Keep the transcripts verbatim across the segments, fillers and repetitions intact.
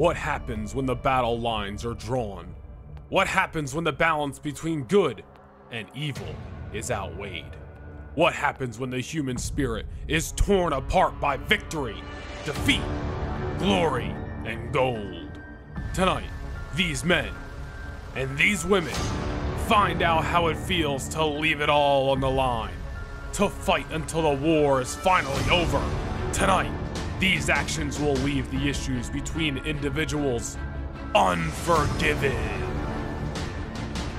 What happens when the battle lines are drawn? What happens when the balance between good and evil is outweighed? What happens when the human spirit is torn apart by victory, defeat, glory, and gold? Tonight, these men and these women find out how it feels to leave it all on the line, to fight until the war is finally over. Tonight, these actions will leave the issues between individuals unforgiven.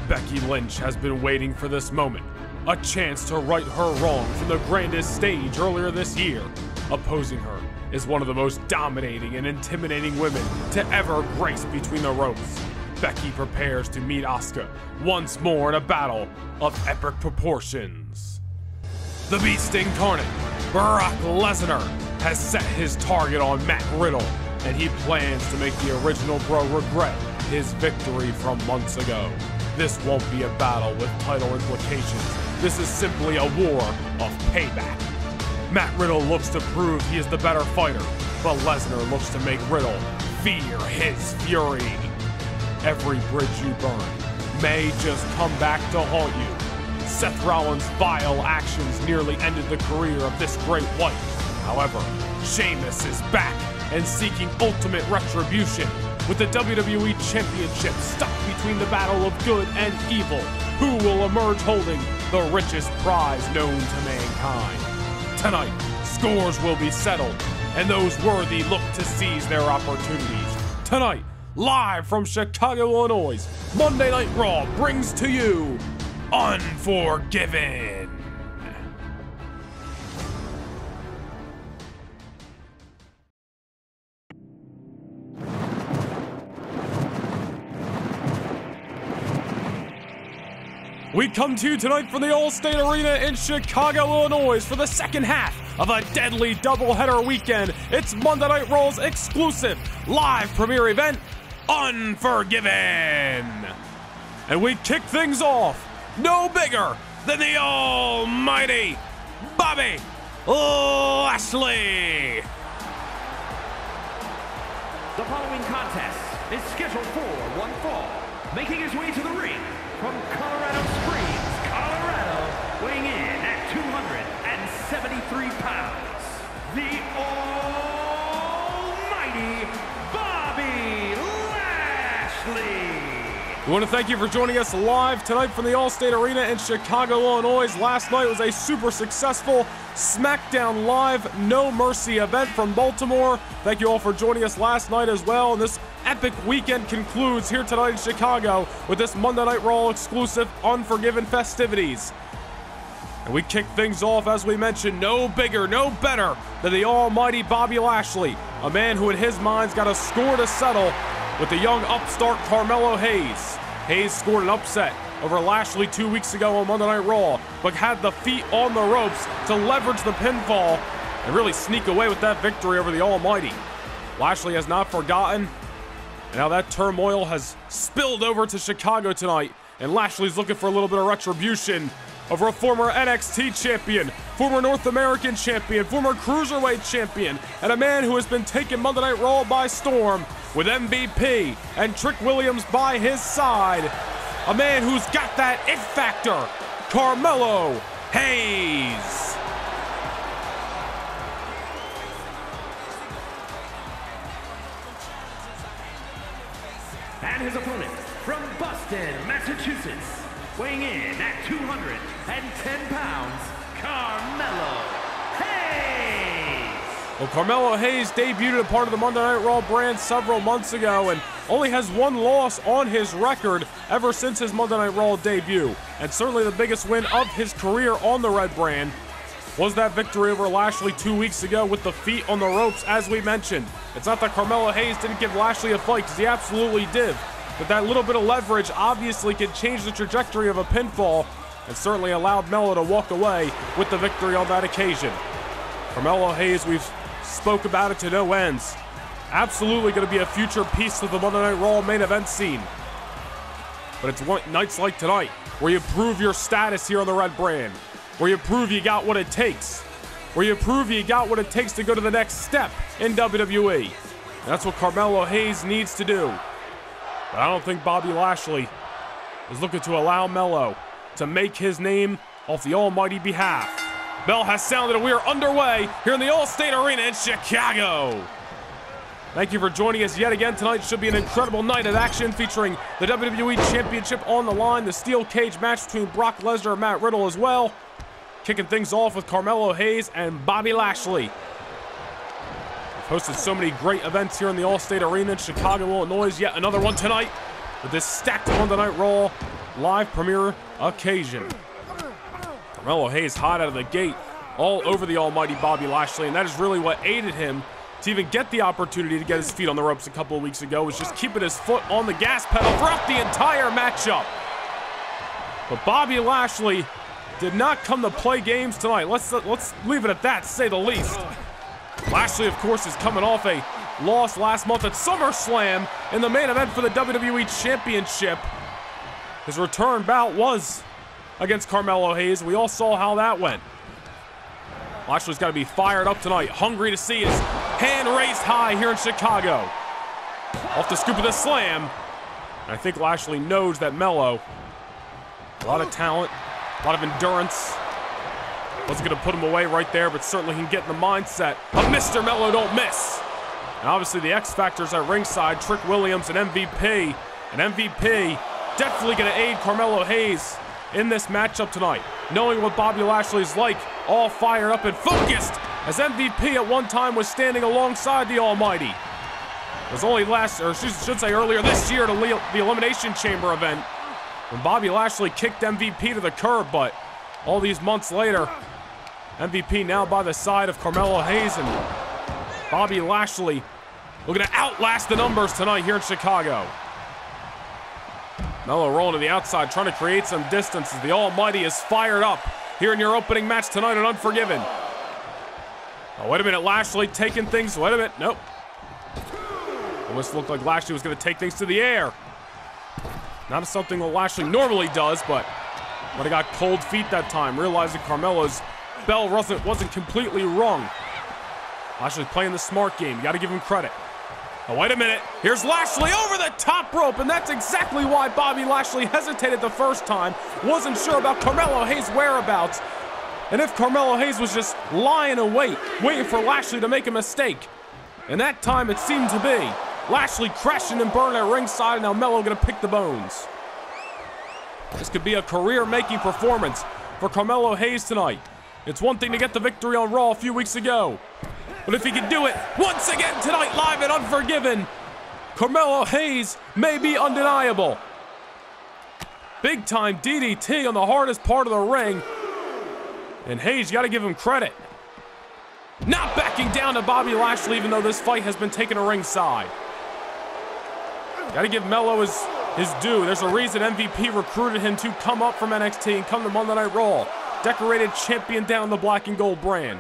Becky Lynch has been waiting for this moment, a chance to right her wrong from the grandest stage earlier this year. Opposing her is one of the most dominating and intimidating women to ever grace between the ropes. Becky prepares to meet Asuka once more in a battle of epic proportions. The Beast Incarnate, Brock Lesnar, has set his target on Matt Riddle, and he plans to make the original bro regret his victory from months ago. This won't be a battle with title implications. This is simply a war of payback. Matt Riddle looks to prove he is the better fighter, but Lesnar looks to make Riddle fear his fury. Every bridge you burn may just come back to haunt you. Seth Rollins' vile actions nearly ended the career of this great white. However, Sheamus is back and seeking ultimate retribution, with the W W E Championship stuck between the battle of good and evil. Who will emerge holding the richest prize known to mankind? Tonight, scores will be settled, and those worthy look to seize their opportunities. Tonight, live from Chicago, Illinois, Monday Night Raw brings to you Unforgiven. We come to you tonight from the Allstate Arena in Chicago, Illinois for the second half of a deadly doubleheader weekend. It's Monday Night Raw's exclusive live premiere event, Unforgiven. And we kick things off no bigger than the almighty Bobby Lashley. The following contest is scheduled for one fall, making his way to the ring from Colorado Springs, Colorado, weighing in at two hundred seventy-three pounds, the almighty Bobby Lashley. We want to thank you for joining us live tonight from the Allstate Arena in Chicago, Illinois. Last night was a super successful SmackDown Live No Mercy event from Baltimore. Thank you all for joining us last night as well. And this epic weekend concludes here tonight in Chicago with this Monday Night Raw exclusive Unforgiven festivities. And we kick things off, as we mentioned, no bigger, no better than the almighty Bobby Lashley, a man who in his mind's got a score to settle with the young upstart Carmelo Hayes. Hayes scored an upset over Lashley two weeks ago on Monday Night Raw, but had the feet on the ropes to leverage the pinfall and really sneak away with that victory over the almighty. Lashley has not forgotten. Now that turmoil has spilled over to Chicago tonight, and Lashley's looking for a little bit of retribution over a former N X T champion, former North American champion, former Cruiserweight champion, and a man who has been taking Monday Night Raw by storm with M V P and Trick Williams by his side. A man who's got that it factor, Carmelo Hayes. And his opponent, from Boston, Massachusetts, weighing in at two hundred ten pounds, Carmelo Hayes. Well, Carmelo Hayes debuted a part of the Monday Night Raw brand several months ago and only has one loss on his record ever since his Monday Night Raw debut. And certainly the biggest win of his career on the red brand was that victory over Lashley two weeks ago with the feet on the ropes, as we mentioned. It's not that Carmelo Hayes didn't give Lashley a fight, because he absolutely did, but that little bit of leverage obviously could change the trajectory of a pinfall and certainly allowed Melo to walk away with the victory on that occasion. Carmelo Hayes, we've spoke about it to no ends. Absolutely going to be a future piece of the Monday Night Raw main event scene. But it's one, nights like tonight where you prove your status here on the red brand, where you prove you got what it takes, where you prove you got what it takes to go to the next step in W W E. That's what Carmelo Hayes needs to do. But I don't think Bobby Lashley is looking to allow Melo to make his name off the almighty behalf. Bell has sounded and we are underway here in the Allstate Arena in Chicago. Thank you for joining us yet again. Tonight should be an incredible night of action featuring the W W E Championship on the line, the steel cage match between Brock Lesnar and Matt Riddle as well. Kicking things off with Carmelo Hayes and Bobby Lashley. We've hosted so many great events here in the Allstate Arena in Chicago, Illinois. Yet another one tonight with this stacked Monday Night Raw live premiere occasion. Carmelo Hayes hot out of the gate, all over the almighty Bobby Lashley, and that is really what aided him to even get the opportunity to get his feet on the ropes a couple of weeks ago, was just keeping his foot on the gas pedal throughout the entire matchup. But Bobby Lashley did not come to play games tonight. Let's, let's leave it at that, to say the least. Lashley, of course, is coming off a loss last month at SummerSlam in the main event for the W W E Championship. His return bout was against Carmelo Hayes. We all saw how that went. Lashley's got to be fired up tonight, hungry to see his hand raised high here in Chicago. Off the scoop of the slam. And I think Lashley knows that Melo, a lot of talent, a lot of endurance, wasn't going to put him away right there, but certainly he can get in the mindset of Mister Melo Don't Miss. And obviously the X Factors at ringside, Trick Williams and M V P. And M V P definitely going to aid Carmelo Hayes in this matchup tonight, knowing what Bobby Lashley is like, all fired up and focused, as M V P at one time was standing alongside the almighty. It was only last, or should say earlier this year, to the Elimination Chamber event, when Bobby Lashley kicked M V P to the curb, but all these months later, M V P now by the side of Carmelo Hayes, and Bobby Lashley looking to outlast the numbers tonight here in Chicago. Melo rolling to the outside, trying to create some distance as the almighty is fired up here in your opening match tonight on Unforgiven. Oh, wait a minute, Lashley taking things. Wait a minute, nope. Almost looked like Lashley was going to take things to the air. Not something that Lashley normally does, but when he got cold feet that time, realizing Carmelo's bell wasn't, wasn't completely rung. Lashley playing the smart game. You got to give him credit. Oh, wait a minute. Here's Lashley over the top rope, and that's exactly why Bobby Lashley hesitated the first time. Wasn't sure about Carmelo Hayes' whereabouts. And if Carmelo Hayes was just lying awake, waiting for Lashley to make a mistake. And that time it seemed to be. Lashley crashing and burning at ringside, and now Melo going to pick the bones. This could be a career-making performance for Carmelo Hayes tonight. It's one thing to get the victory on Raw a few weeks ago, but if he can do it once again tonight live at Unforgiven, Carmelo Hayes may be undeniable. Big time D D T on the hardest part of the ring. And Hayes, you gotta give him credit. Not backing down to Bobby Lashley, even though this fight has been taken to ringside. Gotta give Melo his, his due. There's a reason M V P recruited him to come up from N X T and come to Monday Night Raw. Decorated champion down the black and gold brand.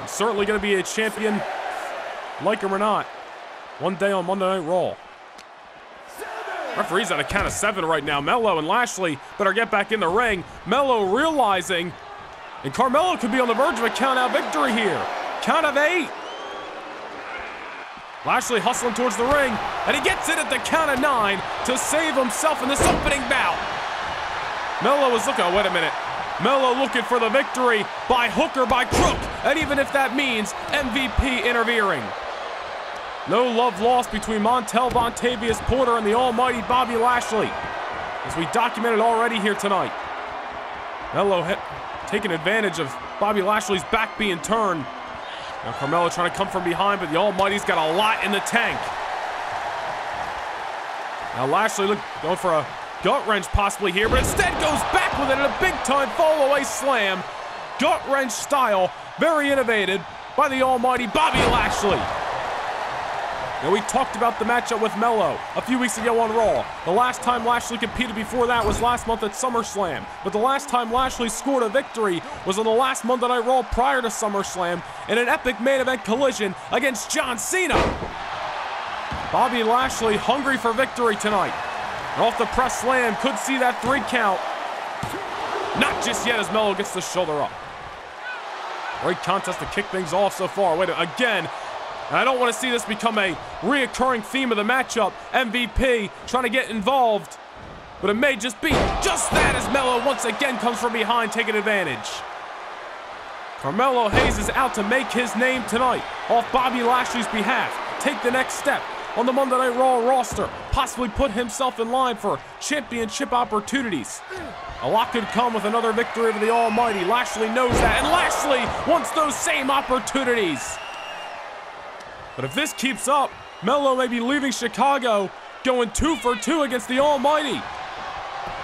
He's certainly going to be a champion, like him or not, one day on Monday Night Raw. Seven. Referee's on a count of seven right now. Melo and Lashley better get back in the ring. Melo realizing, and Carmelo could be on the verge of a count-out victory here. Count of eight. Lashley hustling towards the ring, and he gets it at the count of nine to save himself in this opening bout. Melo was looking, oh, wait a minute. Melo looking for the victory by hook or by crook, and even if that means M V P interfering. No love lost between Montel Vontavius Porter and the almighty Bobby Lashley, as we documented already here tonight. Melo taking advantage of Bobby Lashley's back being turned. Now Carmelo trying to come from behind, but the almighty's got a lot in the tank. Now Lashley look, going for a gut wrench possibly here, but instead goes back with it in a big-time fall-away slam. Gut wrench style, very innovated by the almighty Bobby Lashley. Now, we talked about the matchup with Melo a few weeks ago on Raw. The last time Lashley competed before that was last month at SummerSlam, but the last time Lashley scored a victory was on the last Monday Night Raw prior to SummerSlam in an epic main event collision against John Cena. Bobby Lashley hungry for victory tonight. And off the press slam, could see that three count. Not just yet as Melo gets the shoulder up. Great contest to kick things off so far. Wait, again, And I don't want to see this become a reoccurring theme of the matchup. M V P trying to get involved, but it may just be just that as Melo once again comes from behind, taking advantage. Carmelo Hayes is out to make his name tonight off Bobby Lashley's behalf, take the next step on the Monday Night Raw roster, possibly put himself in line for championship opportunities. A lot could come with another victory over the Almighty. Lashley knows that, and Lashley wants those same opportunities. But if this keeps up, Melo may be leaving Chicago, going two for two against the Almighty.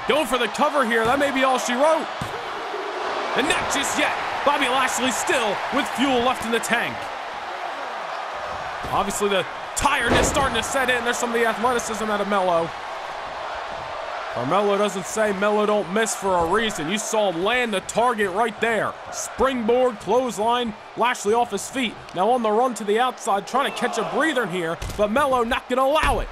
Going for the cover here, that may be all she wrote. And not just yet, Bobby Lashley still with fuel left in the tank. Obviously the tiredness starting to set in. There's some of the athleticism out of Melo. Carmelo doesn't say Melo don't miss for a reason. You saw him land the target right there. Springboard, clothesline, Lashley off his feet. Now on the run to the outside, trying to catch a breather in here, but Melo not gonna allow it.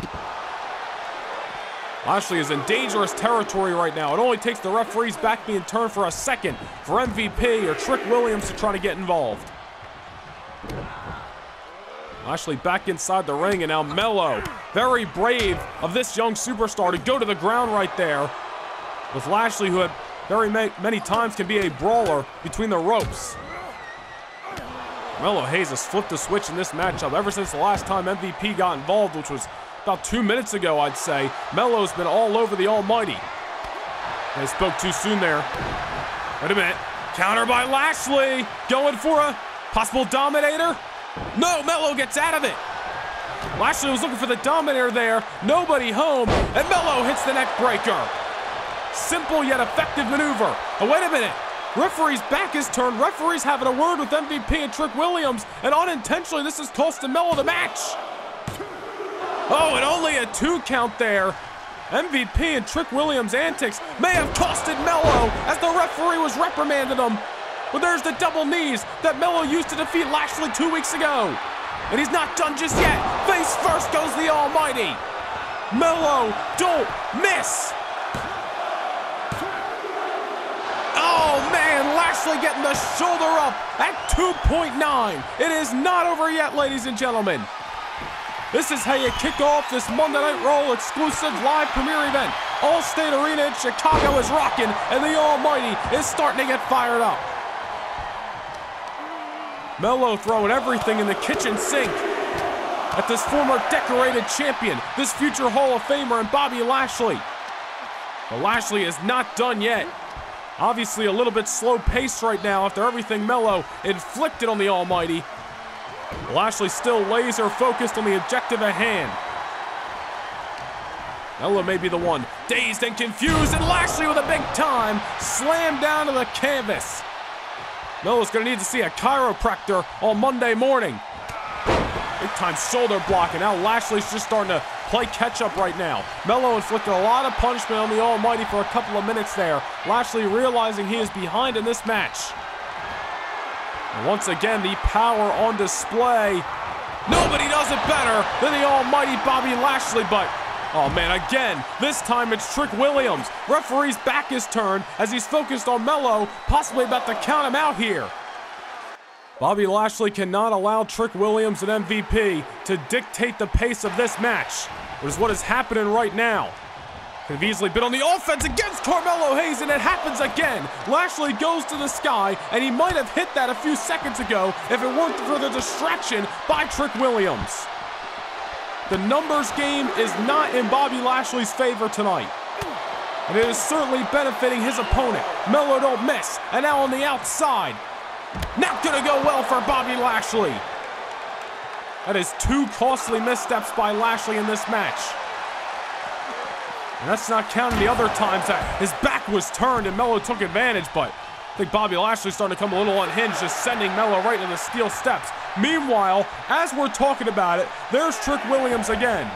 Lashley is in dangerous territory right now. It only takes the referee's back being turned for a second for M V P or Trick Williams to try to get involved. Lashley back inside the ring, and now Melo, very brave of this young superstar to go to the ground right there with Lashley, who had very many times can be a brawler between the ropes. Melo Hayes has flipped the switch in this matchup ever since the last time M V P got involved, which was about two minutes ago, I'd say. Melo's been all over the Almighty. They spoke too soon there. Wait a minute, counter by Lashley, going for a possible dominator. No, Melo gets out of it. Lashley was looking for the dominator there. Nobody home, and Melo hits the neck breaker. Simple yet effective maneuver. Oh, wait a minute. Referee's back is turned. Referee's having a word with M V P and Trick Williams, and unintentionally, this is costing Melo the match. Oh, and only a two count there. M V P and Trick Williams' antics may have costed Melo as the referee was reprimanding him. Well, there's the double knees that Melo used to defeat Lashley two weeks ago. And he's not done just yet. Face first goes the Almighty. Melo, don't miss. Oh, man, Lashley getting the shoulder up at two point nine. It is not over yet, ladies and gentlemen. This is how you kick off this Monday Night Raw exclusive live premiere event. Allstate Arena in Chicago is rocking, and the Almighty is starting to get fired up. Melo throwing everything in the kitchen sink at this former decorated champion, this future Hall of Famer, and Bobby Lashley. But Lashley is not done yet. Obviously a little bit slow paced right now after everything Melo inflicted on the Almighty. Lashley still laser focused on the objective at hand. Melo may be the one, dazed and confused, and Lashley with a big time slam down to the canvas. Melo's gonna need to see a chiropractor on Monday morning. Big time shoulder block, and now Lashley's just starting to play catch up right now. Melo inflicted a lot of punishment on the Almighty for a couple of minutes there. Lashley realizing he is behind in this match. And once again, the power on display. Nobody does it better than the Almighty Bobby Lashley, but oh man, again, this time it's Trick Williams. Referee's back is turned as he's focused on Melo, possibly about to count him out here. Bobby Lashley cannot allow Trick Williams and M V P to dictate the pace of this match, which is what is happening right now. Could have easily been on the offense against Carmelo Hayes, and it happens again. Lashley goes to the sky, and he might have hit that a few seconds ago if it weren't for the distraction by Trick Williams. The numbers game is not in Bobby Lashley's favor tonight. And it is certainly benefiting his opponent. Melo don't miss, and now on the outside. Not gonna go well for Bobby Lashley. That is two costly missteps by Lashley in this match. And that's not counting the other times that his back was turned and Melo took advantage, but I think Bobby Lashley's starting to come a little unhinged, just sending Melo right into the steel steps. Meanwhile, as we're talking about it, there's Trick Williams again.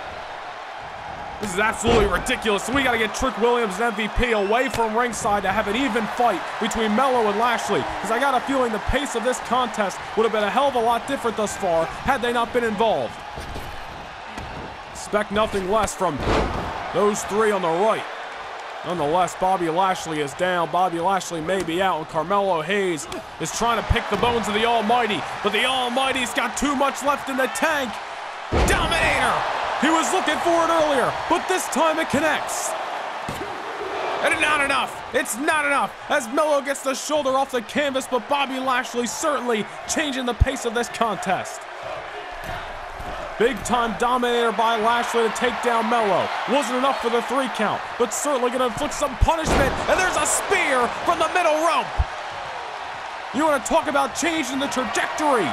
This is absolutely ridiculous. We gotta get Trick Williams and M V P away from ringside to have an even fight between Melo and Lashley, because I got a feeling the pace of this contest would have been a hell of a lot different thus far had they not been involved. Expect nothing less from those three on the right. Nonetheless, Bobby Lashley is down. Bobby Lashley may be out, and Carmelo Hayes is trying to pick the bones of the Almighty, but the Almighty's got too much left in the tank. Dominator! He was looking for it earlier, but this time it connects. And not enough. It's not enough. As Melo gets the shoulder off the canvas, but Bobby Lashley certainly changing the pace of this contest. Big-time dominator by Lashley to take down Melo. Wasn't enough for the three count, but certainly going to inflict some punishment. And there's a spear from the middle rope. You want to talk about changing the trajectory.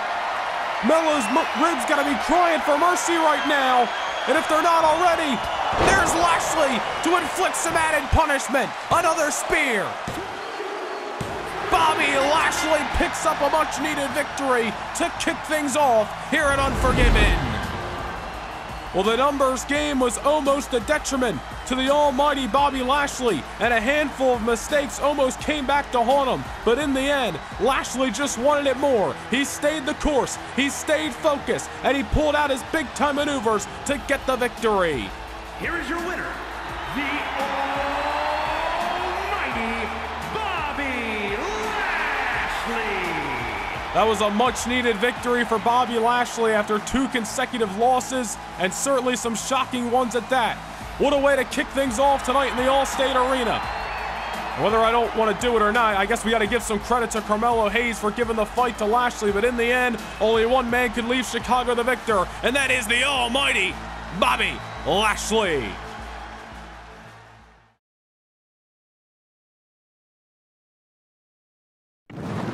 Melo's ribs got to be crying for mercy right now. And if they're not already, there's Lashley to inflict some added punishment. Another spear. Bobby Lashley picks up a much-needed victory to kick things off here at Unforgiven. Well, the numbers game was almost a detriment to the almighty Bobby Lashley, and a handful of mistakes almost came back to haunt him. But in the end, Lashley just wanted it more. He stayed the course, he stayed focused, and he pulled out his big-time maneuvers to get the victory. Here is your winner, the almighty Bobby Lashley. That was a much-needed victory for Bobby Lashley after two consecutive losses, and certainly some shocking ones at that. What a way to kick things off tonight in the Allstate Arena. Whether I don't want to do it or not, I guess we got to give some credit to Carmelo Hayes for giving the fight to Lashley, but in the end, only one man could leave Chicago the victor, and that is the almighty Bobby Lashley.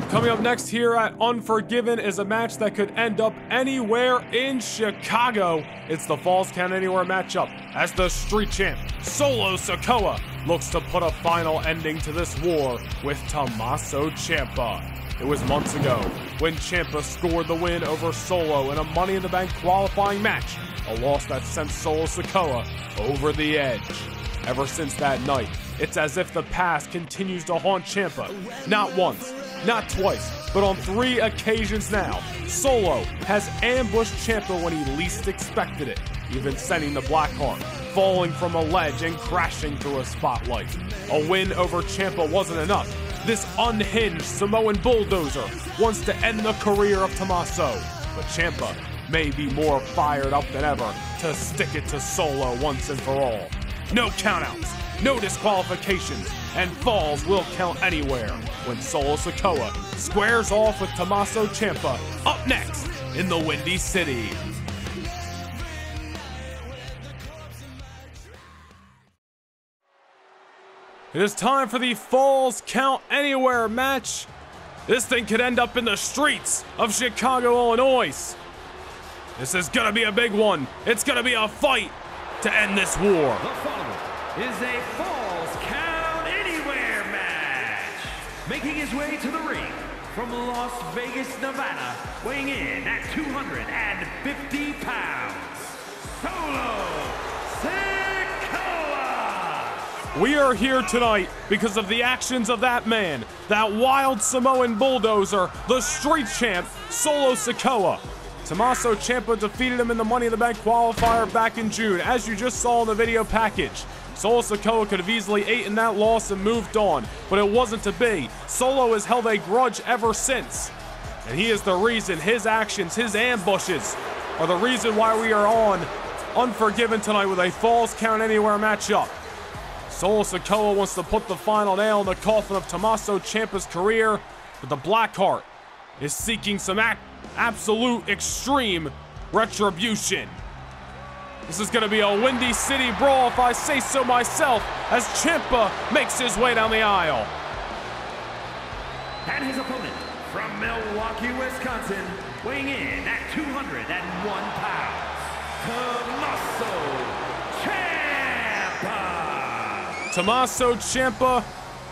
Coming up next here at Unforgiven is a match that could end up anywhere in Chicago. It's the Falls Count Anywhere matchup as the street champ, Solo Sikoa, looks to put a final ending to this war with Tommaso Ciampa. It was months ago when Ciampa scored the win over Solo in a Money in the Bank qualifying match, a loss that sent Solo Sikoa over the edge. Ever since that night, it's as if the past continues to haunt Ciampa. Not once, not twice, but on three occasions now, Solo has ambushed Ciampa when he least expected it, even sending the Blackheart falling from a ledge and crashing through a spotlight. A win over Ciampa wasn't enough. This unhinged Samoan bulldozer wants to end the career of Tommaso, but Ciampa may be more fired up than ever to stick it to Solo once and for all. No countouts, no disqualifications, and falls will count anywhere when Solo Sikoa squares off with Tommaso Ciampa up next in the Windy City. It is time for the Falls Count Anywhere match. This thing could end up in the streets of Chicago, Illinois. This is gonna be a big one. It's gonna be a fight to end this war. The following is a Falls Count Anywhere match. Making his way to the ring from Las Vegas, Nevada, weighing in at two hundred fifty pounds, Solo Sikoa. We are here tonight because of the actions of that man, that wild Samoan bulldozer, the street champ, Solo Sikoa. Tommaso Ciampa defeated him in the Money in the Bank qualifier back in June, as you just saw in the video package. Solo Sikoa could have easily eaten that loss and moved on, but it wasn't to be. Solo has held a grudge ever since, and he is the reason. His actions, his ambushes, are the reason why we are on Unforgiven tonight with a Falls Count Anywhere matchup. Solo Sikoa wants to put the final nail in the coffin of Tommaso Ciampa's career, but the Blackheart is seeking some act. Absolute extreme retribution. This is going to be a Windy City brawl, if I say so myself, as Ciampa makes his way down the aisle. And his opponent from Milwaukee, Wisconsin, weighing in at two hundred one pounds, Tommaso Ciampa. Tommaso Ciampa,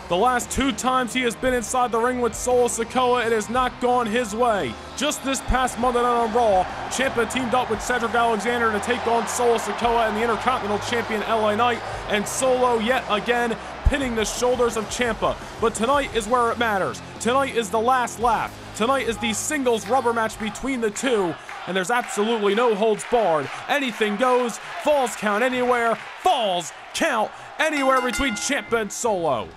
the last two times he has been inside the ring with Solo Sikoa, it has not gone his way. Just this past Monday Night on Raw, Ciampa teamed up with Cedric Alexander to take on Solo Sikoa and the Intercontinental Champion L A Knight, and Solo yet again pinning the shoulders of Ciampa. But tonight is where it matters. Tonight is the last laugh. Tonight is the singles rubber match between the two, and there's absolutely no holds barred. Anything goes. Falls count anywhere. Falls count anywhere between Ciampa and Solo.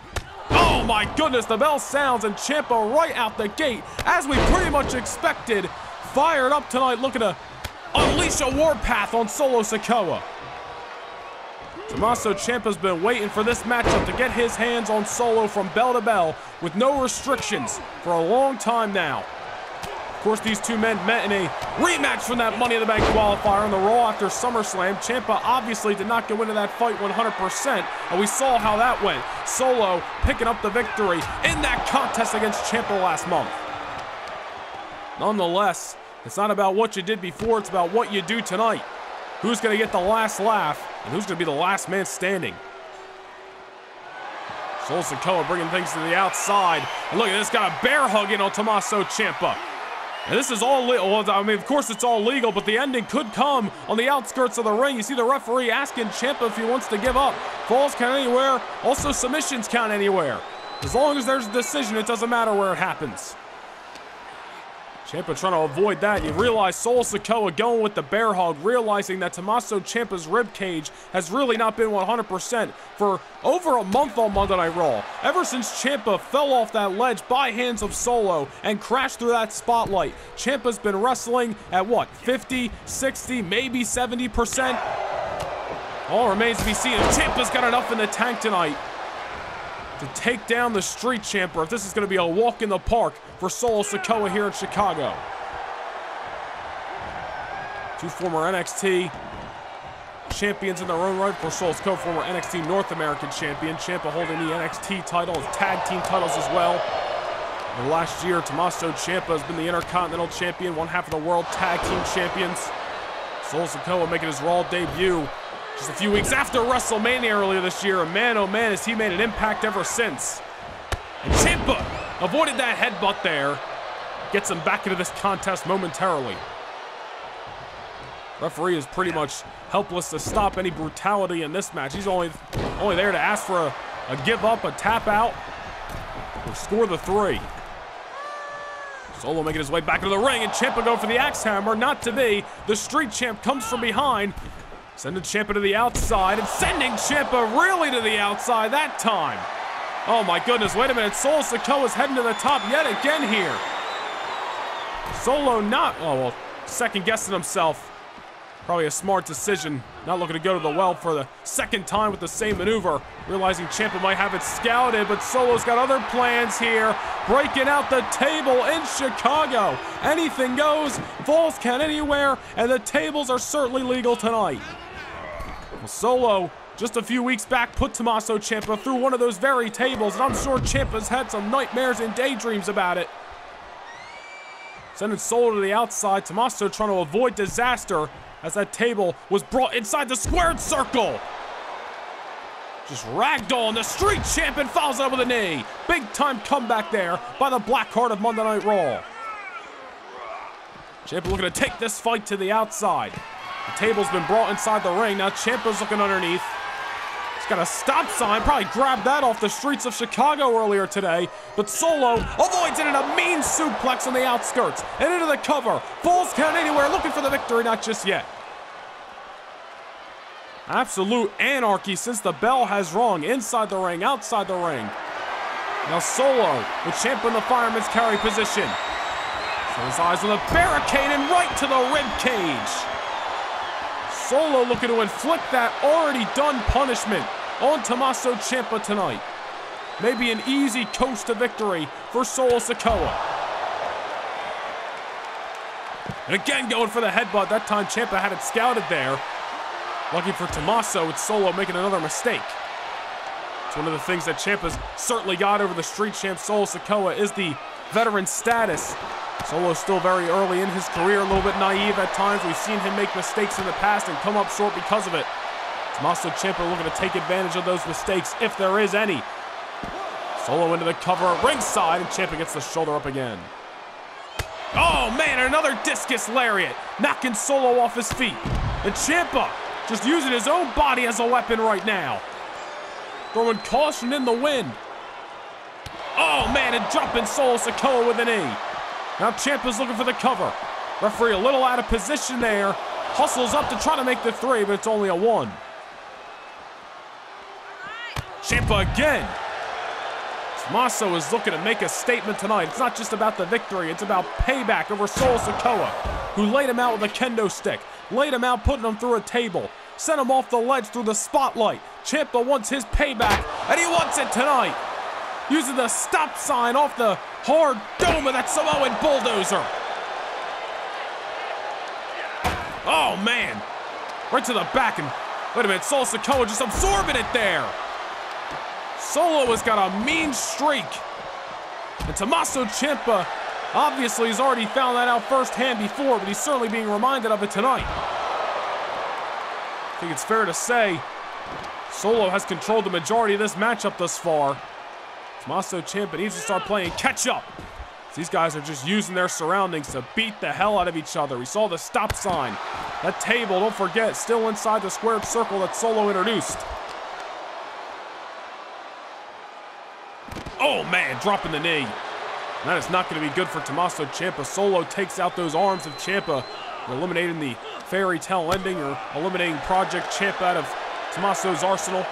Oh my goodness, the bell sounds and Ciampa right out the gate, as we pretty much expected. Fired up tonight, looking to unleash a warpath on Solo Sikoa. Tommaso Ciampa's been waiting for this matchup to get his hands on Solo from bell to bell with no restrictions for a long time now. Of course, these two men met in a rematch from that Money in the Bank qualifier on the Raw after SummerSlam. Ciampa obviously did not go into that fight one hundred percent, and we saw how that went. Solo picking up the victory in that contest against Ciampa last month. Nonetheless, it's not about what you did before, it's about what you do tonight. Who's going to get the last laugh, and who's going to be the last man standing? Solo Sikoa bringing things to the outside. And look at this, got a bear hug in on Tommaso Ciampa. And this is all legal. Well, I mean, of course it's all legal, but the ending could come on the outskirts of the ring. You see the referee asking Ciampa if he wants to give up. Falls count anywhere. Also, submissions count anywhere. As long as there's a decision, it doesn't matter where it happens. Ciampa trying to avoid that. You realize Solo Sikoa going with the bear hug, realizing that Tommaso Ciampa's ribcage has really not been one hundred percent for over a month on Monday Night Raw. Ever since Ciampa fell off that ledge by hands of Solo and crashed through that spotlight, Ciampa's been wrestling at what, fifty, sixty, maybe seventy percent? All remains to be seen if Ciampa's got enough in the tank tonight to take down the Street Ciampa, if this is going to be a walk in the park for Solo Sikoa here in Chicago. Two former N X T champions in their own right for Solo Sikoa, former N X T North American champion. Ciampa holding the N X T title, tag team titles as well. And last year, Tommaso Ciampa has been the Intercontinental champion, one half of the world tag team champions. Solo Sikoa making his Raw debut just a few weeks after WrestleMania earlier this year, and man, oh man, has he made an impact ever since. And Ciampa avoided that headbutt there. Gets him back into this contest momentarily. Referee is pretty much helpless to stop any brutality in this match. He's only, only there to ask for a, a give up, a tap out, or score the three. Solo making his way back into the ring, and Ciampa going for the axe hammer. Not to be. The Street Champ comes from behind, sending Ciampa to the outside, and sending Ciampa really to the outside that time. Oh my goodness, wait a minute, Solo Sikoa is heading to the top yet again here. Solo not, oh well, second guessing himself. Probably a smart decision, not looking to go to the well for the second time with the same maneuver. Realizing Ciampa might have it scouted, but Solo's got other plans here. Breaking out the table in Chicago. Anything goes, falls count anywhere, and the tables are certainly legal tonight. Well, Solo, just a few weeks back, put Tommaso Ciampa through one of those very tables, and I'm sure Ciampa's had some nightmares and daydreams about it. Sending Solo to the outside, Tommaso trying to avoid disaster, as that table was brought inside the squared circle. Just ragdoll, and the Street Champion fouls out with a knee. Big time comeback there by the Blackheart of Monday Night Raw. Ciampa looking to take this fight to the outside. The table's been brought inside the ring. Now Ciampa's looking underneath. He's got a stop sign, probably grabbed that off the streets of Chicago earlier today. But Solo avoids it in a mean suplex on the outskirts and into the cover. Falls count anywhere, looking for the victory, not just yet. Absolute anarchy since the bell has rung. Inside the ring, outside the ring. Now Solo with Ciampa in the fireman's carry position. So his eyes on the barricade and right to the rib cage. Solo looking to inflict that already done punishment on Tommaso Ciampa tonight. Maybe an easy coast to victory for Solo Sikoa. And again going for the headbutt. That time Ciampa had it scouted there. Lucky for Tommaso, it's Solo making another mistake. It's one of the things that Ciampa's certainly got over the Street Champ, Solo Sikoa, is the veteran status. Solo's still very early in his career, a little bit naive at times. We've seen him make mistakes in the past and come up short because of it. Tommaso Ciampa looking to take advantage of those mistakes, if there is any. Solo into the cover at ringside, and Ciampa gets the shoulder up again. Oh man, another discus lariat, knocking Solo off his feet. And Ciampa just using his own body as a weapon right now. Throwing caution in the wind. Oh man, and dropping Solo Sikoa with an knee. Now Ciampa's looking for the cover. Referee a little out of position there. Hustles up to try to make the three, but it's only a one. Ciampa again. Tommaso is looking to make a statement tonight. It's not just about the victory, it's about payback over Solo Sikoa, who laid him out with a kendo stick, laid him out putting him through a table, sent him off the ledge through the spotlight. Ciampa wants his payback, and he wants it tonight, using the stop sign off the hard dome of that Samoan bulldozer. Oh man, right to the back, and wait a minute, Solo Sikoa just absorbing it there. Solo has got a mean streak. And Tommaso Ciampa obviously has already found that out firsthand before, but he's certainly being reminded of it tonight. I think it's fair to say Solo has controlled the majority of this matchup thus far. Tommaso Ciampa needs to start playing catch up. These guys are just using their surroundings to beat the hell out of each other. We saw the stop sign. That table, don't forget, still inside the squared circle that Solo introduced. Oh man, dropping the knee. And that is not going to be good for Tommaso Ciampa. Solo takes out those arms of Ciampa, eliminating the fairy tale ending, or eliminating Project Ciampa out of Tommaso's arsenal.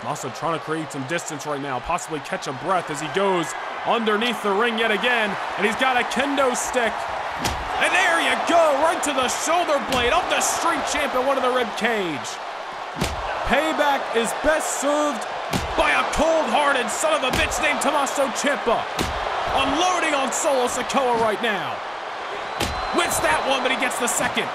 Tommaso trying to create some distance right now, possibly catch a breath as he goes underneath the ring yet again, and he's got a kendo stick. And there you go, right to the shoulder blade, up the street Ciampa, one of the rib cage. Payback is best served by a cold-hearted son of a bitch named Tommaso Ciampa. Unloading on Solo Sikoa right now. Whips that one, but he gets the second.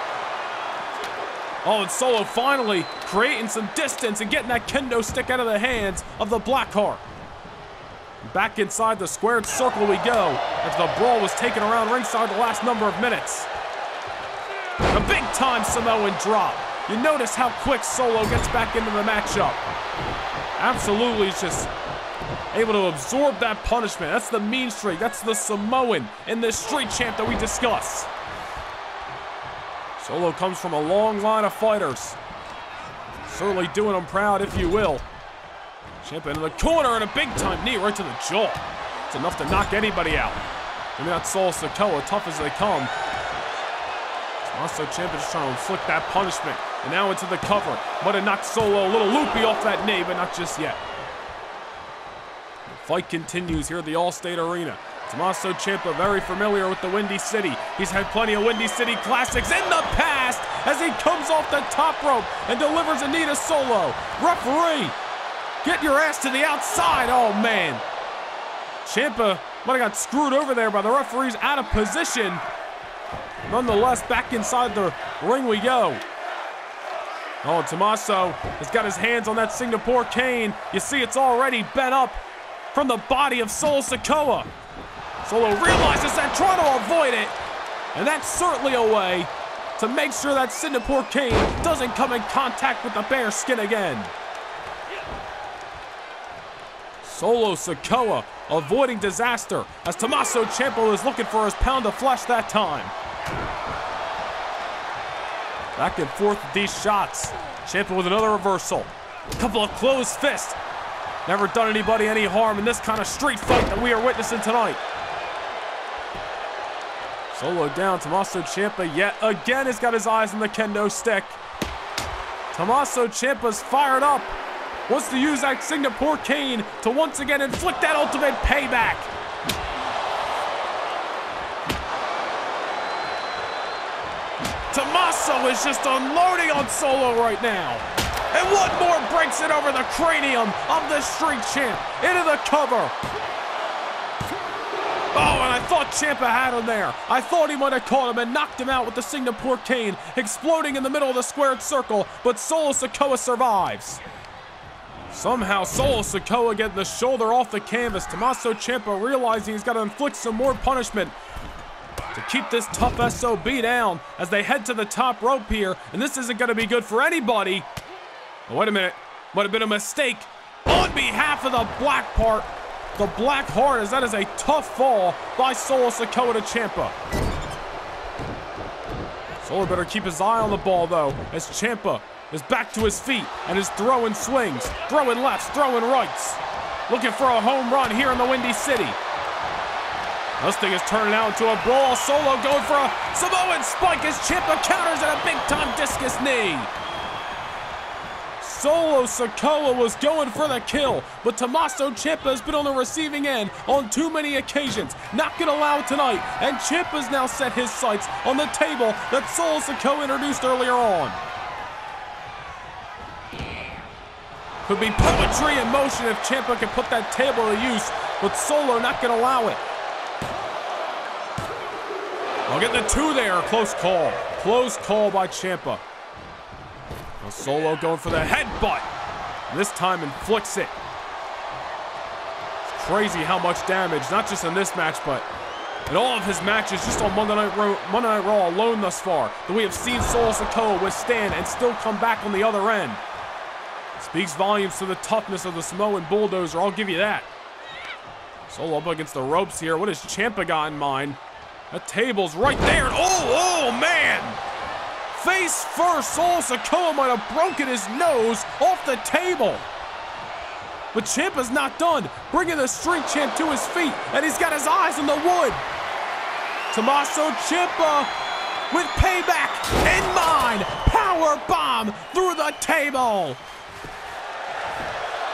Oh, and Solo finally creating some distance and getting that kendo stick out of the hands of the Blackheart. Back inside the squared circle we go, as the brawl was taken around ringside the last number of minutes. A big-time Samoan drop. You notice how quick Solo gets back into the matchup. Absolutely just able to absorb that punishment. That's the mean streak. That's the Samoan in this street champ that we discuss. Solo comes from a long line of fighters. Certainly doing them proud, if you will. Ciampa into the corner and a big-time knee right to the jaw. It's enough to knock anybody out. Maybe not Solo Sikoa, tough as they come. Also, Ciampa just trying to inflict that punishment. And now into the cover. Might have knocked Solo a little loopy off that knee, but not just yet. The fight continues here at the Allstate Arena. Tommaso Ciampa, very familiar with the Windy City. He's had plenty of Windy City classics in the past as he comes off the top rope and delivers a knee to Solo. Referee, get your ass to the outside. Oh, man. Ciampa might have got screwed over there by the referee's out of position. Nonetheless, back inside the ring we go. Oh, and Tommaso has got his hands on that Singapore cane. You see it's already bent up from the body of Solo Sikoa. Solo realizes that, trying to avoid it. And that's certainly a way to make sure that Singapore cane doesn't come in contact with the bare skin again. Solo Sikoa avoiding disaster as Tommaso Ciampa is looking for his pound of flesh that time. Back and forth with these shots. Ciampa with another reversal. A couple of closed fists. Never done anybody any harm in this kind of street fight that we are witnessing tonight. Solo down. Tommaso Ciampa yet again has got his eyes on the kendo stick. Tommaso Ciampa's fired up. Wants to use that Singapore cane to once again inflict that ultimate payback. Tommaso is just unloading on Solo right now. And one more breaks it over the cranium of the street champ into the cover. Oh, and I thought Ciampa had him there. I thought he might have caught him and knocked him out with the Singapore cane, exploding in the middle of the squared circle, but Solo Sikoa survives. Somehow Solo Sikoa getting the shoulder off the canvas. Tommaso Ciampa realizing he's got to inflict some more punishment to keep this tough S O B down as they head to the top rope here, and this isn't going to be good for anybody. Oh, wait a minute, might have been a mistake on behalf of the black part, the black heart, as that is a tough fall by Solo Sikoa to Ciampa. Solo better keep his eye on the ball though, as Ciampa is back to his feet and is throwing swings, throwing lefts, throwing rights, looking for a home run here in the Windy City. This thing is turning out into a brawl. Solo going for a Samoan spike as Ciampa counters at a big-time discus knee. Solo Sikoa was going for the kill, but Tommaso Ciampa has been on the receiving end on too many occasions. Not going to allow tonight, and Ciampa's now set his sights on the table that Solo Sikoa introduced earlier on. Could be puppetry in motion if Ciampa can put that table to use, but Solo not going to allow it. I'll get the two there. Close call. Close call by Ciampa. Now Solo going for the headbutt. This time inflicts it. It's crazy how much damage, not just in this match, but in all of his matches just on Monday Night Raw, Monday Night Raw alone thus far, that we have seen Solo Sikoa withstand and still come back on the other end. Speaks volumes to the toughness of the Samoan Bulldozer, I'll give you that. Solo up against the ropes here. What has Ciampa got in mind? The table's right there. Oh, oh, man. Face first, Solo Sikoa might have broken his nose off the table. But Ciampa's not done, bringing the street champ to his feet, and he's got his eyes on the wood. Tommaso Ciampa with payback in mind. Power bomb through the table.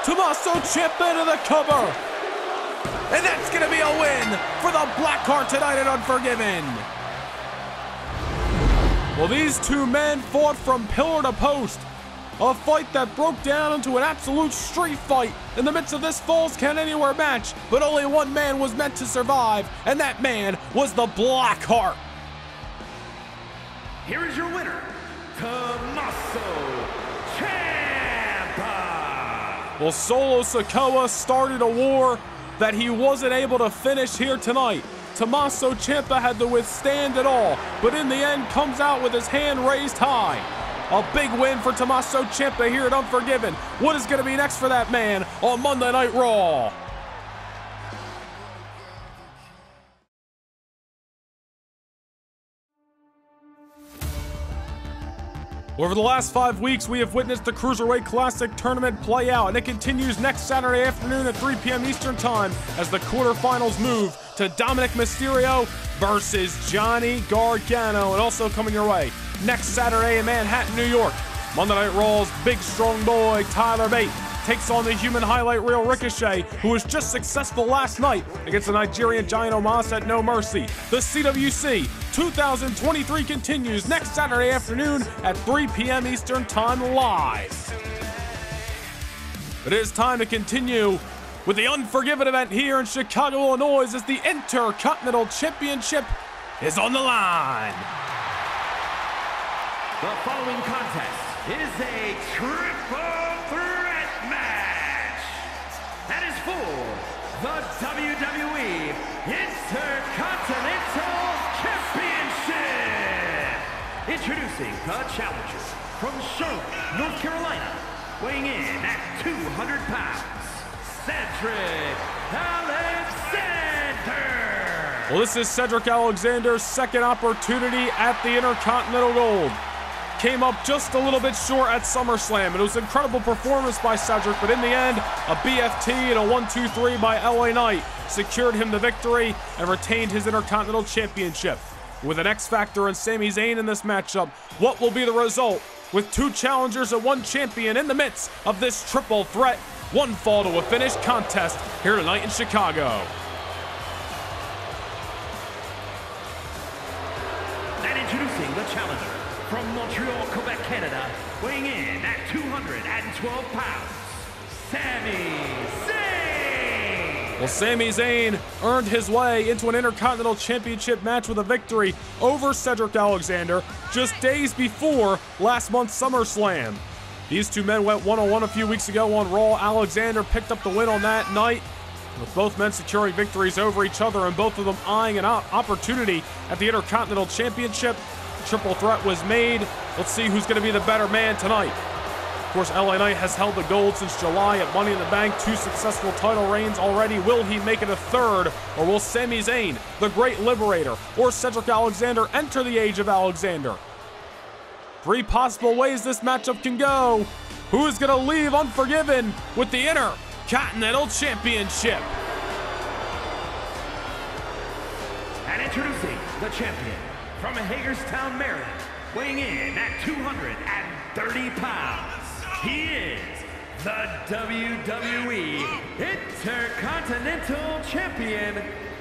Tommaso Ciampa into the cover. And that's going to be a win for the Blackheart tonight at Unforgiven. Well, these two men fought from pillar to post. A fight that broke down into an absolute street fight in the midst of this Falls Count Anywhere match. But only one man was meant to survive, and that man was the Blackheart. Here is your winner, Tommaso Ciampa. Well, Solo Sikoa started a war that he wasn't able to finish here tonight. Tommaso Ciampa had to withstand it all, but in the end comes out with his hand raised high. A big win for Tommaso Ciampa here at Unforgiven. What is going to be next for that man on Monday Night Raw? Over the last five weeks, we have witnessed the Cruiserweight Classic tournament play out, and it continues next Saturday afternoon at three p m Eastern Time as the quarterfinals move to Dominic Mysterio versus Johnny Gargano, and also coming your way next Saturday in Manhattan, New York. Monday Night Raw's big strong boy, Tyler Bate, takes on the human highlight reel Ricochet, who was just successful last night against the Nigerian giant Omos at No Mercy. The C W C two thousand twenty-three continues next Saturday afternoon at three p m Eastern Time live. It is time to continue with the Unforgiven event here in Chicago, Illinois, as the Intercontinental Championship is on the line. The following contest is a triple threat match that is for the W W E Intercontinental Championship. Introducing the challenger from Charlotte, North Carolina, weighing in at two hundred pounds, Cedric Alexander. Well, this is Cedric Alexander's second opportunity at the Intercontinental Gold. Came up just a little bit short at SummerSlam. It was an incredible performance by Cedric, but in the end, a B F T and a one two three by L A Knight secured him the victory and retained his Intercontinental Championship. With an X Factor and Sami Zayn in this matchup, what will be the result? With two challengers and one champion in the midst of this triple threat, one fall to a finish contest here tonight in Chicago. And introducing the challenger from Montreal, Quebec, Canada, weighing in at two hundred twelve pounds, Sami Zayn! Well, Sami Zayn earned his way into an Intercontinental Championship match with a victory over Cedric Alexander just days before last month's SummerSlam. These two men went one on one a few weeks ago on Raw. Alexander picked up the win on that night, with both men securing victories over each other and both of them eyeing an opportunity at the Intercontinental Championship. Triple threat was made. Let's see who's going to be the better man tonight. Of course, L A Knight has held the gold since July at Money in the Bank. Two successful title reigns already. Will he make it a third? Or will Sami Zayn, the Great Liberator, or Cedric Alexander enter the Age of Alexander? Three possible ways this matchup can go. Who is going to leave Unforgiven with the Intercontinental Championship? And introducing the champion, from Hagerstown, Maryland, weighing in at two hundred thirty pounds, He is the W W E Intercontinental Champion,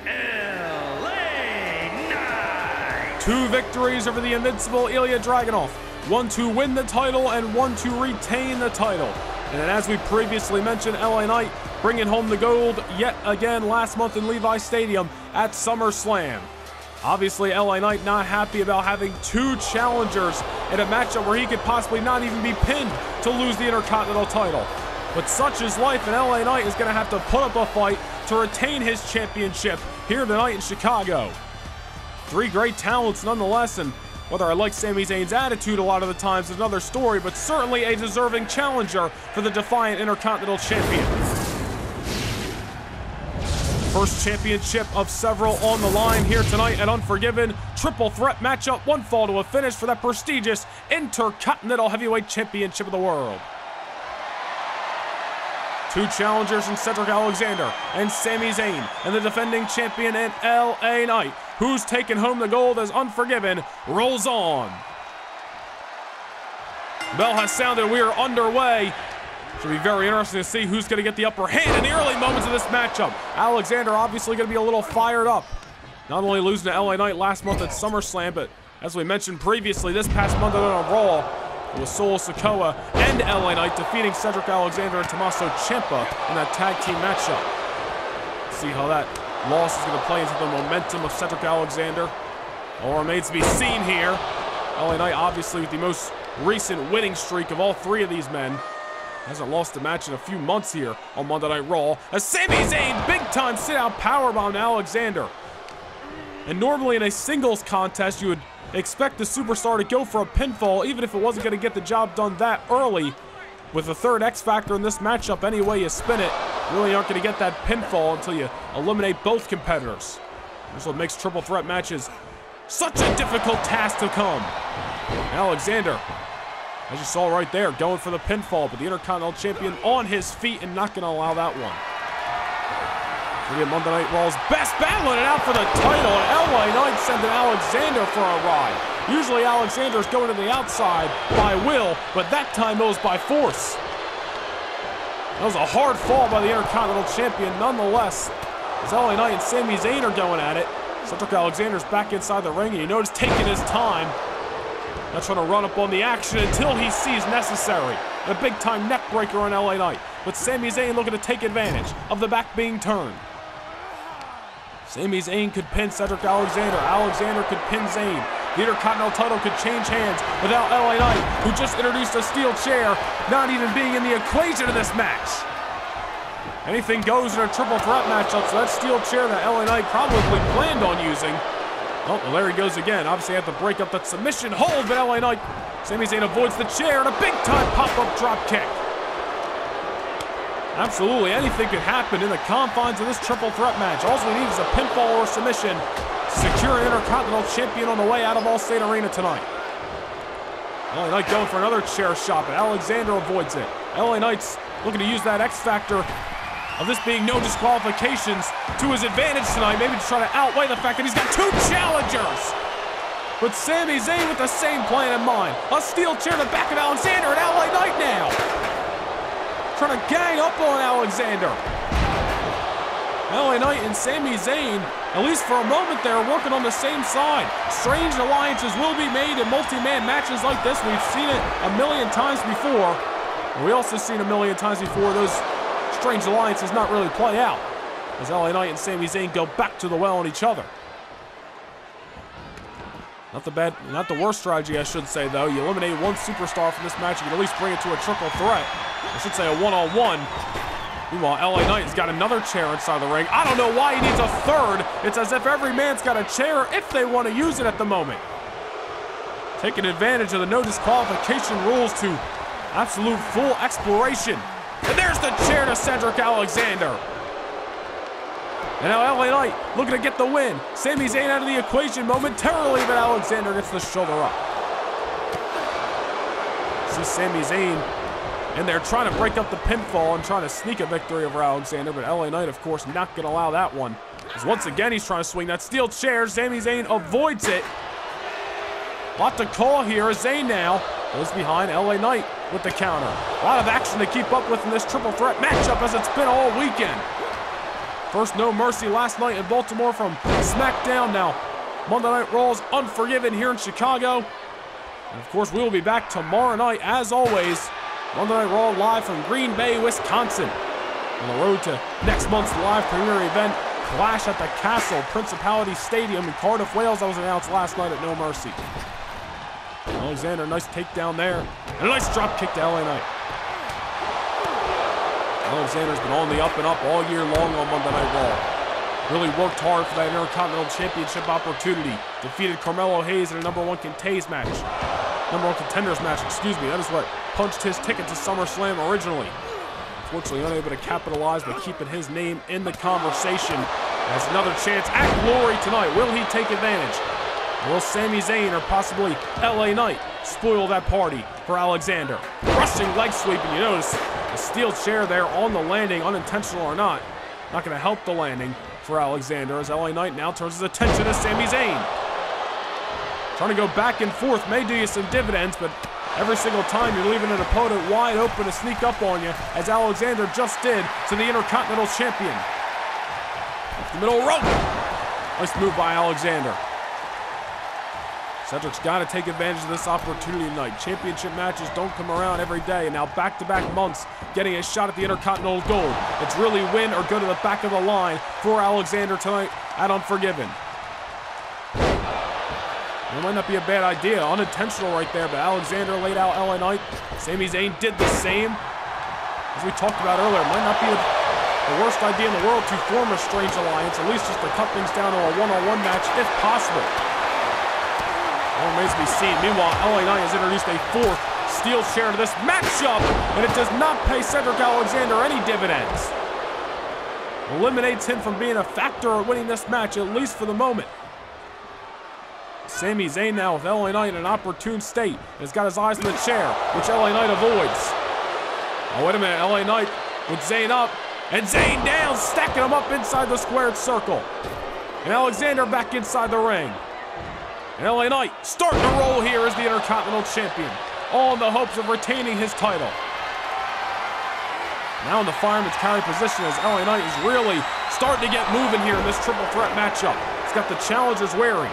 L A Knight. Two victories over the invincible Ilya Dragunov. One to win the title and one to retain the title. And then, as we previously mentioned, L A Knight bringing home the gold yet again last month in Levi's Stadium at SummerSlam. Obviously, L A Knight not happy about having two challengers in a matchup where he could possibly not even be pinned to lose the Intercontinental title. But such is life, and L A Knight is going to have to put up a fight to retain his championship here tonight in Chicago. Three great talents nonetheless, and whether I like Sami Zayn's attitude a lot of the times is another story, but certainly a deserving challenger for the defiant Intercontinental Champion. First championship of several on the line here tonight at Unforgiven. Triple threat matchup, one fall to a finish for that prestigious Intercontinental Heavyweight Championship of the world. Two challengers in Cedric Alexander and Sami Zayn, and the defending champion in L A Knight, who's taking home the gold as Unforgiven rolls on. Bell has sounded, we are underway. Should be very interesting to see who's going to get the upper hand in the early moments of this matchup. Alexander obviously going to be a little fired up. Not only losing to L A Knight last month at SummerSlam, but as we mentioned previously, this past month on Raw, it was Solo Sikoa and L A Knight defeating Cedric Alexander and Tommaso Ciampa in that tag team matchup. See how that loss is going to play into the momentum of Cedric Alexander. All remains to be seen here. L A Knight obviously with the most recent winning streak of all three of these men. Hasn't lost a match in a few months here on Monday Night Raw. A Sami Zayn big-time sit-out powerbomb to Alexander. And normally in a singles contest, you would expect the superstar to go for a pinfall, even if it wasn't going to get the job done that early. With the third X factor in this matchup, any way you spin it, you really aren't going to get that pinfall until you eliminate both competitors. That's what makes triple threat matches such a difficult task to come. Alexander, as you saw right there, going for the pinfall, but the Intercontinental Champion on his feet and not going to allow that one. We get Monday Night Raw's best battling it out for the title, and L A Knight sending Alexander for a ride. Usually Alexander's going to the outside by will, but that time it was by force. That was a hard fall by the Intercontinental Champion nonetheless, as L A Knight and Sami Zayn are going at it. Cedric Alexander's back inside the ring, and you notice taking his time. Not trying to run up on the action until he sees necessary. A big-time neckbreaker on L A Knight. But Sami Zayn looking to take advantage of the back being turned. Sami Zayn could pin Cedric Alexander. Alexander could pin Zayn. The Intercontinental title could change hands without L A Knight, who just introduced a steel chair, not even being in the equation of this match. Anything goes in a triple threat matchup, so that steel chair that L A Knight probably planned on using. Oh, well, there he goes again. Obviously, have to break up that submission hold, but L A Knight, Sami Zayn avoids the chair and a big-time pop-up drop kick. Absolutely, anything could happen in the confines of this triple threat match. All we need is a pinfall or submission. Secure an Intercontinental Champion on the way out of Allstate Arena tonight. L A Knight going for another chair shot, but Alexander avoids it. L A Knight's looking to use that X factor of this being no disqualifications to his advantage tonight, maybe to try to outweigh the fact that he's got two challengers. But Sami Zayn with the same plan in mind. A steel chair to the back of Alexander and L A Knight now. Trying to gang up on Alexander. L A Knight and Sami Zayn, at least for a moment there, working on the same side. Strange alliances will be made in multi-man matches like this. We've seen it a million times before. And we also seen a million times before those strange alliances not really play out, as L A Knight and Sami Zayn go back to the well on each other. Not the bad, not the worst strategy, I should say, though. You eliminate one superstar from this match, you can at least bring it to a triple threat. I should say a one-on-one. Meanwhile, L A Knight has got another chair inside the ring. I don't know why he needs a third. It's as if every man's got a chair if they want to use it at the moment. Taking advantage of the no disqualification rules to absolute full exploration. And there's the chair to Cedric Alexander. And now L A Knight looking to get the win. Sami Zayn out of the equation momentarily, but Alexander gets the shoulder up. See Sami Zayn in there trying to break up the pinfall and trying to sneak a victory over Alexander, but L A Knight, of course, not going to allow that one. Because once again, he's trying to swing that steel chair. Sami Zayn avoids it. A lot to call here. Zayn now goes behind L A Knight. with the counter. A lot of action to keep up with in this triple threat matchup as it's been all weekend. First No Mercy last night in Baltimore from SmackDown. Now Monday Night Raw's Unforgiven here in Chicago. And of course, we will be back tomorrow night, as always. Monday Night Raw live from Green Bay, Wisconsin. On the road to next month's live premier event, Clash at the Castle Principality Stadium in Cardiff, Wales. That was announced last night at No Mercy. Alexander, nice takedown there. And a nice drop kick to L A Knight. Alexander's been on the up and up all year long on Monday Night Raw. Really worked hard for that Intercontinental Championship opportunity. Defeated Carmelo Hayes in a number one contenders match. Number one contenders match, excuse me. That is what punched his ticket to SummerSlam originally. Unfortunately, unable to capitalize by keeping his name in the conversation. Has another chance at glory tonight. Will he take advantage? Will Sami Zayn or possibly L A Knight spoil that party for Alexander? Rushing leg sweep, and you notice the steel chair there on the landing, unintentional or not, not going to help the landing for Alexander as L A Knight now turns his attention to Sami Zayn. Trying to go back and forth may do you some dividends, but every single time you're leaving an opponent wide open to sneak up on you, as Alexander just did to the Intercontinental Champion. Off the middle rope. Nice move by Alexander. Cedric's got to take advantage of this opportunity tonight. Championship matches don't come around every day, and now back-to-back months getting a shot at the Intercontinental Gold. It's really win or go to the back of the line for Alexander tonight at Unforgiven. It might not be a bad idea. Unintentional right there, but Alexander laid out L A Knight. Sami Zayn did the same. As we talked about earlier, it might not be a, the worst idea in the world to form a strange alliance, at least just to cut things down to a one-on-one match, if possible. All remains to be seen. Meanwhile, L A Knight has introduced a fourth steel chair to this matchup, and it does not pay Cedric Alexander any dividends. Eliminates him from being a factor in winning this match, at least for the moment. Sami Zayn now with L A Knight in an opportune state. He's got his eyes on the chair, which L A Knight avoids. Oh, wait a minute. L A Knight with Zayn up, and Zayn down, stacking him up inside the squared circle. And Alexander back inside the ring. And L A Knight starting to roll here as the Intercontinental Champion, all in the hopes of retaining his title. Now in the fireman's carry position as L A Knight is really starting to get moving here in this triple threat matchup. He's got the challengers wary.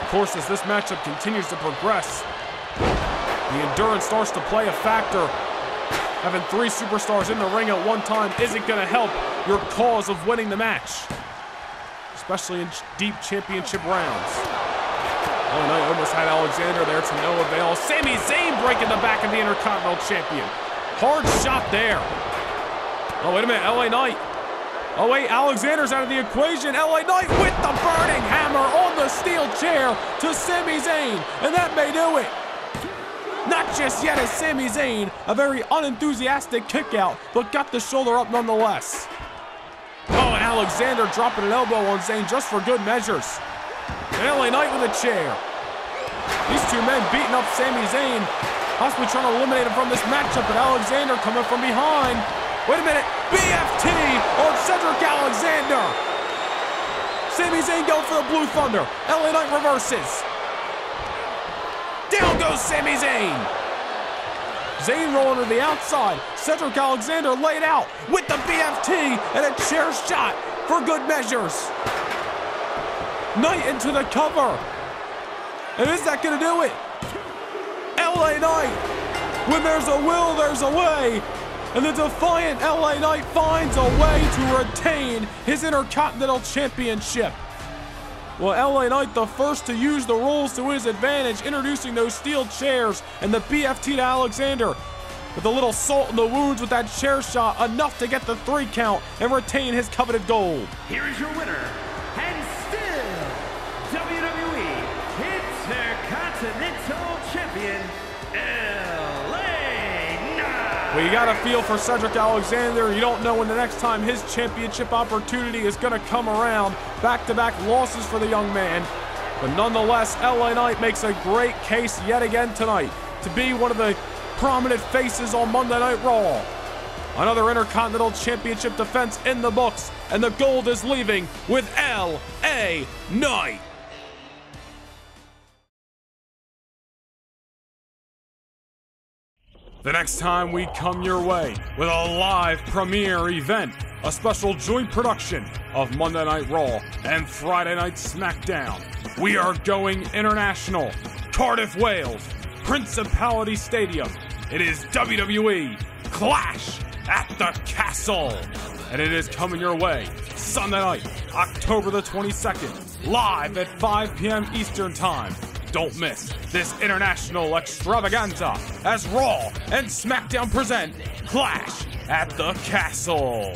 Of course, as this matchup continues to progress, the endurance starts to play a factor. Having three superstars in the ring at one time isn't going to help your cause of winning the match, especially in deep championship rounds. L A Knight almost had Alexander there to no avail. Sami Zayn breaking the back of the Intercontinental Champion. Hard shot there. Oh, wait a minute, L A Knight. Oh wait, Alexander's out of the equation. L A Knight with the burning hammer on the steel chair to Sami Zayn, and that may do it. Not just yet as Sami Zayn, a very unenthusiastic kick out, but got the shoulder up nonetheless. Oh, and Alexander dropping an elbow on Zayn just for good measures. And L A Knight with a chair. These two men beating up Sami Zayn, possibly trying to eliminate him from this matchup, but Alexander coming from behind. Wait a minute, B F T on Cedric Alexander. Sami Zayn going for the Blue Thunder. L A Knight reverses. Down goes Sami Zayn. Zayn rolling to the outside. Cedric Alexander laid out with the B F T and a chair shot for good measures. Knight into the cover. And is that gonna do it? L A Knight, when there's a will, there's a way. And the defiant L A Knight finds a way to retain his Intercontinental Championship. Well, L A Knight, the first to use the rules to his advantage, introducing those steel chairs and the B F T to Alexander. With a little salt in the wounds with that chair shot, enough to get the three count and retain his coveted gold. Here is your winner, and still W W E Intercontinental Champion, Well, you got a feel for Cedric Alexander. You don't know when the next time his championship opportunity is going to come around. Back-to-back losses for the young man. But nonetheless, L A Knight makes a great case yet again tonight to be one of the prominent faces on Monday Night Raw. Another Intercontinental Championship defense in the books, and the gold is leaving with L A Knight. the next time we come your way with a live premiere event, a special joint production of Monday Night Raw and Friday Night SmackDown. We are going international. Cardiff, Wales, Principality Stadium. It is W W E Clash at the Castle. And it is coming your way Sunday night, October the twenty-second, live at five p m Eastern Time. Don't miss this international extravaganza as Raw and SmackDown present Clash at the Castle.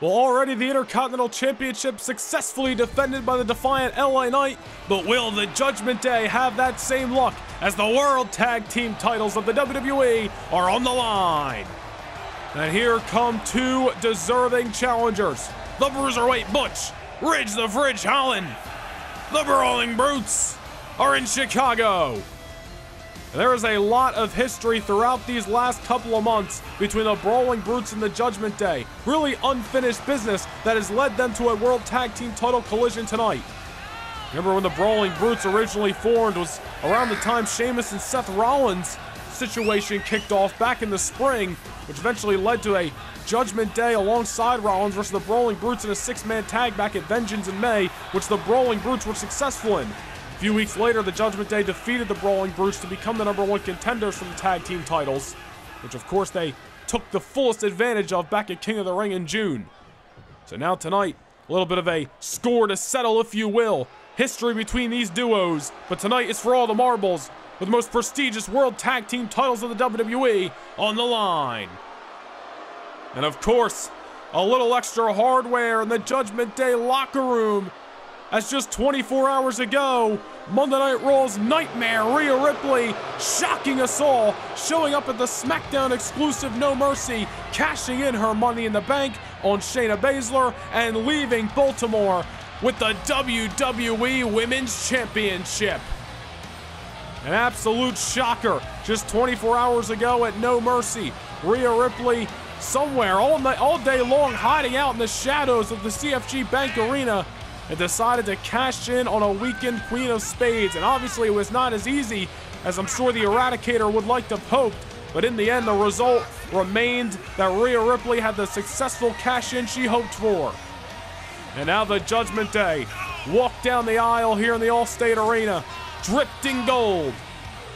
Well, already the Intercontinental Championship successfully defended by the defiant L A Knight, but will the Judgment Day have that same luck as the World Tag Team titles of the W W E are on the line? And here come two deserving challengers, the Bruiserweight Butch, Ridge the Ridge Holland. The Brawling Brutes are in Chicago. There is a lot of history throughout these last couple of months between the Brawling Brutes and the Judgment Day. Really unfinished business that has led them to a World Tag Team title collision tonight. Remember when the Brawling Brutes originally formed was around the time Sheamus and Seth Rollins situation kicked off back in the spring, which eventually led to a Judgment Day alongside Rollins versus the Brawling Brutes in a six-man tag back at Vengeance in May, which the Brawling Brutes were successful in. A few weeks later, the Judgment Day defeated the Brawling Brutes to become the number one contenders for the tag team titles, which of course they took the fullest advantage of back at King of the Ring in June. So now tonight, a little bit of a score to settle, if you will. History between these duos, but tonight is for all the marbles, with the most prestigious World Tag Team titles of the W W E on the line. And of course, a little extra hardware in the Judgment Day locker room, as just twenty-four hours ago, Monday Night Raw's nightmare Rhea Ripley shocking us all, showing up at the SmackDown exclusive No Mercy, cashing in her Money in the Bank on Shayna Baszler and leaving Baltimore with the W W E Women's Championship. An absolute shocker. Just twenty-four hours ago at No Mercy, Rhea Ripley somewhere all night, all day long, hiding out in the shadows of the C F G Bank Arena, and decided to cash in on a weekend Queen of Spades. And obviously it was not as easy as I'm sure the Eradicator would like to have hoped, but in the end the result remained that Rhea Ripley had the successful cash-in she hoped for. And now the Judgment Day walk down the aisle here in the Allstate Arena, dripped in gold.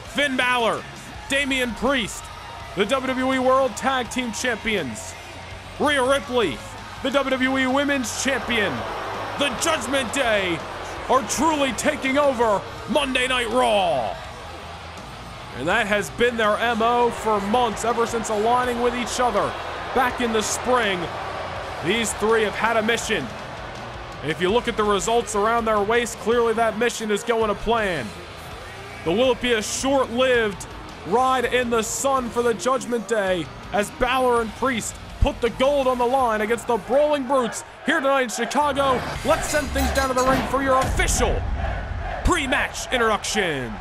Finn Balor, Damian Priest, the W W E World Tag Team Champions. Rhea Ripley, the W W E Women's Champion. The Judgment Day are truly taking over Monday Night Raw. And that has been their M O for months, ever since aligning with each other back in the spring. These three have had a mission. If you look at the results around their waist, clearly that mission is going to plan. But will it be a short-lived ride in the sun for the Judgment Day as Balor and Priest put the gold on the line against the Brawling Brutes here tonight in Chicago? Let's send things down to the ring for your official pre-match introductions.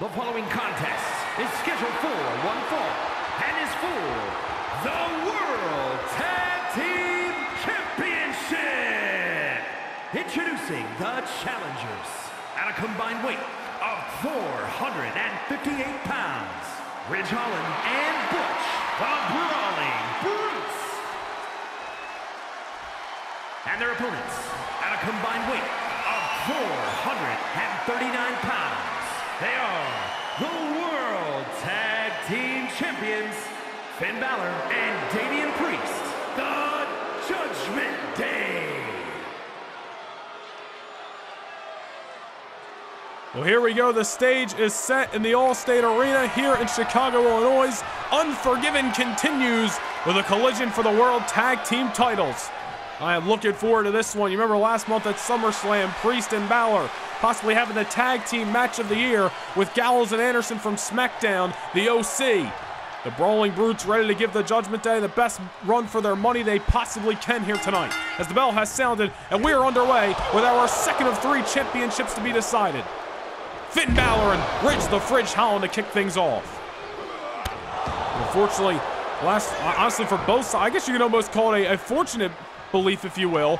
The following contest is scheduled for one fall and is for the World Tag Team Championship. Introducing the challengers at a combined weight of four hundred fifty-eight pounds, Ridge Holland and Butch, the Brawling Brutes. And their opponents at a combined weight of four hundred thirty-nine pounds, they are the World Tag Team Champions, Finn Balor and Damian Priest, the Judgment Day. Well, here we go. The stage is set in the Allstate Arena here in Chicago, Illinois. Unforgiven continues with a collision for the World Tag Team titles. I am looking forward to this one. You remember last month at SummerSlam, Priest and Balor possibly having the tag team match of the year with Gallows and Anderson from SmackDown, the O C. The Brawling Brutes ready to give the Judgment Day the best run for their money they possibly can here tonight, as the bell has sounded and we are underway with our second of three championships to be decided. Finn Balor and Ridge the Fridge Holland to kick things off. Unfortunately, Last, honestly, for both sides, I guess you can almost call it a, a fortunate belief, if you will.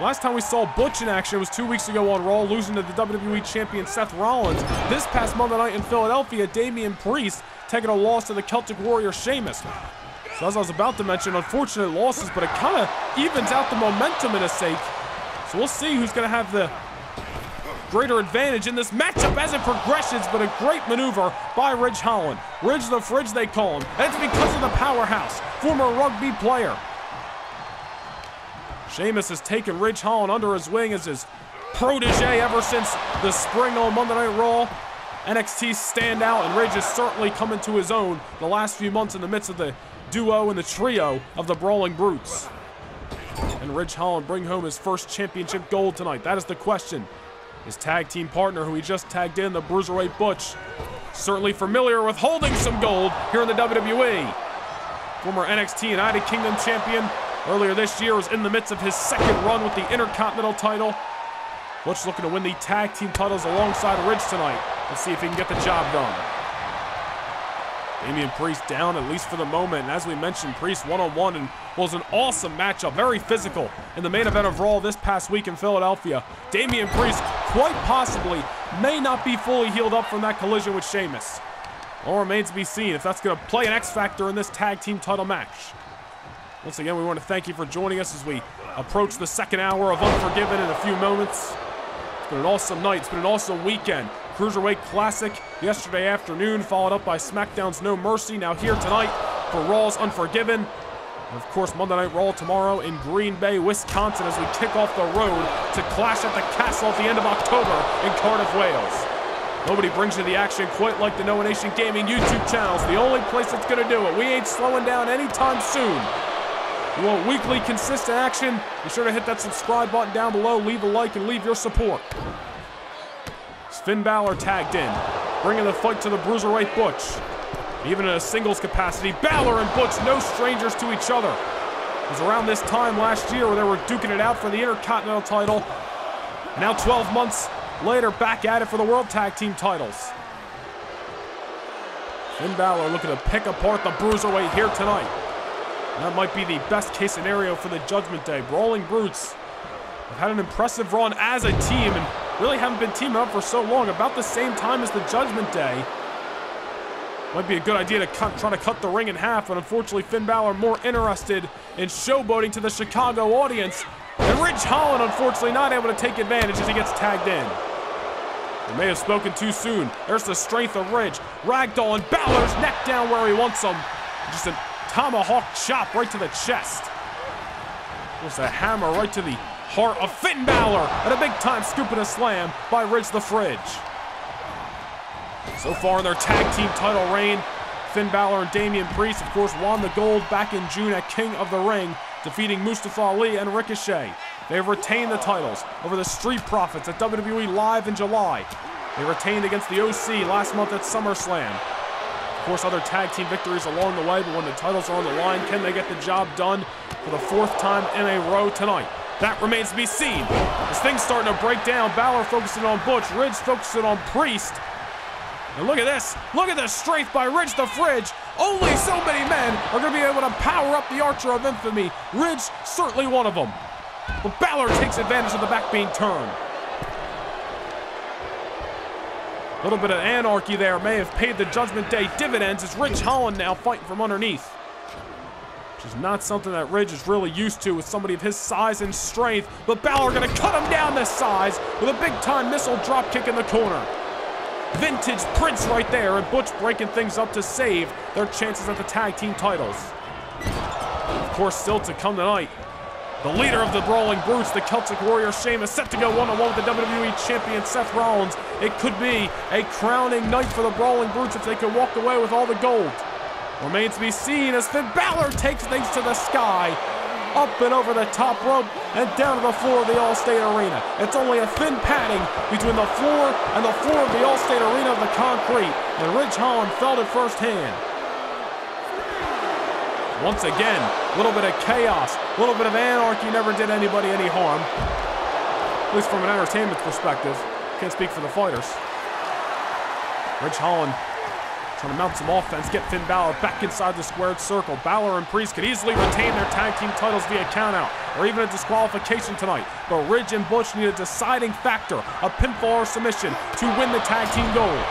Last time we saw Butch in action was two weeks ago on Raw, losing to the W W E champion Seth Rollins. This past Monday night in Philadelphia, Damian Priest taking a loss to the Celtic Warrior Sheamus. So as I was about to mention, unfortunate losses, but it kind of evens out the momentum in a sake. So we'll see who's going to have the greater advantage in this matchup as it progresses, but a great maneuver by Ridge Holland. Ridge the Fridge, they call him. That's because of the powerhouse, former rugby player. Sheamus has taken Ridge Holland under his wing as his protege ever since the spring on Monday Night Raw. N X T standout, and Ridge has certainly come into his own the last few months in the midst of the duo and the trio of the Brawling Brutes. And Ridge Holland bring home his first championship gold tonight. That is the question. His tag team partner, who he just tagged in, the Bruiserweight Butch, certainly familiar with holding some gold here in the W W E. Former N X T United Kingdom champion earlier this year was in the midst of his second run with the Intercontinental title. Butch looking to win the tag team titles alongside Ridge tonight. Let's see if he can get the job done. Damian Priest down, at least for the moment, and as we mentioned, Priest one-on-one and was an awesome matchup, very physical in the main event of Raw this past week in Philadelphia. Damian Priest quite possibly may not be fully healed up from that collision with Sheamus. All remains to be seen if that's going to play an X-factor in this tag team title match. Once again, we want to thank you for joining us as we approach the second hour of Unforgiven in a few moments. It's been an awesome night, it's been an awesome weekend. Cruiserweight Classic yesterday afternoon, followed up by SmackDown's No Mercy, now here tonight for Raw's Unforgiven. And of course, Monday Night Raw tomorrow in Green Bay, Wisconsin, as we kick off the road to Clash at the Castle at the end of October in Cardiff, Wales. Nobody brings you the action quite like the No Nation Gaming YouTube channel's the only place that's going to do it. We ain't slowing down anytime soon. You want weekly consistent action? Be sure to hit that subscribe button down below, leave a like, and leave your support. Finn Balor tagged in, bringing the fight to the Bruiserweight Butch. Even in a singles capacity, Balor and Butch, no strangers to each other. It was around this time last year where they were duking it out for the Intercontinental title. Now twelve months later, back at it for the World Tag Team titles. Finn Balor looking to pick apart the Bruiserweight here tonight. And that might be the best case scenario for the Judgment Day. Brawling Brutes have had an impressive run as a team, and really haven't been teaming up for so long, about the same time as the Judgment Day. Might be a good idea to cut, try to cut the ring in half, but unfortunately Finn Balor more interested in showboating to the Chicago audience. And Ridge Holland, unfortunately, not able to take advantage as he gets tagged in. He may have spoken too soon. There's the strength of Ridge. Ragdoll and Balor's neck down where he wants him. Just a tomahawk chop right to the chest. Just a hammer right to the heart of Finn Balor, and a big-time scoop and a slam by Ridge the Fridge. So far in their tag team title reign, Finn Balor and Damian Priest, of course, won the gold back in June at King of the Ring, defeating Mustafa Ali and Ricochet. They've retained the titles over the Street Profits at W W E Live in July. They retained against the O C last month at SummerSlam. Of course, other tag team victories along the way, but when the titles are on the line, can they get the job done for the fourth time in a row tonight? That remains to be seen. This thing's starting to break down. Balor focusing on Butch. Ridge focusing on Priest. And look at this. Look at the strength by Ridge the Fridge. Only so many men are going to be able to power up the Archer of Infamy. Ridge, certainly one of them. But Balor takes advantage of the back being turned. A little bit of anarchy there may have paid the Judgment Day dividends as Ridge Holland now fighting from underneath, which is not something that Ridge is really used to with somebody of his size and strength. But Balor going to cut him down this size with a big-time missile drop kick in the corner. Vintage Prince right there, and Butch breaking things up to save their chances at the tag team titles. Of course, still to come tonight, the leader of the Brawling Brutes, the Celtic Warrior Sheamus, set to go one-on-one with the W W E champion Seth Rollins. It could be a crowning night for the Brawling Brutes if they could walk away with all the gold. Remains to be seen as Finn Balor takes things to the sky, up and over the top rope and down to the floor of the Allstate Arena. It's only a thin padding between the floor and the floor of the Allstate Arena of the concrete, and Ridge Holland felt it firsthand. Once again, a little bit of chaos, a little bit of anarchy never did anybody any harm, at least from an entertainment perspective. Can't speak for the fighters. Ridge Holland Trying to mount some offense, get Finn Balor back inside the squared circle. Balor and Priest could easily retain their tag team titles via countout or even a disqualification tonight. But Ridge and Butch need a deciding factor, a pinfall or submission to win the tag team gold.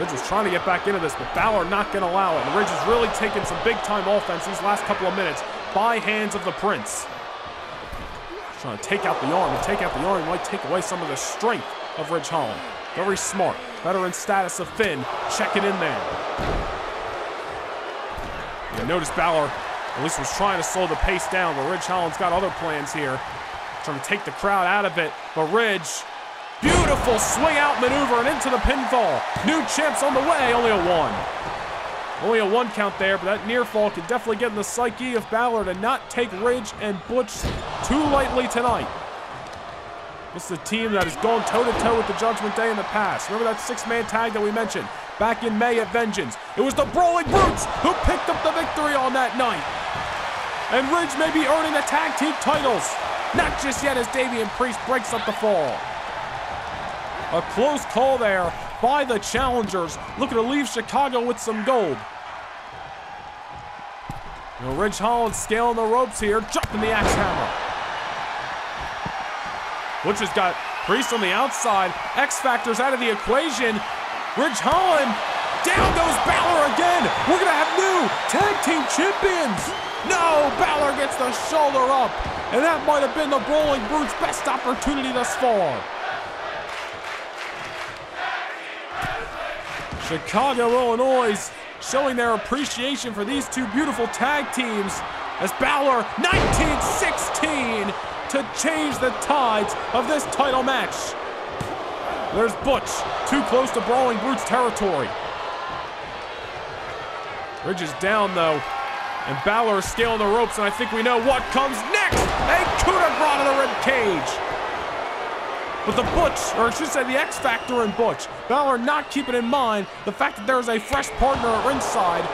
Ridge was trying to get back into this, but Balor not going to allow it. And Ridge has really taken some big-time offense these last couple of minutes by hands of the Prince. Trying to take out the arm. And take out the arm might take away some of the strength of Ridge Holland. Very smart. Veteran status of Finn. Checking in there. You notice Balor at least was trying to slow the pace down, but Ridge Holland's got other plans here. Trying to take the crowd out of it, but Ridge... Beautiful swing-out maneuver and into the pinfall. New champs on the way, only a one. Only a one count there, but that near fall can definitely get in the psyche of Balor to not take Ridge and Butch too lightly tonight. This is a team that has gone toe-to-toe with the Judgment Day in the past. Remember that six-man tag that we mentioned back in May at Vengeance? It was the Brawling Brutes who picked up the victory on that night. And Ridge may be earning the tag team titles. Not just yet as Damian Priest breaks up the fall. A close call there by the challengers, looking to leave Chicago with some gold. You know, Ridge Holland scaling the ropes here, jumping the axe hammer. Butch has got Priest on the outside, X-Factor's out of the equation. Ridge Holland, down goes Balor again. We're gonna have new tag team champions. No, Balor gets the shoulder up, and that might have been the Brawling Brutes' best opportunity thus far. Chicago, Illinois, showing their appreciation for these two beautiful tag teams as Balor, nineteen sixteen, to change the tides of this title match. There's Butch, too close to Brawling Brutes territory. Ridge is down, though, and Balor is scaling the ropes, and I think we know what comes next. A coup de grace to the ribcage. But the Butch, or I should say the X Factor in Butch, Balor not keeping in mind the fact that there's a fresh partner at ringside,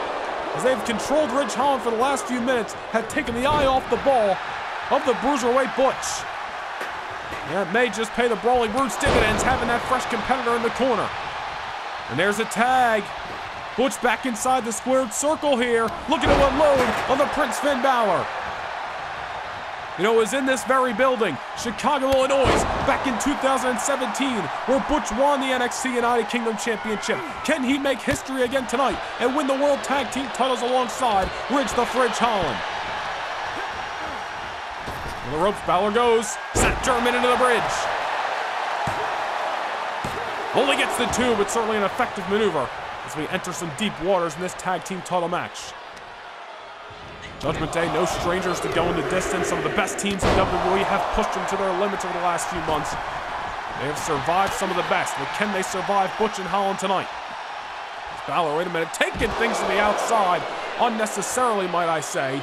as they've controlled Ridge Holland for the last few minutes, had taken the eye off the ball of the Bruiserweight Butch. Yeah, it may just pay the Brawling Brutes dividends having that fresh competitor in the corner. And there's a tag. Butch back inside the squared circle here, looking to unload on the Prince Finn Balor. You know, it was in this very building, Chicago, Illinois, back in two thousand seventeen, where Butch won the N X T United Kingdom Championship. Can he make history again tonight and win the World Tag Team titles alongside Ridge the Fridge Holland? On the ropes, Balor goes, sent German into the bridge. Only gets the two, but certainly an effective maneuver as we enter some deep waters in this tag team title match. Judgment Day, no strangers to going the distance. Some of the best teams in W W E have pushed them to their limits over the last few months. They have survived some of the best, but can they survive Butch and Holland tonight? Balor, wait a minute, taking things to the outside, unnecessarily, might I say.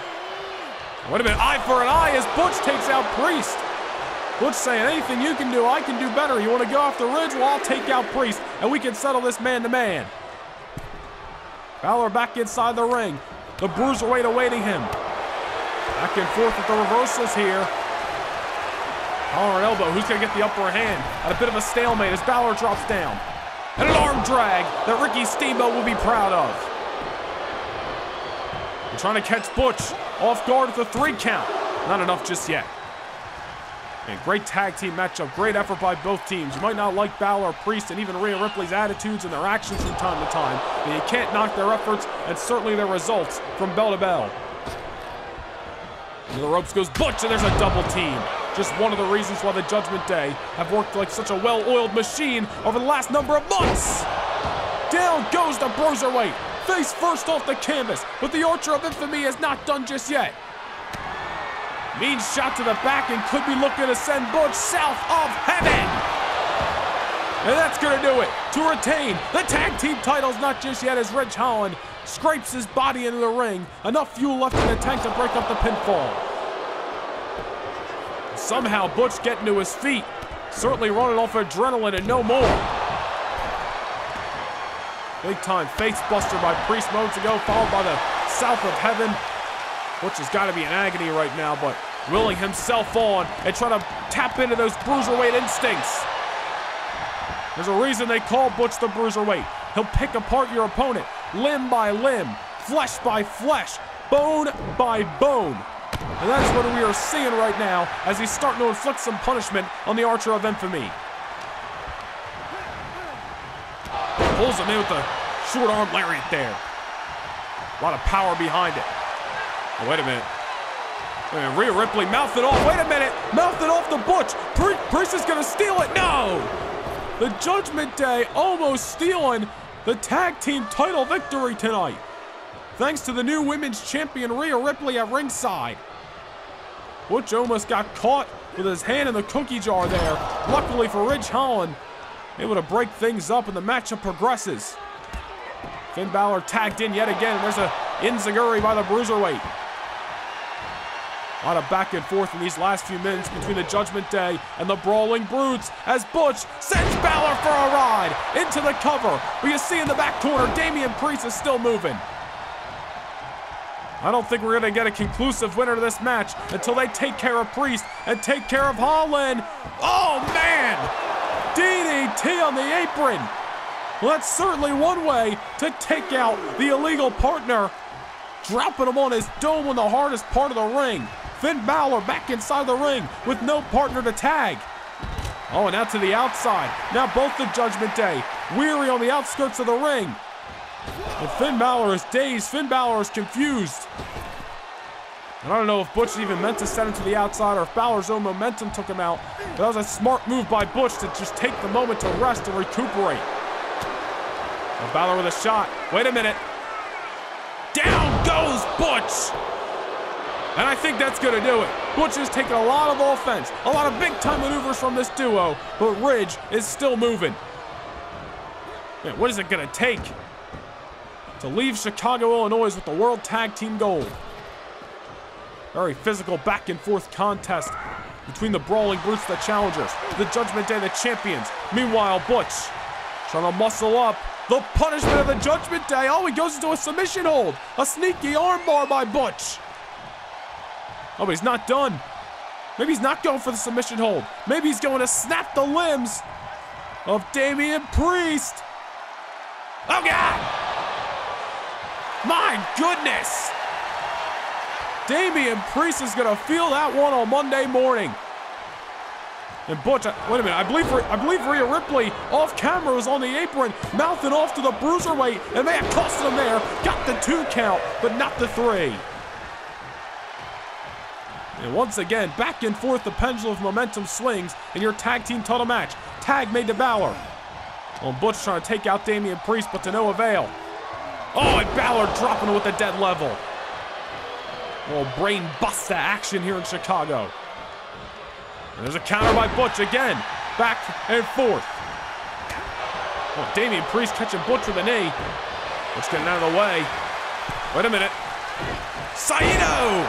Wait a minute, eye for an eye as Butch takes out Priest. Butch saying, anything you can do, I can do better. You want to go off the ridge? Well, I'll take out Priest, and we can settle this man-to-man. Balor back inside the ring. The Bruiserweight awaiting him. Back and forth with the reversals here. Collar and elbow, who's gonna get the upper hand? At a bit of a stalemate as Balor drops down. And an arm drag that Ricky Steamboat will be proud of. They're trying to catch Butch off guard with a three count. Not enough just yet. And great tag team matchup, great effort by both teams. You might not like Balor, Priest, and even Rhea Ripley's attitudes and their actions from time to time, but you can't knock their efforts and certainly their results from bell to bell. Into the ropes goes Butch, and there's a double team. Just one of the reasons why the Judgment Day have worked like such a well-oiled machine over the last number of months. Down goes the Bruiserweight, face first off the canvas, but the Archer of Infamy is not done just yet. Mean shot to the back and could be looking to send Butch south of heaven. And that's gonna do it to retain the tag team titles, not just yet, as Ridge Holland scrapes his body into the ring. Enough fuel left in the tank to break up the pinfall. Somehow Butch getting to his feet, certainly running off adrenaline and no more. Big time face buster by Priest moments ago, followed by the south of heaven. Butch has got to be in agony right now, but willing himself on and trying to tap into those Bruiserweight instincts. There's a reason they call Butch the Bruiserweight. He'll pick apart your opponent, limb by limb, flesh by flesh, bone by bone. And that is what we are seeing right now as he's starting to inflict some punishment on the Archer of Infamy. Pulls him in with a short arm lariat there. A lot of power behind it. Oh, wait a minute. Wait a minute. Rhea Ripley mouthed it off. Wait a minute. Mouthed it off to Butch. Priest is going to steal it. No! The Judgment Day almost stealing the tag team title victory tonight, thanks to the new women's champion Rhea Ripley at ringside. Butch almost got caught with his hand in the cookie jar there. Luckily for Ridge Holland, able to break things up and the matchup progresses. Finn Balor tagged in yet again. There's a enziguri by the Bruiserweight. A lot of back and forth in these last few minutes between the Judgment Day and the Brawling Brutes as Butch sends Balor for a ride into the cover. But you see in the back corner, Damian Priest is still moving. I don't think we're going to get a conclusive winner to this match until they take care of Priest and take care of Holland. Oh, man! D D T on the apron. Well, that's certainly one way to take out the illegal partner. Dropping him on his dome on the hardest part of the ring. Finn Balor back inside the ring with no partner to tag. Oh, and out to the outside. Now both the Judgment Day weary on the outskirts of the ring. And Finn Balor is dazed. Finn Balor is confused. And I don't know if Butch even meant to send him to the outside or if Balor's own momentum took him out. But that was a smart move by Butch to just take the moment to rest and recuperate. And Balor with a shot. Wait a minute. Down goes Butch! And I think that's going to do it. Butch is taking a lot of offense, a lot of big-time maneuvers from this duo, but Ridge is still moving. Man, what is it going to take to leave Chicago, Illinois with the World Tag Team Gold? Very physical back-and-forth contest between the Brawling Brutes, the challengers, the Judgment Day, the champions. Meanwhile, Butch trying to muscle up. The punishment of the Judgment Day. Oh, he goes into a submission hold. A sneaky armbar by Butch. Oh, but he's not done. Maybe he's not going for the submission hold. Maybe he's going to snap the limbs of Damian Priest. Oh, God. My goodness. Damian Priest is going to feel that one on Monday morning. And Butch, I, wait a minute, I believe, I believe Rhea Ripley off camera was on the apron, mouthing off to the Bruiserweight, and they have tossed him there. Got the two count, but not the three. And once again, back and forth, the pendulum of momentum swings in your tag team title match. Tag made to Balor. Well, Butch trying to take out Damian Priest, but to no avail. Oh, and Balor dropping him with a dead level. Well, brain buster action here in Chicago. And there's a counter by Butch again. Back and forth. Oh, Damian Priest catching Butch with a knee. Butch getting out of the way. Wait a minute. Saito!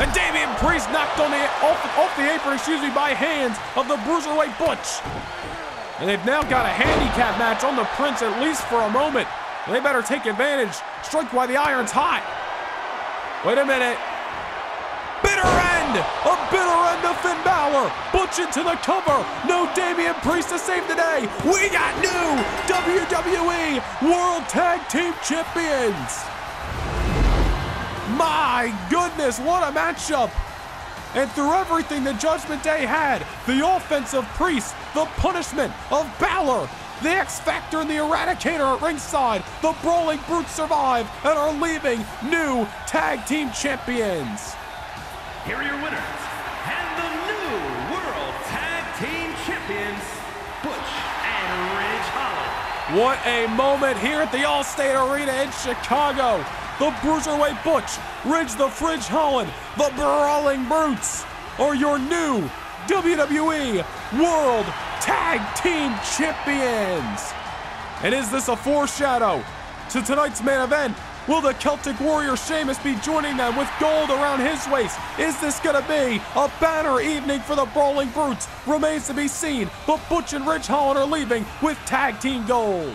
And Damian Priest knocked on the, off, off the apron, excuse me, by hands of the Bruiserweight Butch. And they've now got a handicap match on the Prince, at least for a moment. And they better take advantage. Strike while the iron's hot. Wait a minute. A bitter end to Finn Balor. Butch into the cover. No Damian Priest to save the day. We got new W W E World Tag Team Champions. My goodness, what a matchup. And through everything the Judgment Day had, the offense of Priest, the punishment of Balor, the X-Factor and the Eradicator at ringside, the Brawling Brutes survive and are leaving new Tag Team Champions. Here are your winners and the new World Tag Team Champions, Butch and Ridge Holland. What a moment here at the Allstate Arena in Chicago. The Bruiserweight Butch, Ridge the Fridge Holland, the Brawling Brutes are your new W W E World Tag Team Champions. And is this a foreshadow to tonight's main event? Will the Celtic Warrior Sheamus be joining them with gold around his waist? Is this going to be a banner evening for the Brawling Brutes? Remains to be seen, but Butch and Ridge Holland are leaving with tag team gold.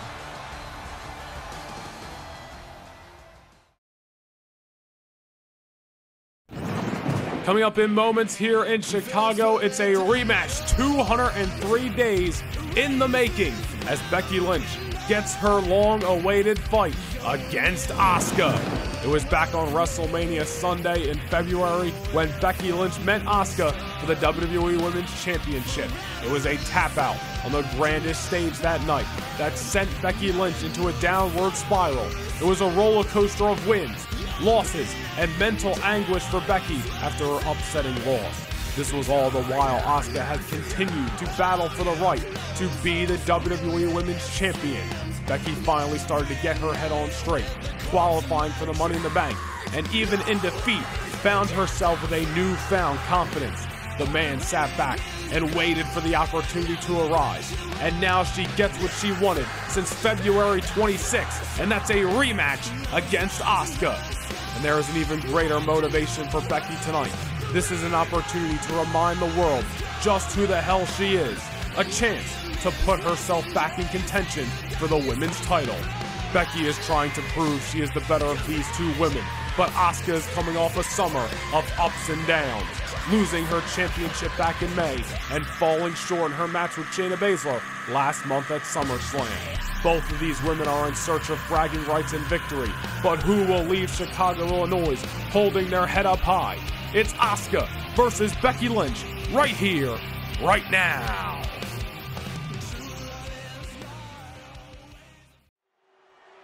Coming up in moments here in Chicago, it's a rematch two hundred three days in the making as Becky Lynch gets her long-awaited fight against Asuka. It was back on WrestleMania Sunday in February when Becky Lynch met Asuka for the W W E Women's Championship. It was a tap-out on the grandest stage that night that sent Becky Lynch into a downward spiral. It was a roller coaster of wins, losses, and mental anguish for Becky after her upsetting loss. This was all the while Asuka has continued to battle for the right to be the W W E Women's Champion. Becky finally started to get her head on straight, qualifying for the Money in the Bank, and even in defeat, found herself with a newfound confidence. The man sat back and waited for the opportunity to arise, and now she gets what she wanted since February twenty-sixth, and that's a rematch against Asuka. And there is an even greater motivation for Becky tonight. This is an opportunity to remind the world just who the hell she is. A chance to put herself back in contention for the women's title. Becky is trying to prove she is the better of these two women, but Asuka is coming off a summer of ups and downs, losing her championship back in May and falling short in her match with Shayna Baszler last month at SummerSlam. Both of these women are in search of bragging rights and victory, but who will leave Chicago, Illinois, holding their head up high? It's Asuka versus Becky Lynch, right here, right now.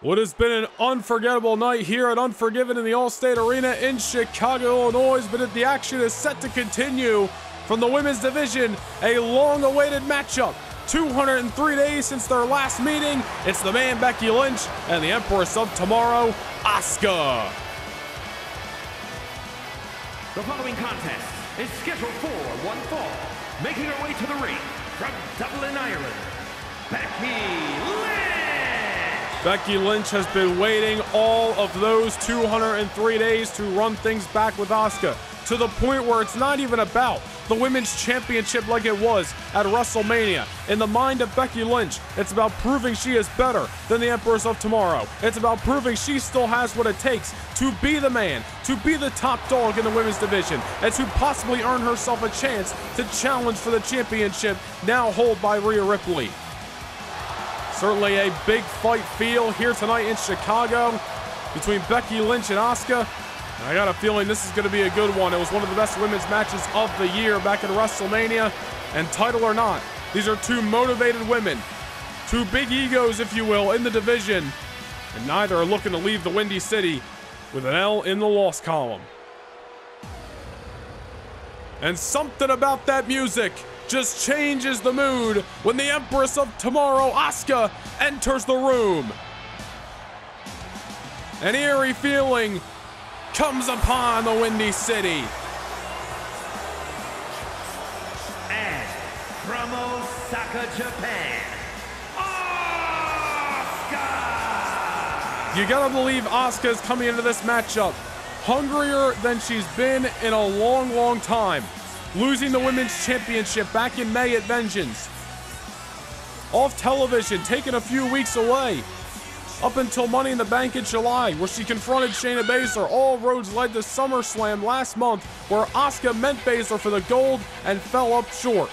What has been an unforgettable night here at Unforgiven in the Allstate Arena in Chicago, Illinois, but if the action is set to continue from the women's division, a long-awaited matchup. two hundred three days since their last meeting, it's the man Becky Lynch and the Empress of Tomorrow, Asuka. The following contest is scheduled for one fall, making her way to the ring from Dublin, Ireland, Becky Lynch! Becky Lynch has been waiting all of those two hundred three days to run things back with Asuka, to the point where it's not even about the Women's Championship like it was at WrestleMania. In the mind of Becky Lynch, it's about proving she is better than the Empress of Tomorrow. It's about proving she still has what it takes to be the man, to be the top dog in the women's division, and to possibly earn herself a chance to challenge for the championship now held by Rhea Ripley. Certainly a big fight feel here tonight in Chicago between Becky Lynch and Asuka. I got a feeling this is going to be a good one. It was one of the best women's matches of the year back in WrestleMania. And title or not, these are two motivated women, two big egos, if you will, in the division. And neither are looking to leave the Windy City with an L in the loss column. And something about that music just changes the mood when the Empress of Tomorrow, Asuka, enters the room. An eerie feeling comes upon the Windy City. And from Osaka, Japan, Asuka! You gotta believe Asuka's coming into this matchup hungrier than she's been in a long, long time. Losing the Women's Championship back in May at Vengeance. Off television, taking a few weeks away. Up until Money in the Bank in July, where she confronted Shayna Baszler. All roads led to SummerSlam last month, where Asuka meant Baszler for the gold and fell up short.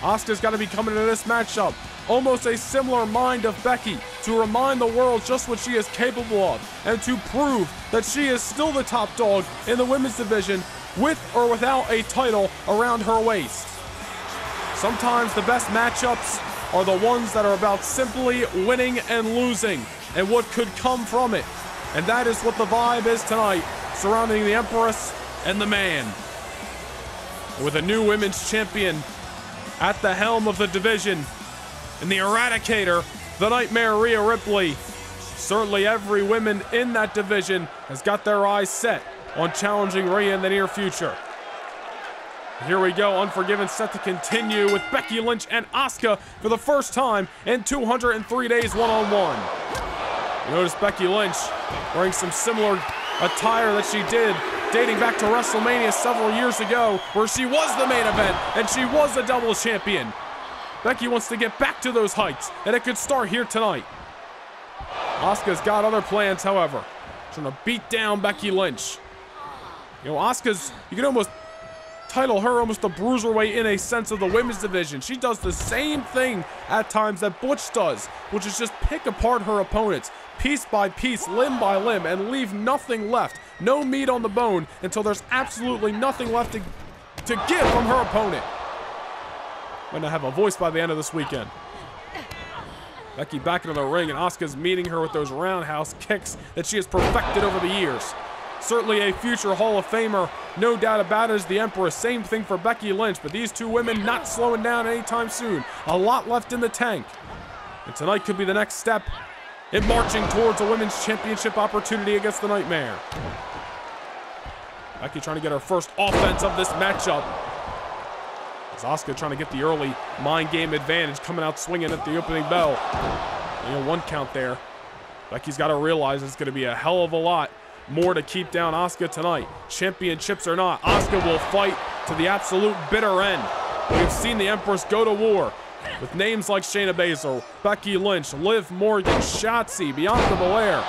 Asuka's got to be coming into this matchup almost a similar mind of Becky, to remind the world just what she is capable of, and to prove that she is still the top dog in the women's division, with or without a title around her waist. Sometimes the best matchups are the ones that are about simply winning and losing, and what could come from it. And that is what the vibe is tonight surrounding the Empress and the man. With a new women's champion at the helm of the division, and the Eradicator, the Nightmare Rhea Ripley, certainly every woman in that division has got their eyes set on challenging Rhea in the near future. Here we go, Unforgiven set to continue with Becky Lynch and Asuka for the first time in two hundred three days one-on-one. You notice Becky Lynch wearing some similar attire that she did dating back to WrestleMania several years ago, where she was the main event and she was a double champion. Becky wants to get back to those heights, and it could start here tonight. Asuka's got other plans, however. Trying to beat down Becky Lynch. You know, Asuka's, you can almost title her almost a bruiserweight in a sense of the women's division. She does the same thing at times that Butch does, which is just pick apart her opponents piece by piece, limb by limb, and leave nothing left, no meat on the bone, until there's absolutely nothing left to, to give from her opponent. Might not have a voice by the end of this weekend. Becky back into the ring, and Asuka's meeting her with those roundhouse kicks that she has perfected over the years. Certainly a future Hall of Famer, no doubt about it, is the Empress. Same thing for Becky Lynch, but these two women not slowing down anytime soon. A lot left in the tank. And tonight could be the next step in marching towards a women's championship opportunity against the Nightmare. Becky trying to get her first offense of this matchup. As Asuka trying to get the early mind game advantage, coming out swinging at the opening bell. You know, one count there. Becky's got to realize it's going to be a hell of a lot more to keep down Asuka tonight. Championships or not, Asuka will fight to the absolute bitter end. We've seen the Empress go to war with names like Shayna Baszler, Becky Lynch, Liv Morgan, Shotzi, Bianca Belair.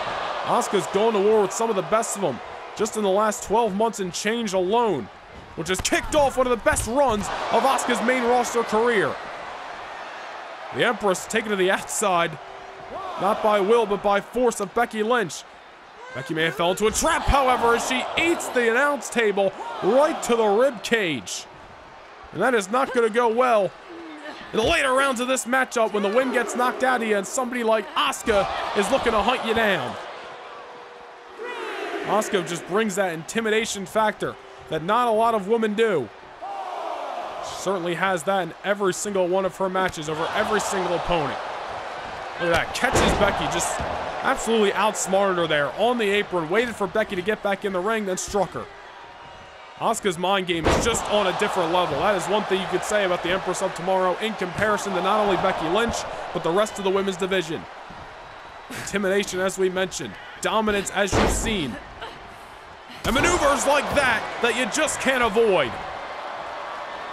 Asuka's going to war with some of the best of them just in the last twelve months and change alone, which has kicked off one of the best runs of Asuka's main roster career. The Empress taken to the outside, not by will, but by force of Becky Lynch. Becky may have fell into a trap, however, as she eats the announce table right to the rib cage. And that is not going to go well in the later rounds of this matchup when the wind gets knocked out of you and somebody like Asuka is looking to hunt you down. Asuka just brings that intimidation factor that not a lot of women do. She certainly has that in every single one of her matches over every single opponent. Look at that, catches Becky, just absolutely outsmarted her there on the apron, waited for Becky to get back in the ring, then struck her. Asuka's mind game is just on a different level. That is one thing you could say about the Empress of Tomorrow in comparison to not only Becky Lynch, but the rest of the women's division. Intimidation, as we mentioned. Dominance, as you've seen. And maneuvers like that, that you just can't avoid.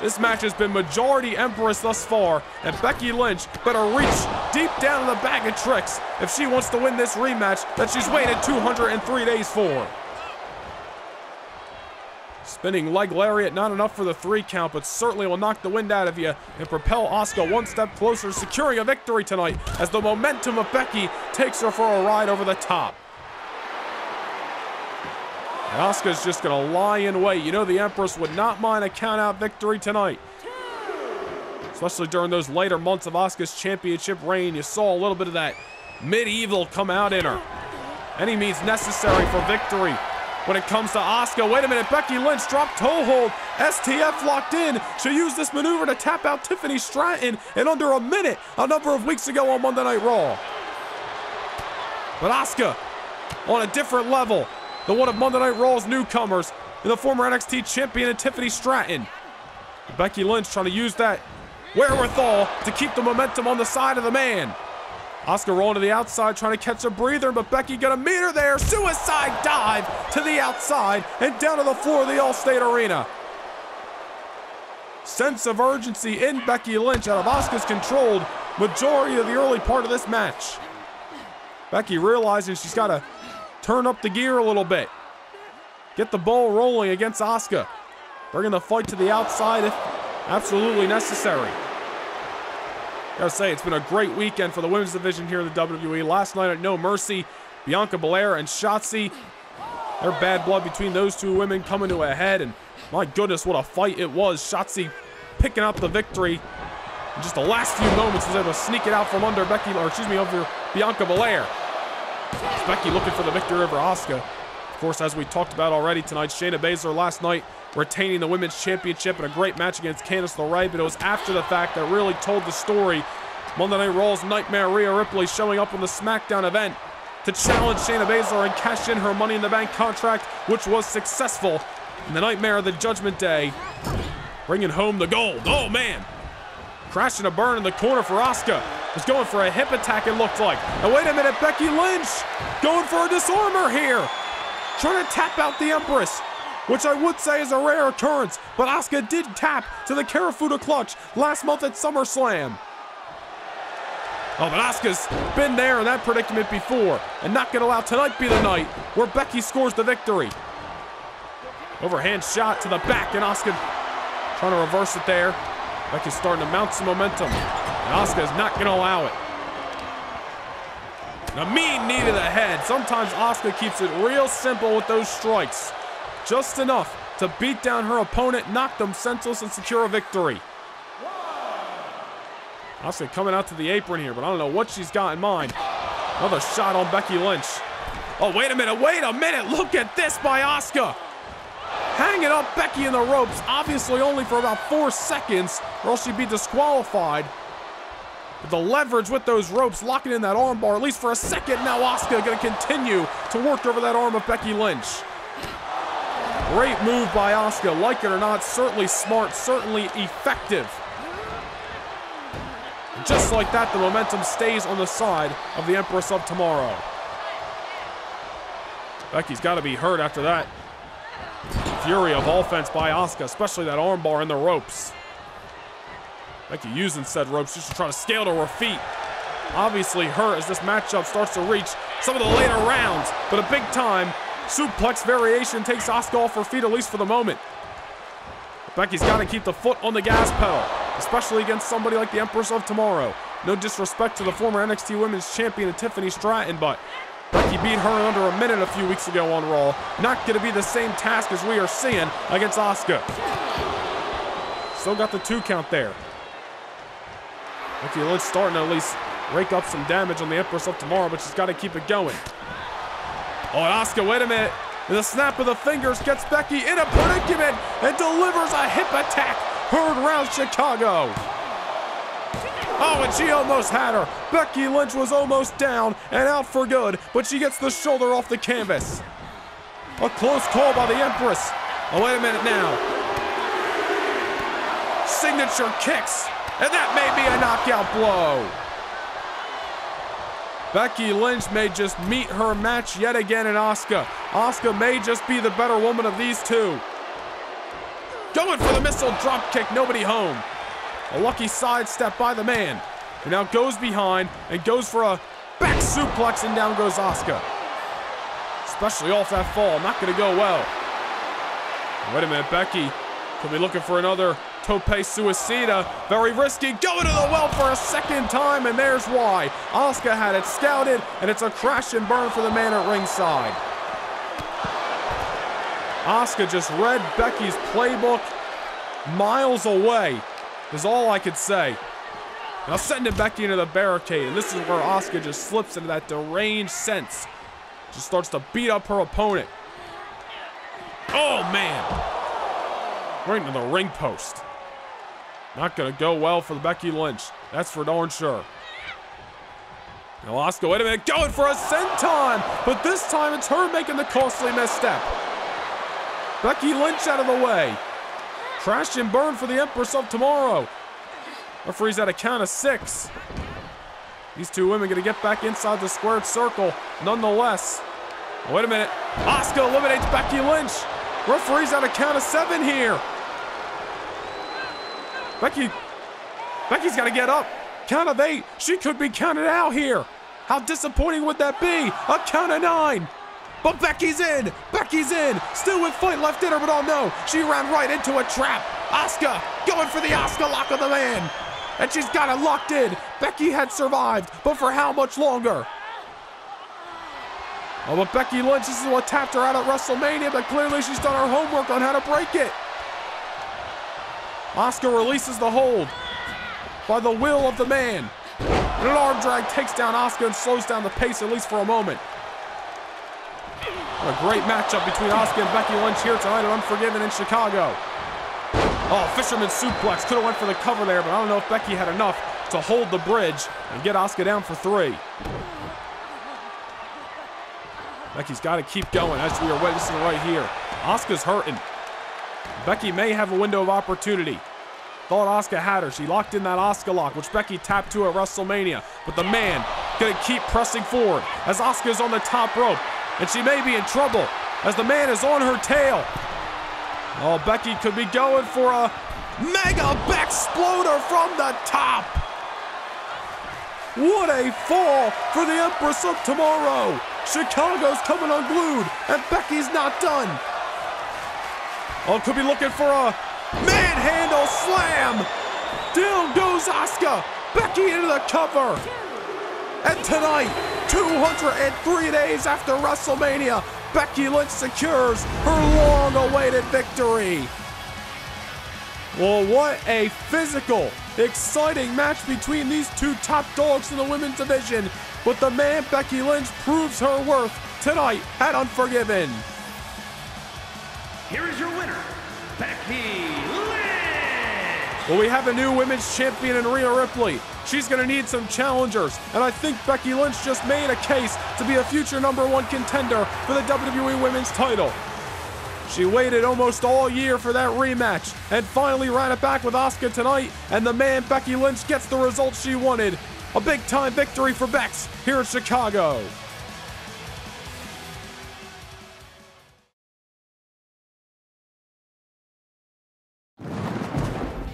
This match has been majority Empress thus far, and Becky Lynch better reach deep down in the bag of tricks if she wants to win this rematch that she's waited two hundred three days for. Spinning leg lariat, not enough for the three count, but certainly will knock the wind out of you and propel Asuka one step closer to securing a victory tonight as the momentum of Becky takes her for a ride over the top. And Asuka's just going to lie in wait. You know the Empress would not mind a count-out victory tonight. Especially during those later months of Asuka's championship reign, you saw a little bit of that medieval come out in her. Any means necessary for victory when it comes to Asuka. Wait a minute, Becky Lynch dropped toe hold. S T F locked in. She used this maneuver to tap out Tiffany Stratton in under a minute a number of weeks ago on Monday Night Raw. But Asuka on a different level. The one of Monday Night Raw's newcomers and the former N X T champion and Tiffany Stratton. Becky Lynch trying to use that wherewithal to keep the momentum on the side of the man. Asuka rolling to the outside trying to catch a breather, but Becky gonna meet her there. Suicide dive to the outside and down to the floor of the Allstate Arena. Sense of urgency in Becky Lynch out of Asuka's controlled majority of the early part of this match. Becky realizing she's gotta turn up the gear a little bit. Get the ball rolling against Asuka. Bringing the fight to the outside if absolutely necessary. Gotta say, it's been a great weekend for the women's division here in the W W E. Last night at No Mercy, Bianca Belair and Shotzi. Their bad blood between those two women coming to a head. And my goodness, what a fight it was. Shotzi picking up the victory. In just the last few moments was able to sneak it out from under Becky, or excuse me, over Bianca Belair. It's Becky looking for the victory over Asuka. Of course, as we talked about already tonight, Shayna Baszler last night retaining the Women's Championship in a great match against Candice LeRae, but it was after the fact that really told the story. Monday Night Raw's Nightmare Rhea Ripley showing up on the SmackDown event to challenge Shayna Baszler and cash in her Money in the Bank contract, which was successful in the Nightmare of the Judgment Day, bringing home the gold. Oh, man. Crashing a burn in the corner for Asuka. Was going for a hip attack, it looked like. And wait a minute, Becky Lynch going for a disarmer here. Trying to tap out the Empress, which I would say is a rare occurrence, but Asuka did tap to the Karafuda clutch last month at SummerSlam. Oh, but Asuka's been there in that predicament before, and not going to allow tonight be the night where Becky scores the victory. Overhand shot to the back, and Asuka Trying to reverse it there. Becky's starting to mount some momentum. And Asuka is not going to allow it. A mean knee to the head. Sometimes Asuka keeps it real simple with those strikes. Just enough to beat down her opponent, knock them senseless, and secure a victory. Asuka coming out to the apron here, but I don't know what she's got in mind. Another shot on Becky Lynch. Oh, wait a minute, wait a minute. Look at this by Asuka. Hanging up Becky in the ropes, obviously only for about four seconds, or else she'd be disqualified. But the leverage with those ropes, locking in that arm bar, at least for a second. Now Asuka going to continue to work over that arm of Becky Lynch. Great move by Asuka, like it or not, certainly smart, certainly effective. And just like that, the momentum stays on the side of the Empress of Tomorrow. Becky's got to be hurt after that. Fury of offense by Asuka, especially that arm bar in the ropes. Becky using said ropes just to try to scale to her feet. Obviously hurt as this matchup starts to reach some of the later rounds, but a big time suplex variation takes Asuka off her feet, at least for the moment. But Becky's got to keep the foot on the gas pedal, especially against somebody like the Empress of Tomorrow. No disrespect to the former N X T Women's Champion Tiffany Stratton, but Becky beat her in under a minute a few weeks ago on Raw. Not going to be the same task as we are seeing against Asuka. Still got the two count there. Becky Lynch starting to at least rake up some damage on the Empress of Tomorrow, but she's got to keep it going. Oh, and Asuka, wait a minute. And the snap of the fingers gets Becky in a predicament and delivers a hip attack heard round Chicago. Oh, and she almost had her. Becky Lynch was almost down and out for good, but she gets the shoulder off the canvas. A close call by the Empress. Oh, wait a minute now. Signature kicks. And that may be a knockout blow. Becky Lynch may just meet her match yet again in Asuka. Asuka may just be the better woman of these two. Going for the missile drop kick, nobody home. A lucky sidestep by the man, who now goes behind and goes for a back suplex, and down goes Asuka. Especially off that fall, not gonna go well. Wait a minute, Becky could be looking for another Tope Suicida, very risky, going to the well for a second time, and there's why. Asuka had it scouted, and it's a crash and burn for the man at ringside. Asuka just read Becky's playbook miles away, is all I could say. Now sending Becky into the barricade, and this is where Asuka just slips into that deranged sense. Just starts to beat up her opponent. Oh, man. Right into the ring post. Not going to go well for the Becky Lynch. That's for darn sure. Now Asuka, wait a minute, going for a senton, but this time it's her making the costly misstep. Becky Lynch out of the way. Crash and burn for the Empress of Tomorrow. Referee's at a count of six. These two women going to get back inside the squared circle nonetheless. Now, wait a minute. Asuka eliminates Becky Lynch. Referee's at a count of seven here. Becky, Becky's got to get up. Count of eight. She could be counted out here. How disappointing would that be? A count of nine. But Becky's in. Becky's in. Still with fight left in her, but oh no. She ran right into a trap. Asuka going for the Asuka lock of the man. And she's got it locked in. Becky had survived, but for how much longer? Oh, but Becky Lynch, this is what tapped her out at WrestleMania, but clearly she's done her homework on how to break it. Asuka releases the hold by the will of the man. And an arm drag takes down Asuka and slows down the pace, at least for a moment. What a great matchup between Asuka and Becky Lynch here tonight at Unforgiven in Chicago. Oh, fisherman suplex. Could have went for the cover there, but I don't know if Becky had enough to hold the bridge and get Asuka down for three. Becky's got to keep going as we are witnessing right here. Asuka's hurting. Becky may have a window of opportunity. Thought Asuka had her. She locked in that Asuka lock, which Becky tapped to at WrestleMania. But the man going to keep pressing forward as Asuka's on the top rope. And she may be in trouble as the man is on her tail. Oh, Becky could be going for a mega backsploder from the top. What a fall for the Empress of Tomorrow. Chicago's coming unglued, and Becky's not done. Oh, could be looking for a manhandle slam. Down goes Asuka. Becky into the cover. And tonight, two hundred three days after WrestleMania, Becky Lynch secures her long-awaited victory. Well, what a physical, exciting match between these two top dogs in the women's division. But the man Becky Lynch proves her worth tonight at Unforgiven. Here is your winner, Becky Lynch. Well, we have a new women's champion in Rhea Ripley. She's going to need some challengers. And I think Becky Lynch just made a case to be a future number one contender for the W W E Women's title. She waited almost all year for that rematch and finally ran it back with Asuka tonight, and the man Becky Lynch gets the result she wanted. A big-time victory for Bex here in Chicago.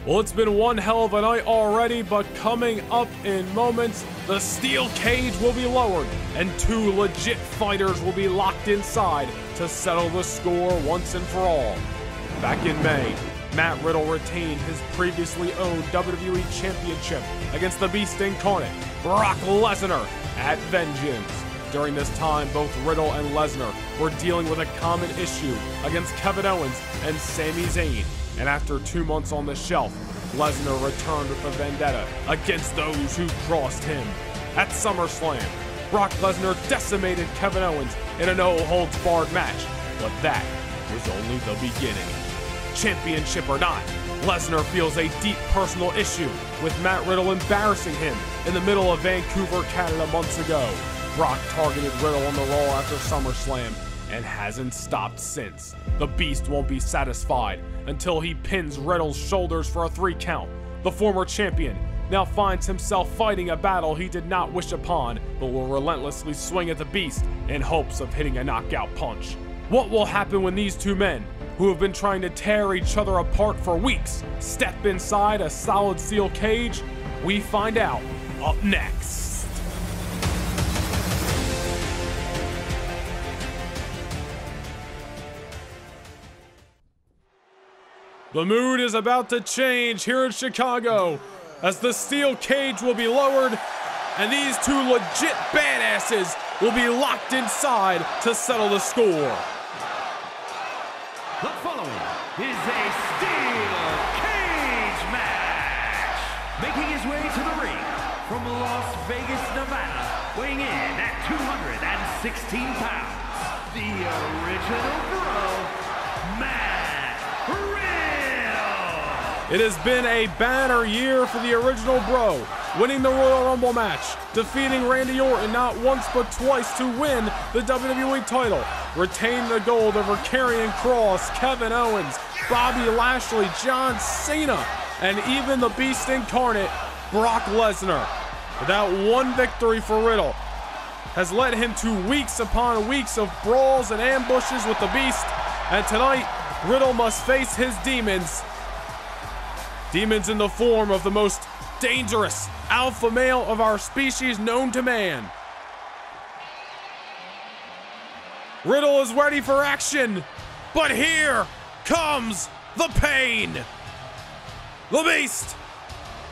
Well, it's been one hell of a night already, but coming up in moments, the steel cage will be lowered and two legit fighters will be locked inside to settle the score once and for all. Back in May, Matt Riddle retained his previously owned W W E Championship against the Beast Incarnate, Brock Lesnar, at Vengeance. During this time, both Riddle and Lesnar were dealing with a common issue against Kevin Owens and Sami Zayn. And after two months on the shelf, Lesnar returned with a vendetta against those who crossed him. At SummerSlam, Brock Lesnar decimated Kevin Owens in a no-holds-barred match, but that was only the beginning. Championship or not, Lesnar feels a deep personal issue with Matt Riddle embarrassing him in the middle of Vancouver, Canada months ago. Brock targeted Riddle on the roll after SummerSlam and hasn't stopped since. The Beast won't be satisfied until he pins Riddle's shoulders for a three count. The former champion now finds himself fighting a battle he did not wish upon, but will relentlessly swing at the Beast in hopes of hitting a knockout punch. What will happen when these two men, who have been trying to tear each other apart for weeks, step inside a solid steel cage? We find out up next. The mood is about to change here in Chicago as the steel cage will be lowered and these two legit badasses will be locked inside to settle the score. The following is a steel cage match. Making his way to the ring from Las Vegas, Nevada, weighing in at two hundred sixteen pounds, the original bro, Matt. It has been a banner year for the original bro, winning the Royal Rumble match, defeating Randy Orton not once but twice to win the W W E title, retain the gold over Karrion Kross, Kevin Owens, Bobby Lashley, John Cena, and even the Beast Incarnate, Brock Lesnar. That one victory for Riddle has led him to weeks upon weeks of brawls and ambushes with the Beast, and tonight, Riddle must face his demons. Demons in the form of the most dangerous alpha male of our species known to man. Riddle is ready for action, but here comes the pain. The Beast,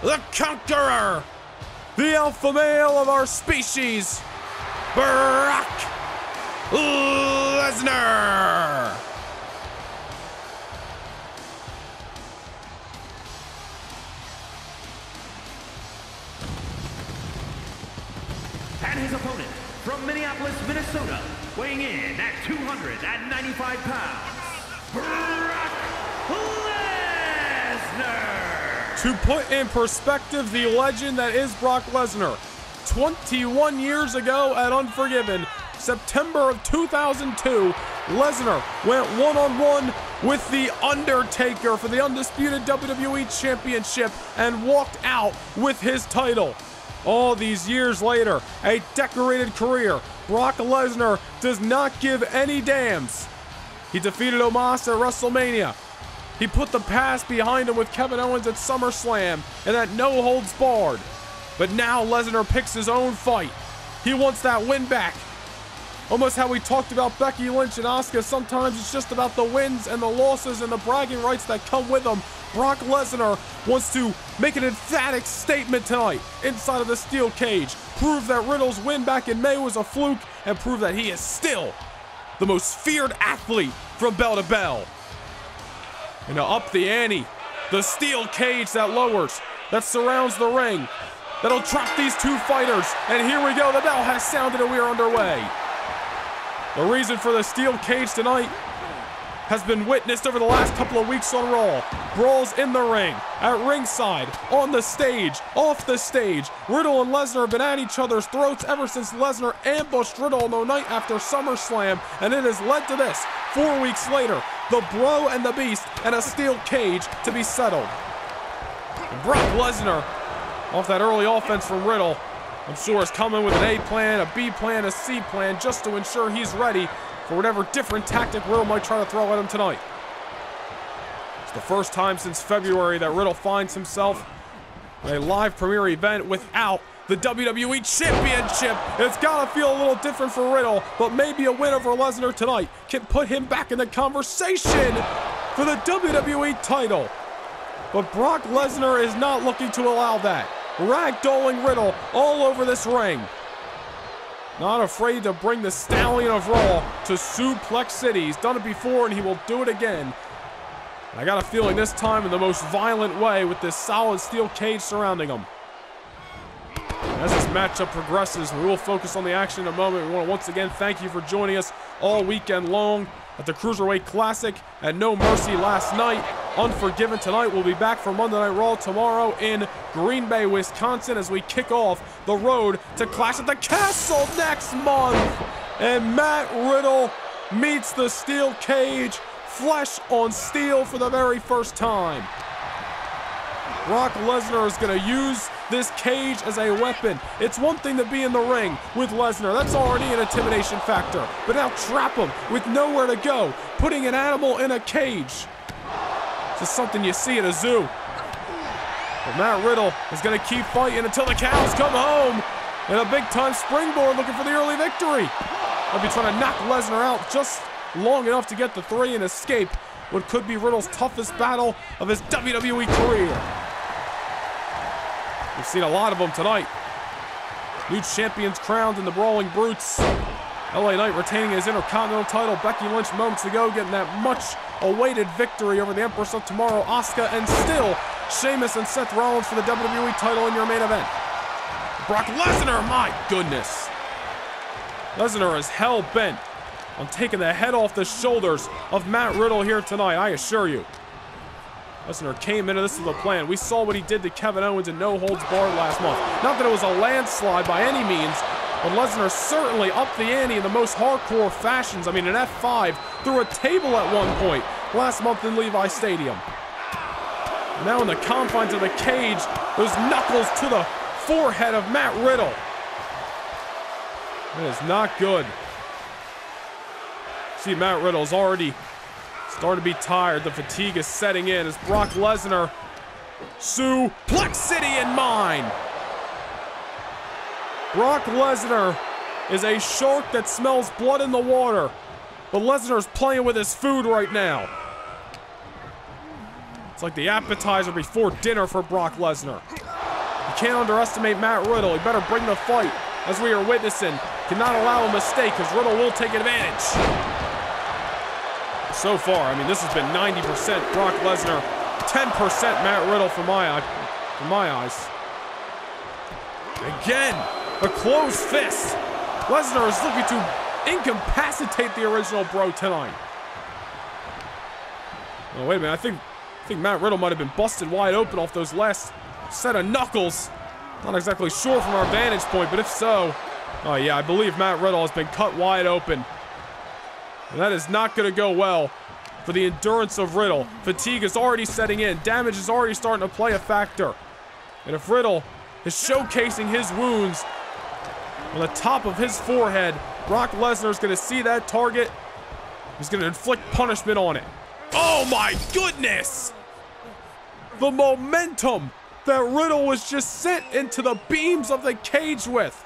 the Conqueror, the alpha male of our species, Brock Lesnar. And his opponent from Minneapolis, Minnesota, weighing in at two hundred ninety-five pounds, Brock Lesnar. To put in perspective the legend that is Brock Lesnar, twenty-one years ago at Unforgiven, September of two thousand two, Lesnar went one-on-one with The Undertaker for the undisputed W W E Championship and walked out with his title. All these years later, a decorated career, Brock Lesnar does not give any dams. He defeated Omos at WrestleMania. He put the past behind him with Kevin Owens at SummerSlam and that no holds barred. But now Lesnar picks his own fight. He wants that win back. Almost how we talked about Becky Lynch and Asuka, sometimes it's just about the wins and the losses and the bragging rights that come with them. Brock Lesnar wants to make an emphatic statement tonight inside of the steel cage. Prove that Riddle's win back in May was a fluke and prove that he is still the most feared athlete from bell to bell. And to up the ante, the steel cage that lowers, that surrounds the ring, that'll trap these two fighters. And here we go, the bell has sounded and we are underway. The reason for the steel cage tonight has been witnessed over the last couple of weeks on Raw. Brawls in the ring, at ringside, on the stage, off the stage. Riddle and Lesnar have been at each other's throats ever since Lesnar ambushed Riddle on the night after SummerSlam, and it has led to this. Four weeks later, the bro and the beast and a steel cage to be settled. And Brock Lesnar, off that early offense from Riddle, I'm sure is coming with an A plan, a B plan, a C plan, just to ensure he's ready for whatever different tactic Riddle might try to throw at him tonight. It's the first time since February that Riddle finds himself in a live premiere event without the W W E Championship. It's gotta feel a little different for Riddle, but maybe a win over Lesnar tonight can put him back in the conversation for the W W E title. But Brock Lesnar is not looking to allow that. Ragdolling Riddle all over this ring. Not afraid to bring the stallion of Raw to Suplex City. He's done it before and he will do it again. And I got a feeling this time in the most violent way with this solid steel cage surrounding him. As this matchup progresses, we will focus on the action in a moment. We want to once again thank you for joining us all weekend long at the Cruiserweight Classic at No Mercy last night. Unforgiven tonight. We'll be back for Monday Night Raw tomorrow in Green Bay, Wisconsin, as we kick off the road to Clash at the Castle next month. And Matt Riddle meets the steel cage, flesh on steel for the very first time. Brock Lesnar is going to use this cage as a weapon. It's one thing to be in the ring with Lesnar. That's already an intimidation factor. But now trap him with nowhere to go, putting an animal in a cage. This is something you see at a zoo. But Matt Riddle is going to keep fighting until the cows come home. And a big-time springboard looking for the early victory. He'll be trying to knock Lesnar out just long enough to get the three and escape what could be Riddle's toughest battle of his W W E career. We've seen a lot of them tonight. New champions crowned in the Brawling Brutes. L A Knight retaining his Intercontinental title. Becky Lynch moments ago getting that much awaited victory over the Empress of Tomorrow, Asuka, and still Sheamus and Seth Rollins for the W W E title in your main event. Brock Lesnar, my goodness. Lesnar is hell-bent on taking the head off the shoulders of Matt Riddle here tonight, I assure you. Lesnar came into this with a plan. We saw what he did to Kevin Owens in No Holds Barred last month. Not that it was a landslide by any means, but Lesnar certainly upped the ante in the most hardcore fashions. I mean, an F five through a table at one point last month in Levi Stadium. Now in the confines of the cage, those knuckles to the forehead of Matt Riddle. That is not good. See, Matt Riddle's already starting to be tired. The fatigue is setting in as Brock Lesnar, Suplex City in mind. Brock Lesnar is a shark that smells blood in the water, but Lesnar's playing with his food right now. It's like the appetizer before dinner for Brock Lesnar. You can't underestimate Matt Riddle. He better bring the fight, as we are witnessing. Cannot allow a mistake, because Riddle will take advantage. So far, I mean, this has been ninety percent Brock Lesnar, ten percent Matt Riddle for my, for my eyes. Again. A closed fist. Lesnar is looking to incapacitate the original bro tonight. Oh, wait a minute. I think, I think Matt Riddle might have been busted wide open off those last set of knuckles. Not exactly sure from our vantage point, but if so... Oh, yeah, I believe Matt Riddle has been cut wide open. And that is not going to go well for the endurance of Riddle. Fatigue is already setting in. Damage is already starting to play a factor. And if Riddle is showcasing his wounds on the top of his forehead, Brock Lesnar's gonna see that target. He's gonna inflict punishment on it. Oh my goodness! The momentum that Riddle was just sent into the beams of the cage with.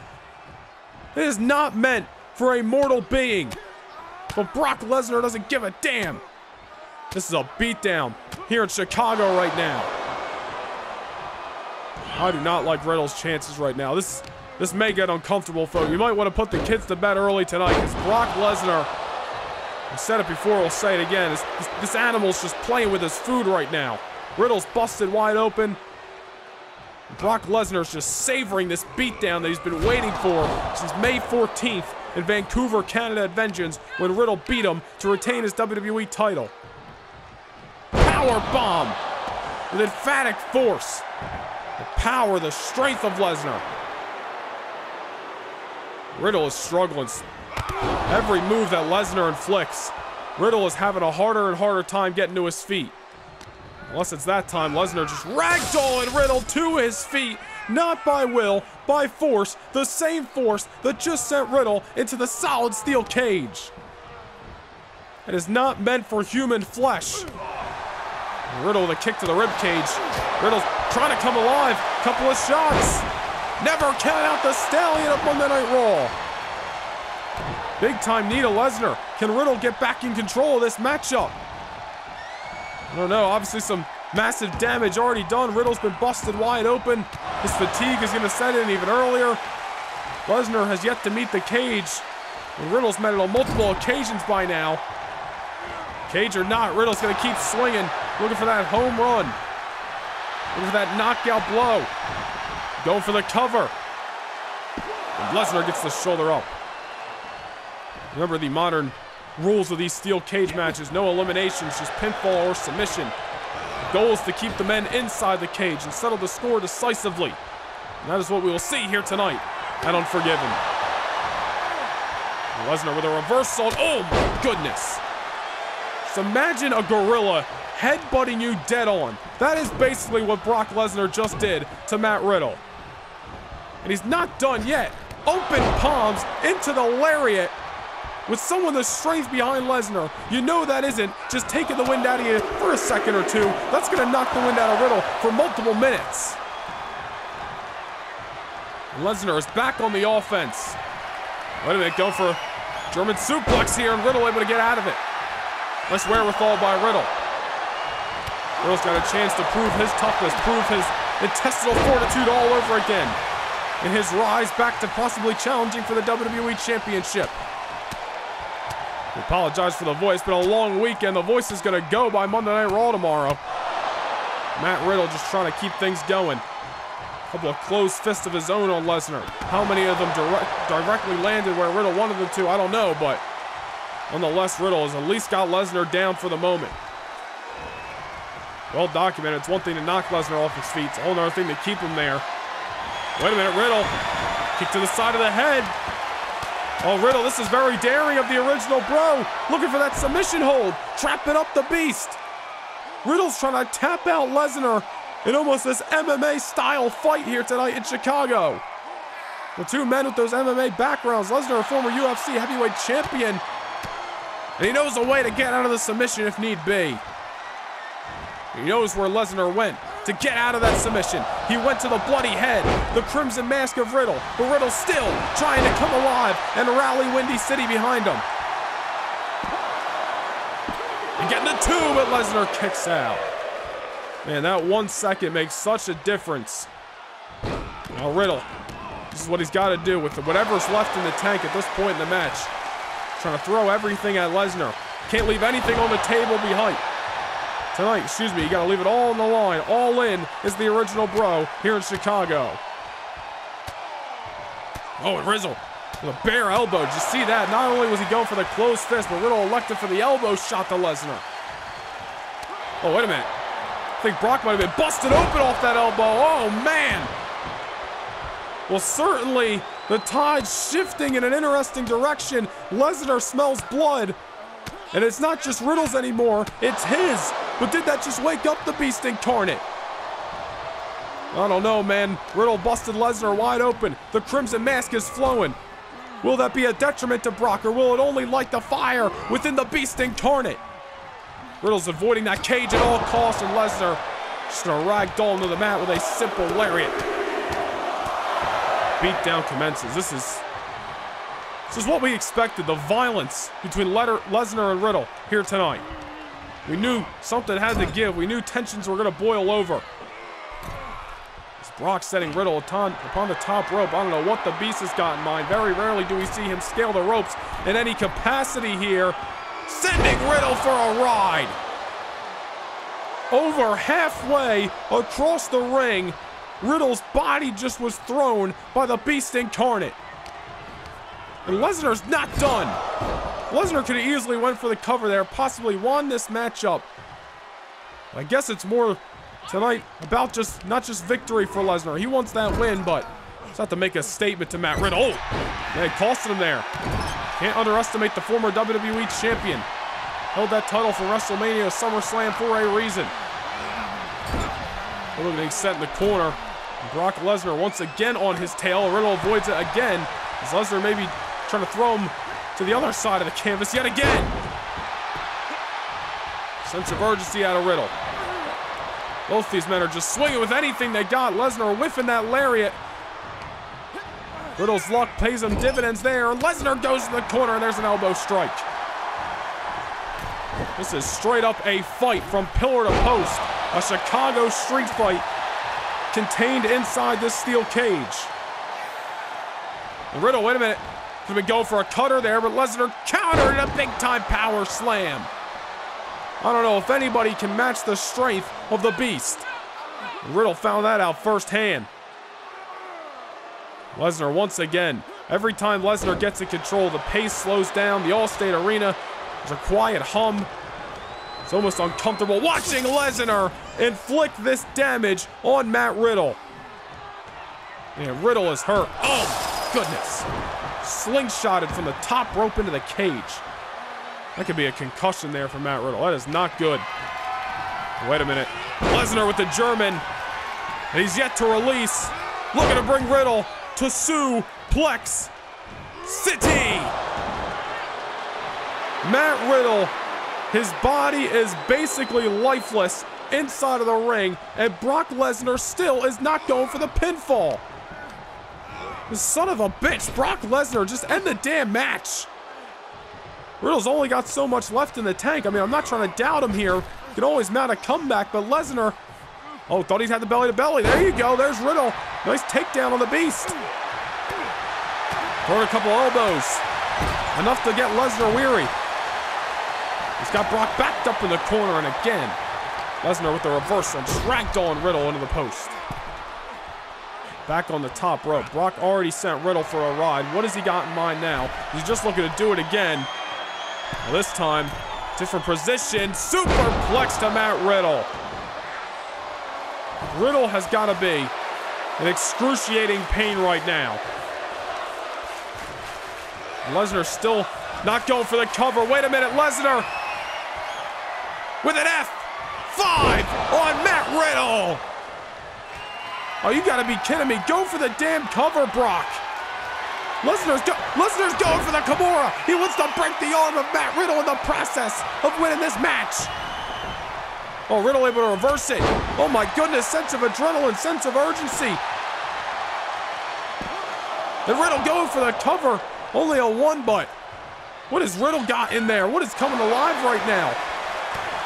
It is not meant for a mortal being. But Brock Lesnar doesn't give a damn. This is a beatdown here in Chicago right now. I do not like Riddle's chances right now. This this may get uncomfortable, folks. You might want to put the kids to bed early tonight, because Brock Lesnar, I said it before, I'll say it again, this, this, this animal's just playing with his food right now. Riddle's busted wide open. Brock Lesnar's just savoring this beatdown that he's been waiting for since May fourteenth in Vancouver, Canada at Vengeance, when Riddle beat him to retain his W W E title. Power bomb with emphatic force. The power, the strength of Lesnar. Riddle is struggling. Every move that Lesnar inflicts, Riddle is having a harder and harder time getting to his feet. Unless it's that time, Lesnar just ragdolling Riddle to his feet, not by will, by force, the same force that just sent Riddle into the solid steel cage. It is not meant for human flesh. Riddle, the kick to the ribcage. Riddle's trying to come alive, couple of shots. Never count out the stallion of Monday Night Raw. Big time need of Lesnar. Can Riddle get back in control of this matchup? I don't know, obviously some massive damage already done. Riddle's been busted wide open. His fatigue is gonna set in even earlier. Lesnar has yet to meet the cage. And Riddle's met it on multiple occasions by now. Cage or not, Riddle's gonna keep swinging. Looking for that home run. Looking for that knockout blow. Going for the cover. And Lesnar gets the shoulder up. Remember the modern rules of these steel cage matches. No eliminations, just pinfall or submission. The goal is to keep the men inside the cage and settle the score decisively. And that is what we will see here tonight at Unforgiven. And Lesnar with a reverse salt. Oh my goodness. Just imagine a gorilla headbutting you dead on. That is basically what Brock Lesnar just did to Matt Riddle. And he's not done yet. Open palms into the lariat. With someone the strength behind Lesnar, you know that isn't just taking the wind out of you for a second or two. That's going to knock the wind out of Riddle for multiple minutes. Lesnar is back on the offense. Wait a minute, go for a German suplex here, and Riddle able to get out of it. Nice wherewithal by Riddle. Riddle's got a chance to prove his toughness, prove his intestinal fortitude all over again in his rise back to possibly challenging for the W W E Championship. We apologize for the voice, but a long weekend. The voice is going to go by Monday Night Raw tomorrow. Matt Riddle just trying to keep things going. A couple of closed fists of his own on Lesnar. How many of them direct, directly landed where Riddle wanted them to, I don't know, but nonetheless, Riddle has at least got Lesnar down for the moment. Well documented, it's one thing to knock Lesnar off his feet. It's a whole other thing to keep him there. Wait a minute, Riddle. Kick to the side of the head. Oh, Riddle, this is very daring of the original bro. Looking for that submission hold. Trapping up the beast. Riddle's trying to tap out Lesnar in almost this M M A-style fight here tonight in Chicago. The two men with those M M A backgrounds. Lesnar, a former U F C heavyweight champion. And he knows a way to get out of the submission if need be. He knows where Lesnar went to get out of that submission. He went to the bloody head, the crimson mask of Riddle, but Riddle still trying to come alive and rally Windy City behind him. And getting the two, but Lesnar kicks out. Man, that one second makes such a difference. Now Riddle, this is what he's got to do with whatever's left in the tank at this point in the match. Trying to throw everything at Lesnar. Can't leave anything on the table behind. Tonight, excuse me, you gotta leave it all on the line. All in is the original bro here in Chicago. Oh, and Riddle with a bare elbow. Did you see that? Not only was he going for the closed fist, but Riddle elected for the elbow shot to Lesnar. Oh, wait a minute. I think Brock might have been busted open off that elbow. Oh, man. Well, certainly the tide's shifting in an interesting direction. Lesnar smells blood. And it's not just Riddle's anymore, it's his. But did that just wake up the beast incarnate? I don't know, man. Riddle busted Lesnar wide open. The crimson mask is flowing. Will that be a detriment to Brock, or will it only light the fire within the beast incarnate? Riddle's avoiding that cage at all costs, and Lesnar just gonna ragdoll into the mat with a simple lariat. Beatdown commences. This is This is what we expected, the violence between Lesnar and Riddle here tonight. We knew something had to give. We knew tensions were going to boil over. It's Brock setting Riddle upon, upon the top rope. I don't know what the beast has got in mind. Very rarely do we see him scale the ropes in any capacity here. Sending Riddle for a ride. Over halfway across the ring, Riddle's body just was thrown by the Beast Incarnate. And Lesnar's not done. Lesnar could have easily went for the cover there, possibly won this matchup. I guess it's more tonight about just not just victory for Lesnar. He wants that win, but he's got to make a statement to Matt Riddle. Oh, it cost him there. Can't underestimate the former W W E champion. Held that title for WrestleMania, SummerSlam for a reason. Everything set in the corner. Brock Lesnar once again on his tail. Riddle avoids it again, as Lesnar may be trying to throw him to the other side of the canvas yet again. Sense of urgency out of Riddle. Both these men are just swinging with anything they got. Lesnar whiffing that lariat. Riddle's luck pays him dividends there. Lesnar goes to the corner, and there's an elbow strike. This is straight up a fight from pillar to post. A Chicago street fight contained inside this steel cage. And Riddle, wait a minute. Could we go for a cutter there, but Lesnar countered a big-time power slam. I don't know if anybody can match the strength of the Beast. Riddle found that out firsthand. Lesnar once again. Every time Lesnar gets in control, the pace slows down. The Allstate Arena is a quiet hum. It's almost uncomfortable watching Lesnar inflict this damage on Matt Riddle. And Riddle is hurt. Oh, goodness. Slingshotted from the top rope into the cage. That could be a concussion there for Matt Riddle. That is not good. Wait a minute. Lesnar with the German. And he's yet to release. Looking to bring Riddle to suplex city. Matt Riddle, his body is basically lifeless inside of the ring, and Brock Lesnar still is not going for the pinfall. The son of a bitch, Brock Lesnar, just end the damn match. Riddle's only got so much left in the tank. I mean, I'm not trying to doubt him here. Can always mount a comeback, but Lesnar... Oh, thought he's had the belly-to-belly. There you go. There's Riddle. Nice takedown on the Beast. Throwing a couple elbows. Enough to get Lesnar weary. He's got Brock backed up in the corner, and again, Lesnar with the reversal and dragged on Riddle into the post. Back on the top rope. Brock already sent Riddle for a ride. What has he got in mind now? He's just looking to do it again. Well, this time, different position. Superplex to Matt Riddle. Riddle has got to be in excruciating pain right now. Lesnar still not going for the cover. Wait a minute, Lesnar with an F five on Matt Riddle. Oh, you gotta be kidding me. Go for the damn cover, Brock. Lesnar's, go Lesnar's going for the Kimura. He wants to break the arm of Matt Riddle in the process of winning this match. Oh, Riddle able to reverse it. Oh my goodness, sense of adrenaline, sense of urgency. And Riddle going for the cover. Only a one, but what has Riddle got in there? What is coming alive right now?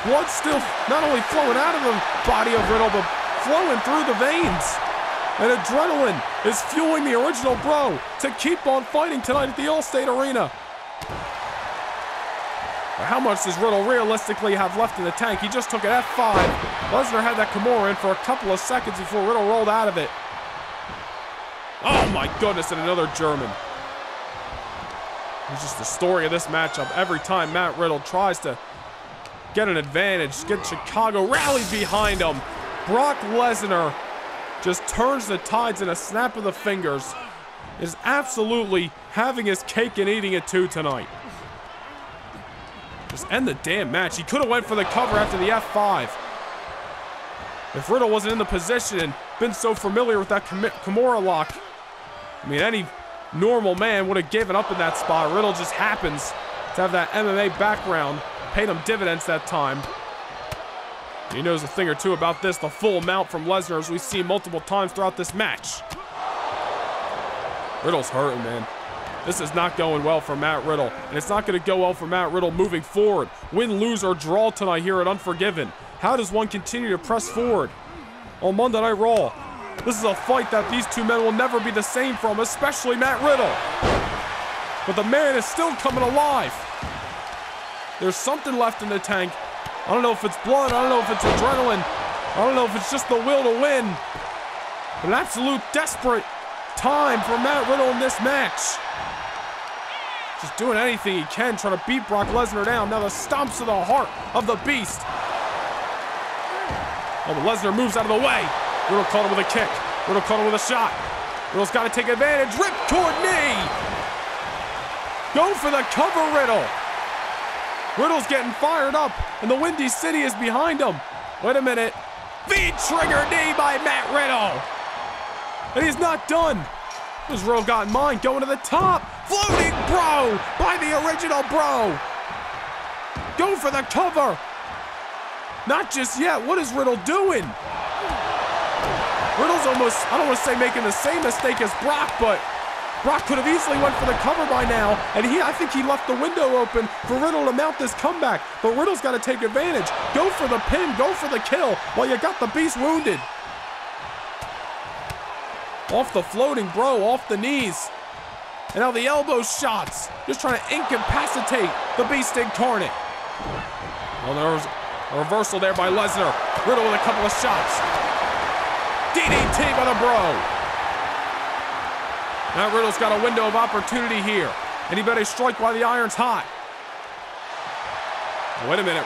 Blood still not only flowing out of the body of Riddle, but flowing through the veins, and adrenaline is fueling the original bro to keep on fighting tonight at the Allstate Arena. How much does Riddle realistically have left in the tank? He just took an F five. Lesnar had that Kimura in for a couple of seconds before Riddle rolled out of it. Oh my goodness, and another German. It's just the story of this matchup. Every time Matt Riddle tries to get an advantage, get Chicago rallied behind him, Brock Lesnar just turns the tides in a snap of the fingers. Is absolutely having his cake and eating it too tonight. Just end the damn match. He could have went for the cover after the F five. If Riddle wasn't in the position and been so familiar with that Kimura lock, I mean, any normal man would have given up in that spot. Riddle just happens to have that M M A background. Paid him dividends that time. He knows a thing or two about this, the full mount from Lesnar, as we've seen multiple times throughout this match. Riddle's hurting, man. This is not going well for Matt Riddle, and it's not going to go well for Matt Riddle moving forward. Win, lose, or draw tonight here at Unforgiven. How does one continue to press forward on Monday Night Raw? This is a fight that these two men will never be the same from, especially Matt Riddle. But the man is still coming alive. There's something left in the tank. I don't know if it's blood, I don't know if it's adrenaline, I don't know if it's just the will to win. But an absolute desperate time for Matt Riddle in this match. Just doing anything he can, trying to beat Brock Lesnar down. Now the stomps to the heart of the beast. Oh, but Lesnar moves out of the way. Riddle caught him with a kick. Riddle caught him with a shot. Riddle's got to take advantage. Ripcord knee. Go for the cover, Riddle. Riddle's getting fired up, and the Windy City is behind him. Wait a minute. V trigger knee by Matt Riddle. And he's not done. This Riddle got in mind, going to the top. Floating bro by the original bro. Go for the cover. Not just yet. What is Riddle doing? Riddle's almost, I don't want to say making the same mistake as Brock, but Brock could have easily went for the cover by now, and he, I think he left the window open for Riddle to mount this comeback, but Riddle's got to take advantage. Go for the pin, go for the kill, while you got the beast wounded. Off the floating bro, off the knees. And now the elbow shots, just trying to incapacitate the beast incarnate. Well, there was a reversal there by Lesnar. Riddle with a couple of shots. D D T by the bro. Now Riddle's got a window of opportunity here, and he better strike while the iron's hot. Wait a minute.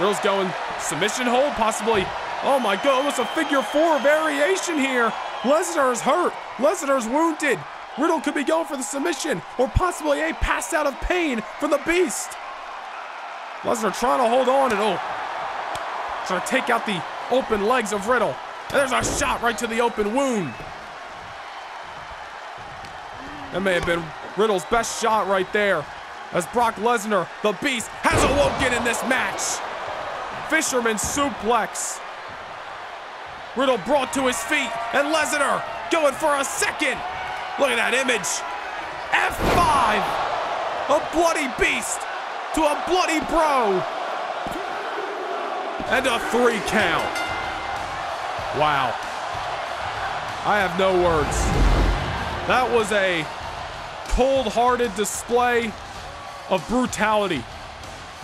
Riddle's going submission hold, possibly. Oh my God, almost a figure four variation here. Lesnar is hurt. Lesnar's wounded. Riddle could be going for the submission, or possibly a pass out of pain for the beast. Lesnar trying to hold on, and oh, trying to take out the open legs of Riddle. And there's a shot right to the open wound. That may have been Riddle's best shot right there, as Brock Lesnar, the beast, has awoken in this match. Fisherman suplex. Riddle brought to his feet, and Lesnar going for a second. Look at that image. F five. A bloody beast to a bloody bro. And a three count. Wow. I have no words. That was a cold-hearted display of brutality.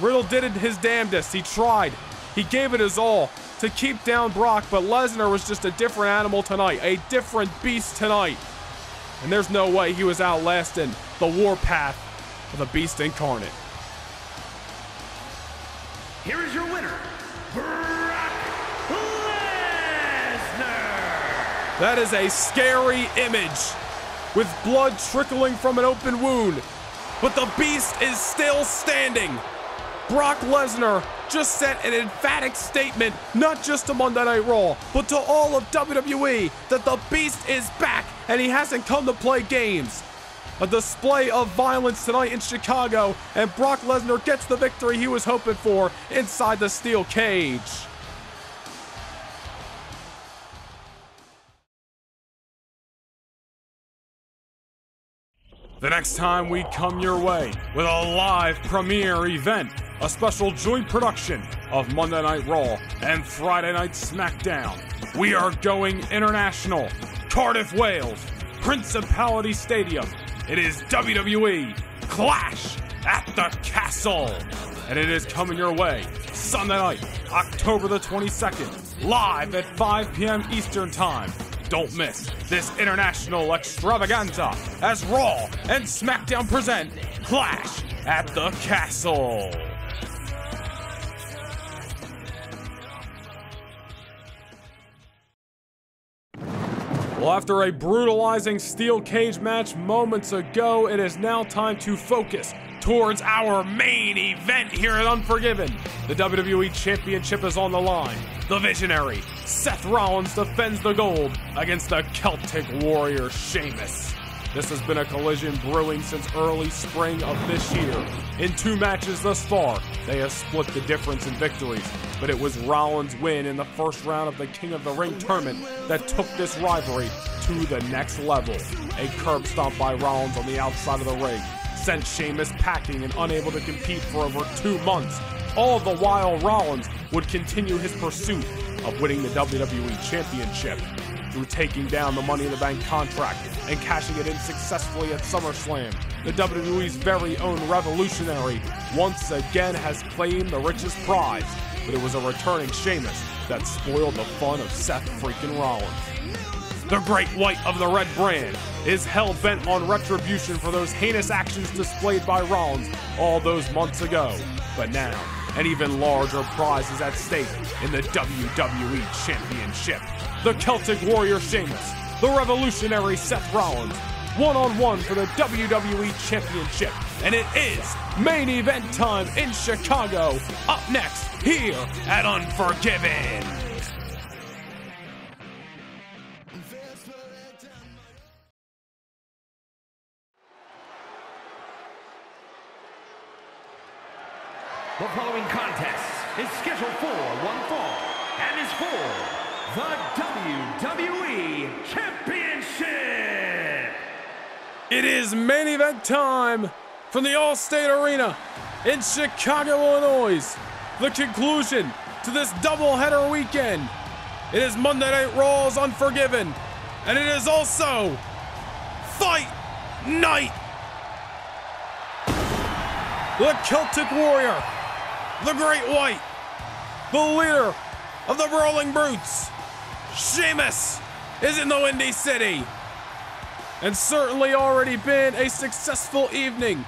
Riddle did his damnedest. He tried. He gave it his all to keep down Brock, but Lesnar was just a different animal tonight, a different beast tonight. And there's no way he was outlasting the warpath of the beast incarnate. Here is your winner, Brock Lesnar. That is a scary image, with blood trickling from an open wound. But the beast is still standing. Brock Lesnar just sent an emphatic statement, not just to Monday Night Raw, but to all of W W E, that the beast is back and he hasn't come to play games. A display of violence tonight in Chicago, and Brock Lesnar gets the victory he was hoping for inside the steel cage. The next time we come your way with a live premiere event, a special joint production of Monday Night Raw and Friday Night SmackDown, we are going international. Cardiff, Wales, Principality Stadium. It is W W E Clash at the Castle. And it is coming your way Sunday night, October the twenty-second, live at five p m Eastern Time. Don't miss this international extravaganza as Raw and SmackDown present Clash at the Castle. Well, after a brutalizing steel cage match moments ago, it is now time to focus towards our main event here at Unforgiven. The W W E Championship is on the line. The Visionary, Seth Rollins, defends the gold against the Celtic Warrior Sheamus. This has been a collision brewing since early spring of this year. In two matches thus far, they have split the difference in victories, but it was Rollins' win in the first round of the King of the Ring tournament that took this rivalry to the next level. A curb stomp by Rollins on the outside of the ring sent Sheamus packing and unable to compete for over two months. All the while, Rollins would continue his pursuit of winning the W W E Championship through taking down the Money in the Bank contract and cashing it in successfully at SummerSlam. The W W E's very own Revolutionary once again has claimed the richest prize, but it was a returning Sheamus that spoiled the fun of Seth freaking Rollins. The Great White of the Red Brand is hell-bent on retribution for those heinous actions displayed by Rollins all those months ago, but now an even larger prize is at stake in the W W E Championship. The Celtic Warrior Sheamus, the Revolutionary Seth Rollins, one-on-one for the W W E Championship, and it is main event time in Chicago, up next here at Unforgiven. The following contest is scheduled for one fall and is for the W W E Championship! It is main event time from the Allstate Arena in Chicago, Illinois. The conclusion to this doubleheader weekend. It is Monday Night Raw's Unforgiven, and it is also Fight Night! The Celtic Warrior, the Great White, the leader of the Brawling Brutes, Sheamus is in the Windy City, and certainly already been a successful evening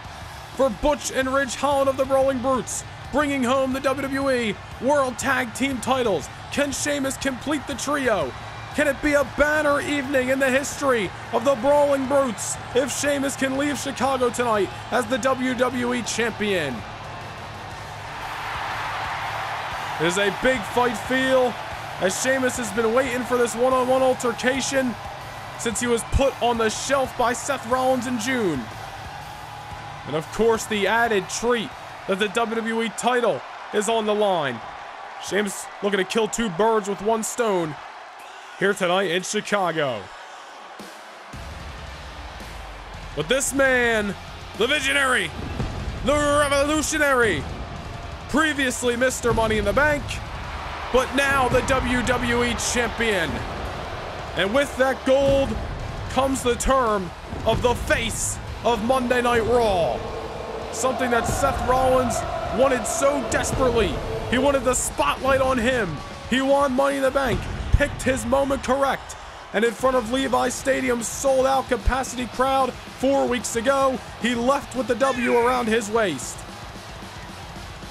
for Butch and Ridge Holland of the Brawling Brutes, bringing home the W W E World Tag Team titles. Can Sheamus complete the trio? Can it be a banner evening in the history of the Brawling Brutes if Sheamus can leave Chicago tonight as the W W E Champion? It is a big fight feel, as Sheamus has been waiting for this one-on-one altercation since he was put on the shelf by Seth Rollins in June. And of course, the added treat that the W W E title is on the line. Sheamus looking to kill two birds with one stone here tonight in Chicago. But this man, the visionary, the revolutionary, previously Mister Money in the Bank, but now the W W E Champion. And with that gold comes the term of the face of Monday Night Raw. Something that Seth Rollins wanted so desperately. He wanted the spotlight on him. He won Money in the Bank, picked his moment correct, and in front of Levi's Stadium's sold-out capacity crowd four weeks ago, he left with the W around his waist.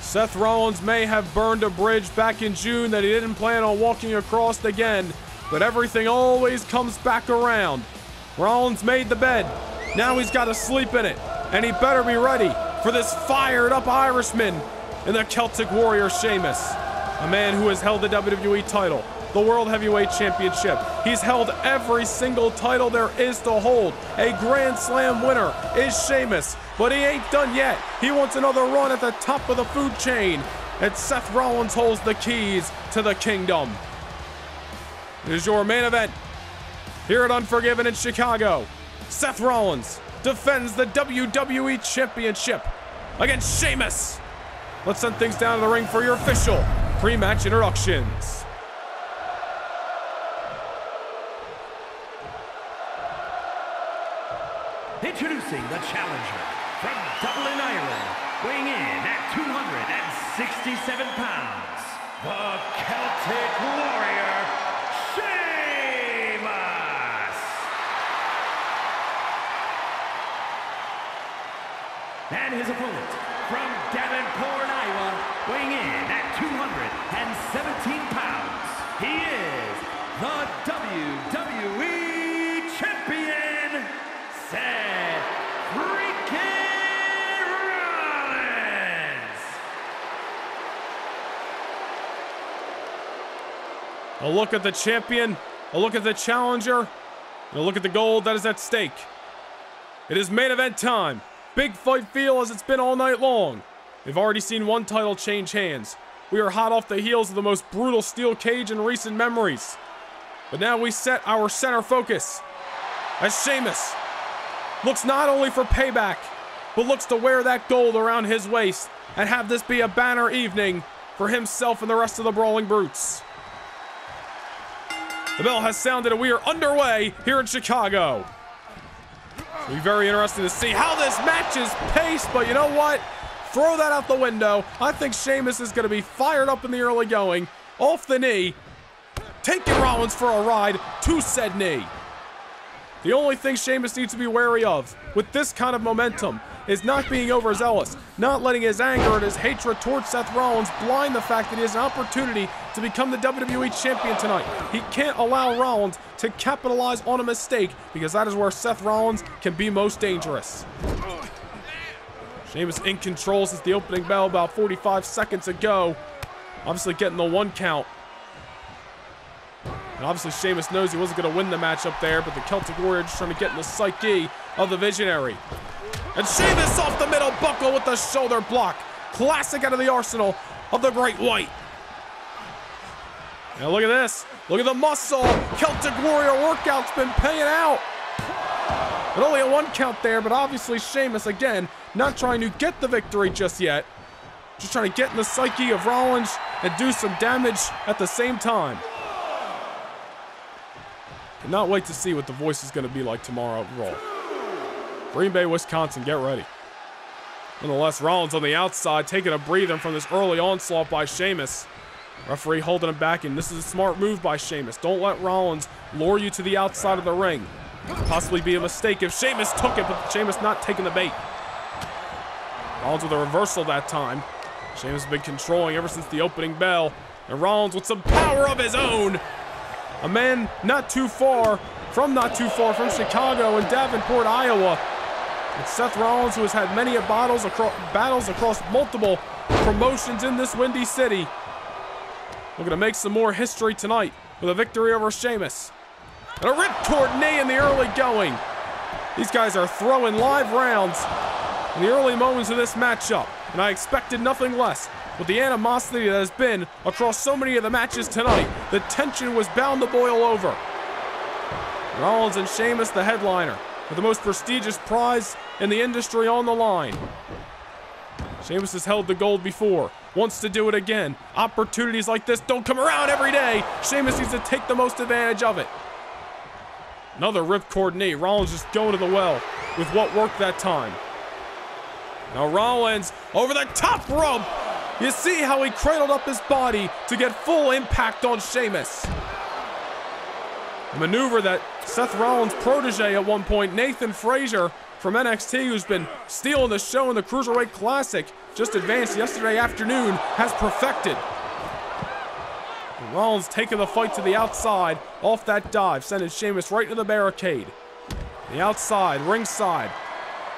Seth Rollins may have burned a bridge back in June that he didn't plan on walking across again, but everything always comes back around. Rollins made the bed. Now he's got to sleep in it, and he better be ready for this fired-up Irishman in the Celtic Warrior Sheamus, a man who has held the W W E title, the World Heavyweight Championship. He's held every single title there is to hold. A Grand Slam winner is Sheamus, but he ain't done yet. He wants another run at the top of the food chain, and Seth Rollins holds the keys to the kingdom. It is your main event here at Unforgiven in Chicago. Seth Rollins defends the W W E Championship against Sheamus. Let's send things down to the ring for your official pre-match introductions. Introducing the challenger from Dublin, Ireland, weighing in at two hundred sixty-seven pounds, the Celtic Warrior, Sheamus! And his opponent from Davenport, Iowa, weighing in at two hundred seventeen pounds, he is the W W E Champion, Seth A look at the champion, a look at the challenger, and a look at the gold that is at stake It is main event time. Big fight feel as it's been all night long. We've already seen one title change hands. We are hot off the heels of the most brutal steel cage in recent memories. But now we set our center focus as Sheamus looks not only for payback, but looks to wear that gold around his waist and have this be a banner evening for himself and the rest of the Brawling Brutes. The bell has sounded and we are underway here in Chicago. It'll be very interesting to see how this match is paced, but you know what? Throw that out the window. I think Sheamus is going to be fired up in the early going. Off the knee. Taking Rollins for a ride to said knee. The only thing Sheamus needs to be wary of with this kind of momentum is not being overzealous, not letting his anger and his hatred towards Seth Rollins blind the fact that he has an opportunity to become the W W E champion tonight. He can't allow Rollins to capitalize on a mistake because that is where Seth Rollins can be most dangerous. Sheamus in control since the opening bell about forty-five seconds ago. Obviously getting the one count. And obviously Sheamus knows he wasn't going to win the match up there, but the Celtic Warrior just trying to get in the psyche of the Visionary. And Sheamus off the middle buckle with the shoulder block. Classic out of the arsenal of the Great White. Now look at this. Look at the muscle. Celtic Warrior workout's been paying out. But only a one count there, but obviously Sheamus again not trying to get the victory just yet. Just trying to get in the psyche of Rollins and do some damage at the same time. Cannot wait to see what the voice is going to be like tomorrow at Raw. Green Bay, Wisconsin, get ready. Nonetheless, Rollins on the outside, taking a breather from this early onslaught by Sheamus. Referee holding him back, and this is a smart move by Sheamus. Don't let Rollins lure you to the outside of the ring. Could possibly be a mistake if Sheamus took it, but Sheamus not taking the bait. Rollins with a reversal that time. Sheamus has been controlling ever since the opening bell. And Rollins with some power of his own. A man not too far from not too far from Chicago in Davenport, Iowa. It's Seth Rollins, who has had many battles across, battles across multiple promotions in this windy city. We're going to make some more history tonight with a victory over Sheamus. And a ripcord knee in the early going. These guys are throwing live rounds in the early moments of this matchup, and I expected nothing less. With the animosity that has been across so many of the matches tonight, the tension was bound to boil over. Rollins and Sheamus, the headliner, with the most prestigious prize in the industry on the line. Sheamus has held the gold before, wants to do it again. Opportunities like this don't come around every day. Sheamus needs to take the most advantage of it. Another ripcord knee. Rollins just going to the well with what worked that time. Now Rollins over the top rope. You see how he cradled up his body to get full impact on Sheamus. A maneuver that Seth Rollins' protege at one point, Nathan Frazier from N X T, who's been stealing the show in the Cruiserweight Classic, just advanced yesterday afternoon, has perfected. And Rollins taking the fight to the outside off that dive, sending Sheamus right to the barricade. The outside, ringside,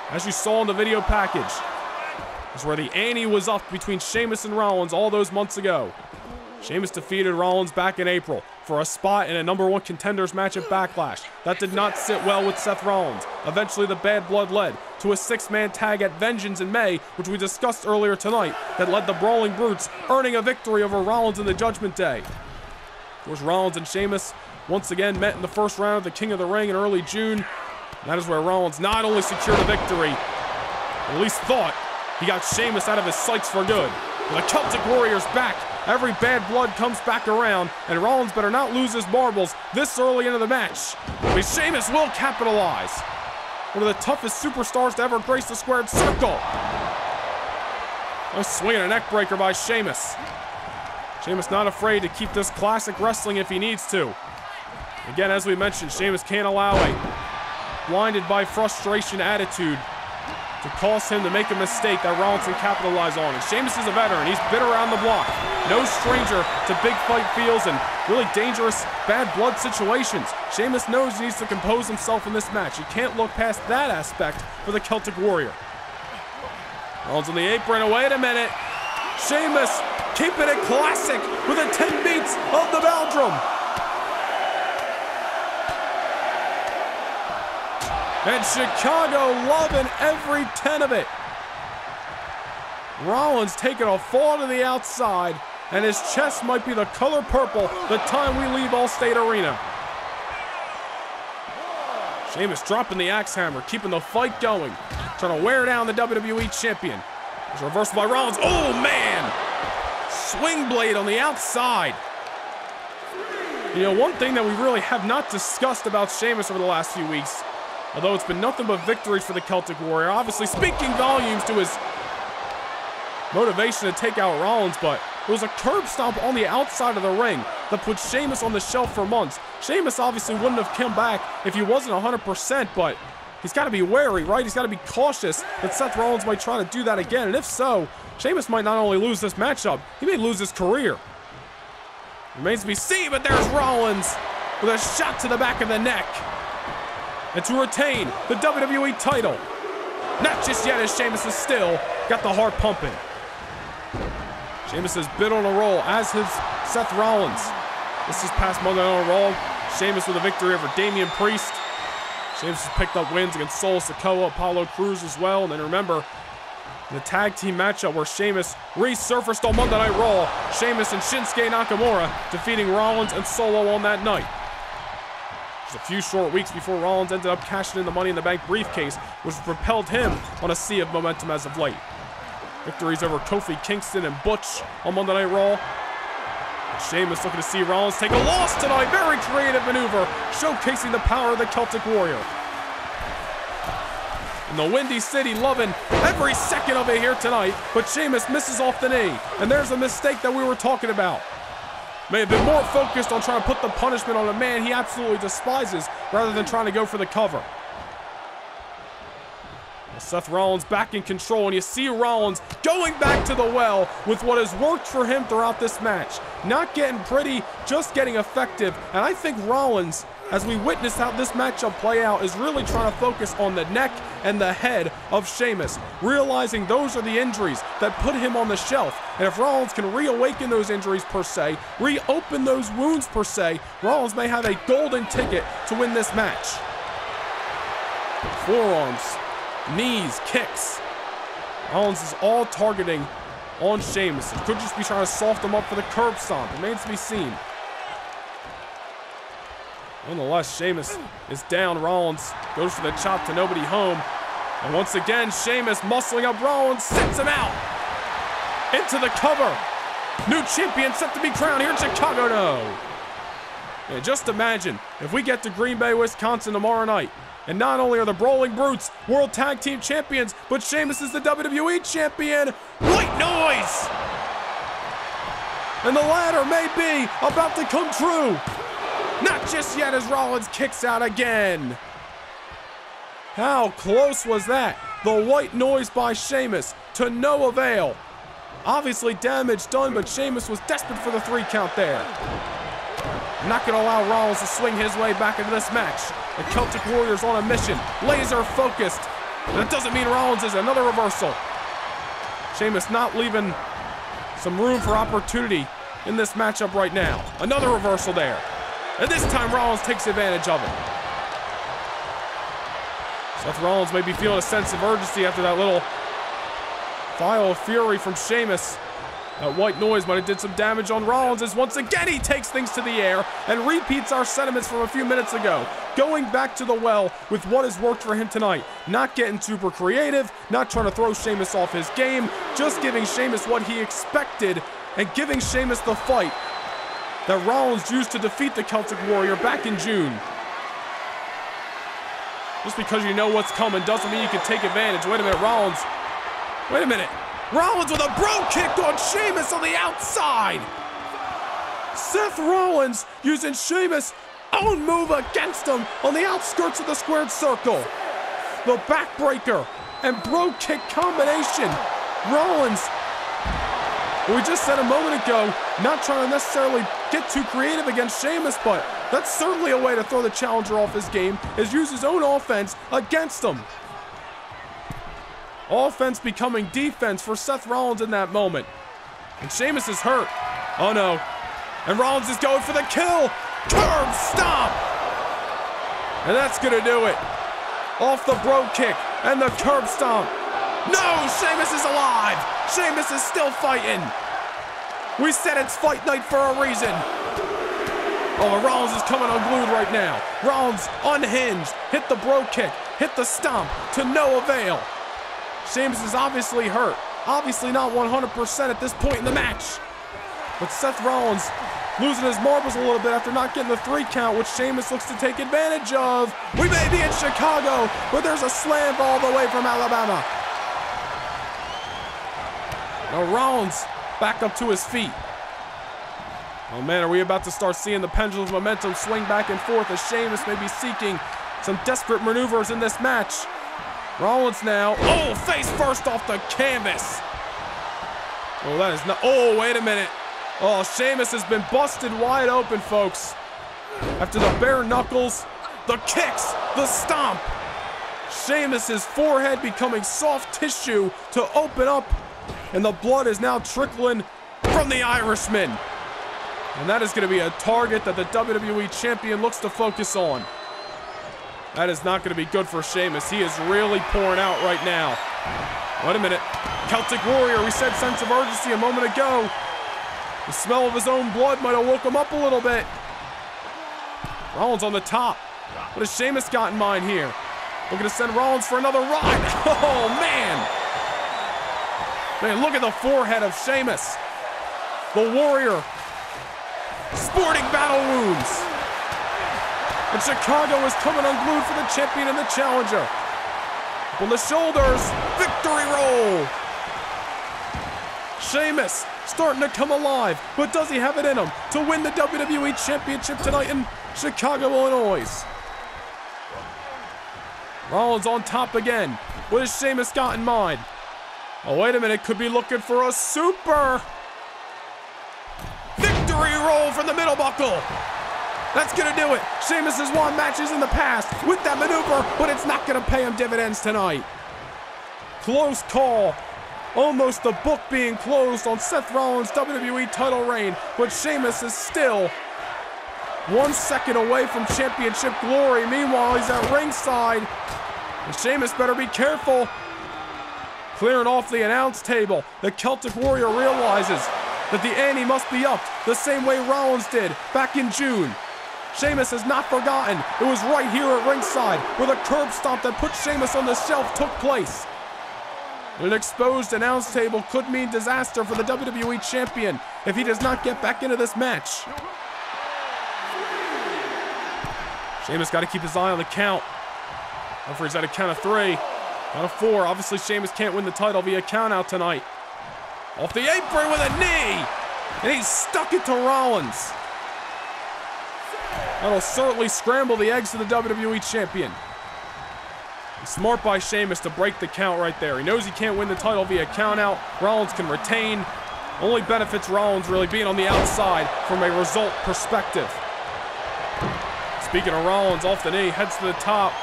as you saw in the video package, is where the ante was up between Sheamus and Rollins all those months ago. Sheamus defeated Rollins back in April for a spot in a number one contenders match at Backlash. That did not sit well with Seth Rollins. Eventually, the bad blood led to a six-man tag at Vengeance in May, which we discussed earlier tonight, that led the Brawling Brutes earning a victory over Rollins in the Judgment Day. Of course, Rollins and Sheamus once again met in the first round of the King of the Ring in early June. That is where Rollins not only secured a victory, at least thought, he got Sheamus out of his sights for good. The Celtic Warrior's back. Every bad blood comes back around, and Rollins better not lose his marbles this early into the match. But Sheamus will capitalize. One of the toughest superstars to ever grace the squared circle. A swing and a neck breaker by Sheamus. Sheamus not afraid to keep this classic wrestling if he needs to. Again, as we mentioned, Sheamus can't allow a blinded by frustration attitude to cause him to make a mistake that Rollins can capitalize on. And Sheamus is a veteran. He's been around the block. No stranger to big fight feels and really dangerous bad blood situations. Sheamus knows he needs to compose himself in this match. He can't look past that aspect for the Celtic Warrior. Rollins on the apron. Wait a minute. Sheamus keeping it classic within ten beats of the Beldrum. And Chicago loving every ten of it. Rollins taking a fall to the outside, and his chest might be the color purple the time we leave Allstate Arena. Sheamus dropping the axe hammer, keeping the fight going, trying to wear down the W W E champion. It's reversed by Rollins. Oh, man! Swing blade on the outside. You know, one thing that we really have not discussed about Sheamus over the last few weeks, although it's been nothing but victories for the Celtic Warrior, obviously speaking volumes to his motivation to take out Rollins, but it was a curb stomp on the outside of the ring that put Sheamus on the shelf for months. Sheamus obviously wouldn't have come back if he wasn't one hundred percent, but he's got to be wary, right? He's got to be cautious that Seth Rollins might try to do that again, and if so, Sheamus might not only lose this matchup, he may lose his career. Remains to be seen, but there's Rollins with a shot to the back of the neck. And to retain the W W E title. Not just yet, as Sheamus has still got the heart pumping. Sheamus has been on a roll, as has Seth Rollins. This is past Monday on a roll. Sheamus with a victory over Damian Priest. Sheamus has picked up wins against Solo Sikoa, Apollo Crews as well. And then remember, the tag team matchup where Sheamus resurfaced on Monday Night Raw. Sheamus and Shinsuke Nakamura defeating Rollins and Solo on that night. Just a few short weeks before Rollins ended up cashing in the Money in the Bank briefcase, which propelled him on a sea of momentum as of late. Victories over Kofi Kingston and Butch on Monday Night Raw. And Sheamus looking to see Rollins take a loss tonight. Very creative maneuver, showcasing the power of the Celtic Warrior. And the Windy City loving every second of it here tonight, but Sheamus misses off the knee, and there's a mistake that we were talking about. May have been more focused on trying to put the punishment on a man he absolutely despises rather than trying to go for the cover. Seth Rollins back in control, and you see Rollins going back to the well with what has worked for him throughout this match. Not getting pretty, just getting effective, and I think Rollins, as we witness how this matchup play out, is really trying to focus on the neck and the head of Sheamus, realizing those are the injuries that put him on the shelf. And if Rollins can reawaken those injuries per se, reopen those wounds per se, Rollins may have a golden ticket to win this match. Forearms, knees, kicks. Rollins is all targeting on Sheamus. He could just be trying to soft him up for the curb stomp. Remains to be seen. Nonetheless, Sheamus is down. Rollins goes for the chop to nobody home. And once again, Sheamus muscling up Rollins, sits him out. Into the cover. New champion set to be crowned here in Chicago, no. And just imagine if we get to Green Bay, Wisconsin tomorrow night, and not only are the Brawling Brutes World Tag Team Champions, but Sheamus is the W W E Champion. White noise! And the latter may be about to come true. Not just yet, as Rollins kicks out again. How close was that? The white noise by Sheamus to no avail. Obviously damage done, but Sheamus was desperate for the three count there. Not going to allow Rollins to swing his way back into this match. The Celtic Warriors on a mission, laser focused. And that doesn't mean Rollins is another reversal. Sheamus not leaving some room for opportunity in this matchup right now. Another reversal there. And this time Rollins takes advantage of it. Seth Rollins may be feeling a sense of urgency after that little file of fury from Sheamus. That white noise might have did some damage on Rollins, as once again he takes things to the air and repeats our sentiments from a few minutes ago. Going back to the well with what has worked for him tonight. Not getting super creative, not trying to throw Sheamus off his game, just giving Sheamus what he expected and giving Sheamus the fight that Rollins used to defeat the Celtic Warrior back in June. Just because you know what's coming doesn't mean you can take advantage. Wait a minute, Rollins. Wait a minute. Rollins with a bro kick on Sheamus on the outside. Seth Rollins using Sheamus' own move against him on the outskirts of the squared circle. The backbreaker and bro kick combination. Rollins, we just said a moment ago, not trying to necessarily get too creative against Sheamus, but that's certainly a way to throw the challenger off his game, is use his own offense against him. Offense becoming defense for Seth Rollins in that moment. And Sheamus is hurt. Oh no. And Rollins is going for the kill. Curb stomp. And that's going to do it. off the bro kick and the curb stomp. No, Sheamus is alive. Sheamus is still fighting. We said it's fight night for a reason. Oh, and Rollins is coming unglued right now. Rollins unhinged, hit the bro kick, hit the stomp, to no avail. Sheamus is obviously hurt, obviously not one hundred percent at this point in the match. But Seth Rollins losing his marbles a little bit after not getting the three count, which Sheamus looks to take advantage of. We may be in Chicago, but there's a slam all the way from Alabama. Now Rollins back up to his feet. Oh man, are we about to start seeing the pendulum's momentum swing back and forth as Sheamus may be seeking some desperate maneuvers in this match. Rollins now, oh, face first off the canvas. Oh, that is not, oh, wait a minute. Oh, Sheamus has been busted wide open, folks. After the bare knuckles, the kicks, the stomp. Sheamus's forehead becoming soft tissue to open up, and the blood is now trickling from the Irishman. And that is going to be a target that the W W E Champion looks to focus on. That is not going to be good for Sheamus. He is really pouring out right now. Wait a minute. Celtic Warrior, we said sense of urgency a moment ago. The smell of his own blood might have woke him up a little bit. Rollins on the top. What has Sheamus got in mind here? Looking to send Rollins for another ride. Oh, man. Man, look at the forehead of Sheamus. The Warrior. Sporting battle wounds. And Chicago is coming unglued for the champion and the challenger. On the shoulders, victory roll. Sheamus starting to come alive, but does he have it in him to win the W W E Championship tonight in Chicago, Illinois? Rollins on top again. What has Sheamus got in mind? Oh, wait a minute, could be looking for a super. Victory roll from the middle buckle. That's gonna do it. Sheamus has won matches in the past with that maneuver, but it's not gonna pay him dividends tonight. Close call. Almost the book being closed on Seth Rollins' W W E title reign, but Sheamus is still one second away from championship glory. Meanwhile, he's at ringside. And Sheamus better be careful. Clearing off the announce table, the Celtic Warrior realizes that the ante must be upped the same way Rollins did back in June. Sheamus has not forgotten. It was right here at ringside where the curb stomp that put Sheamus on the shelf took place. An exposed announce table could mean disaster for the W W E Champion if he does not get back into this match. Sheamus got to keep his eye on the count. Referee's at a count of three, out of four. Obviously, Sheamus can't win the title via countout tonight. Off the apron with a knee, and he stuck it to Rollins. That'll certainly scramble the eggs of the W W E Champion. Smart by Sheamus to break the count right there. He knows he can't win the title via countout. Rollins can retain. Only benefits Rollins really being on the outside from a result perspective. Speaking of Rollins, off the knee, heads to the top.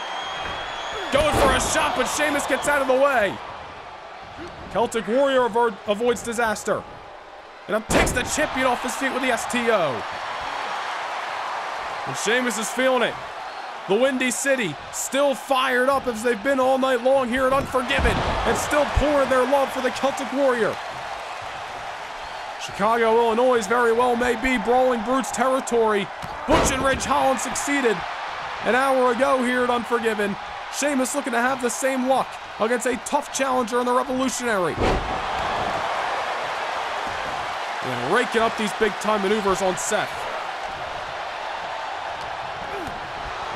Going for a shot, but Sheamus gets out of the way. Celtic Warrior avo avoids disaster. And up takes the champion off his feet with the S T O. And Sheamus is feeling it. The Windy City still fired up as they've been all night long here at Unforgiven, and still pouring their love for the Celtic Warrior. Chicago, Illinois very well may be Brawling Brutes territory. Butch and Ridge Holland succeeded an hour ago here at Unforgiven. Sheamus looking to have the same luck against a tough challenger in the Revolutionary. And raking up these big time maneuvers on Seth.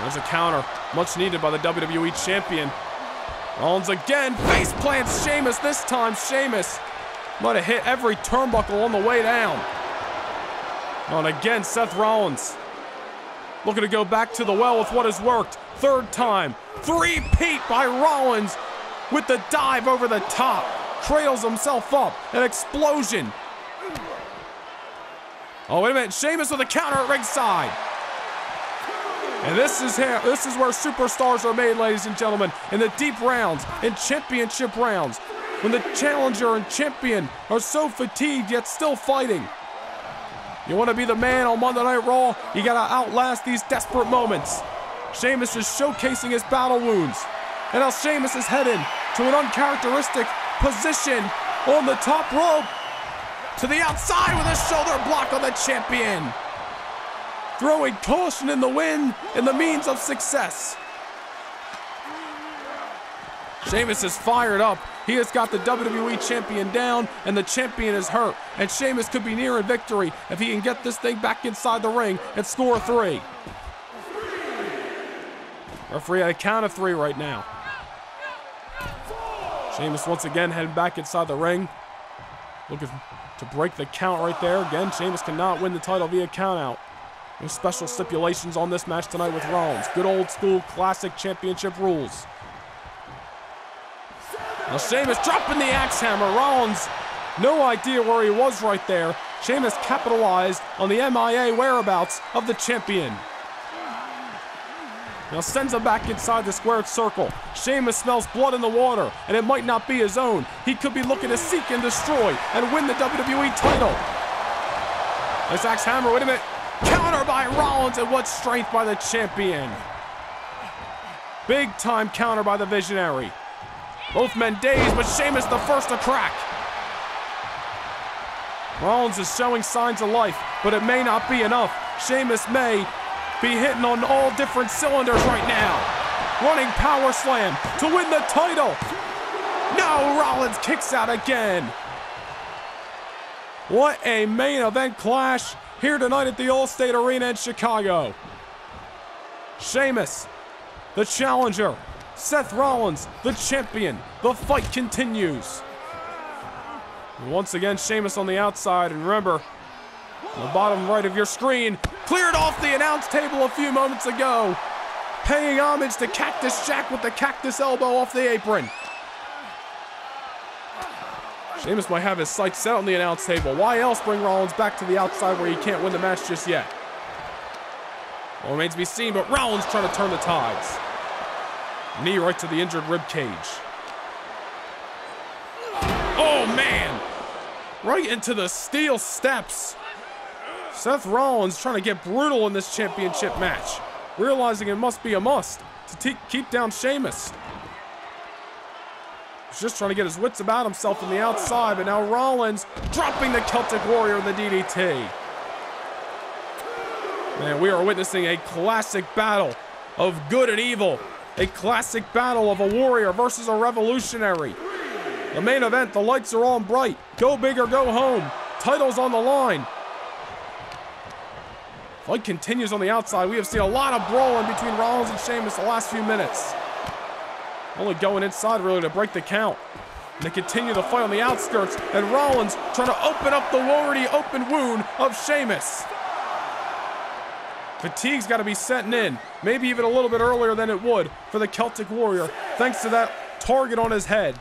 There's a counter, much needed by the W W E Champion. Rollins again, face plants Sheamus. This time Sheamus might have hit every turnbuckle on the way down. And again, Seth Rollins looking to go back to the well with what has worked. Third time, three-peat by Rollins with the dive over the top. Cradles himself up, an explosion. Oh, wait a minute, Sheamus with a counter at ringside. And this is here, this is where superstars are made, ladies and gentlemen, in the deep rounds, in championship rounds, when the challenger and champion are so fatigued yet still fighting. You want to be the man on Monday Night Raw, you got to outlast these desperate moments. Sheamus is showcasing his battle wounds. And now Sheamus is headed to an uncharacteristic position on the top rope. To the outside with a shoulder block on the champion. Throwing caution in the wind in the means of success. Sheamus is fired up. He has got the W W E champion down, and the champion is hurt. And Sheamus could be near in victory if he can get this thing back inside the ring and score three. Referee at a count of three right now. Sheamus once again heading back inside the ring. Looking to break the count right there. Again, Sheamus cannot win the title via countout. No special stipulations on this match tonight with Rollins. Good old school classic championship rules. Now Sheamus dropping the axe hammer. Rollins, no idea where he was right there. Sheamus capitalized on the M I A whereabouts of the champion. Now sends him back inside the squared circle. Sheamus smells blood in the water, and it might not be his own. He could be looking to seek and destroy and win the W W E title. This axe hammer, wait a minute. Counter by Rollins, and what strength by the champion. Big time counter by the Visionary. Both men dazed, but Sheamus the first to crack. Rollins is showing signs of life, but it may not be enough. Sheamus may be hitting on all different cylinders right now. Running power slam to win the title. No, Rollins kicks out again. What a main event clash here tonight at the Allstate Arena in Chicago. Sheamus, the challenger. Seth Rollins, the champion. The fight continues. And once again, Sheamus on the outside. And remember, on the bottom right of your screen, cleared off the announce table a few moments ago. Paying homage to Cactus Jack with the cactus elbow off the apron. Sheamus might have his sights set on the announce table. Why else bring Rollins back to the outside where he can't win the match just yet? Well, remains to be seen, but Rollins trying to turn the tides. Knee right to the injured rib cage. Oh, man. Right into the steel steps. Seth Rollins trying to get brutal in this championship match, realizing it must be a must to keep down Sheamus. He's just trying to get his wits about himself on the outside, but now Rollins dropping the Celtic Warrior in the D D T. Man, we are witnessing a classic battle of good and evil. A classic battle of a warrior versus a revolutionary. The main event, the lights are on bright. Go big or go home. Title's on the line. Fight continues on the outside. We have seen a lot of brawling between Rollins and Sheamus the last few minutes. Only going inside really to break the count. And they continue the fight on the outskirts, and Rollins trying to open up the already open wound of Sheamus. Fatigue's got to be setting in, maybe even a little bit earlier than it would for the Celtic Warrior, thanks to that target on his head.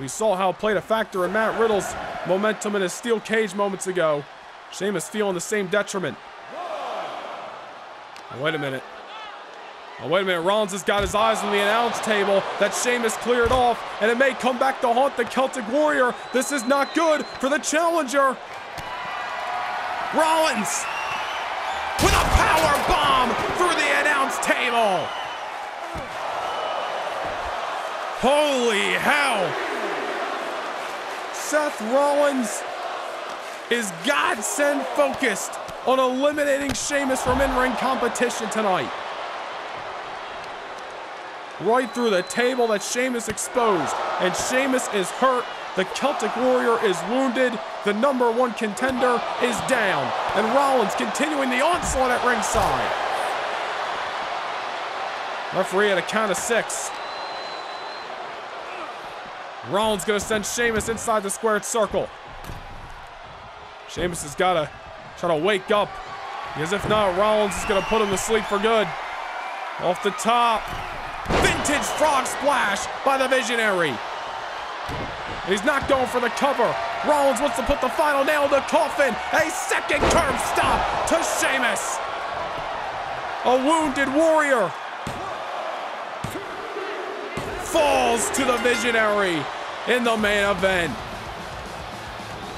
We saw how it played a factor in Matt Riddle's momentum in his steel cage moments ago. Sheamus feeling the same detriment. Oh, wait a minute. Oh, wait a minute. Rollins has got his eyes on the announce table that Sheamus cleared off, and it may come back to haunt the Celtic Warrior. This is not good for the challenger. Rollins! With a power bomb through the announce table. Holy hell. Seth Rollins is godsend focused on eliminating Sheamus from in-ring competition tonight. Right through the table that Sheamus exposed, and Sheamus is hurt. The Celtic Warrior is wounded. The number one contender is down. And Rollins continuing the onslaught at ringside. Referee at a count of six. Rollins going to send Sheamus inside the squared circle. Sheamus has got to try to wake up, because if not, Rollins is going to put him to sleep for good. Off the top. Vintage frog splash by the Visionary. He's not going for the cover. Rollins wants to put the final nail in the coffin. A second curb stop to Sheamus. A wounded warrior falls to the Visionary in the main event.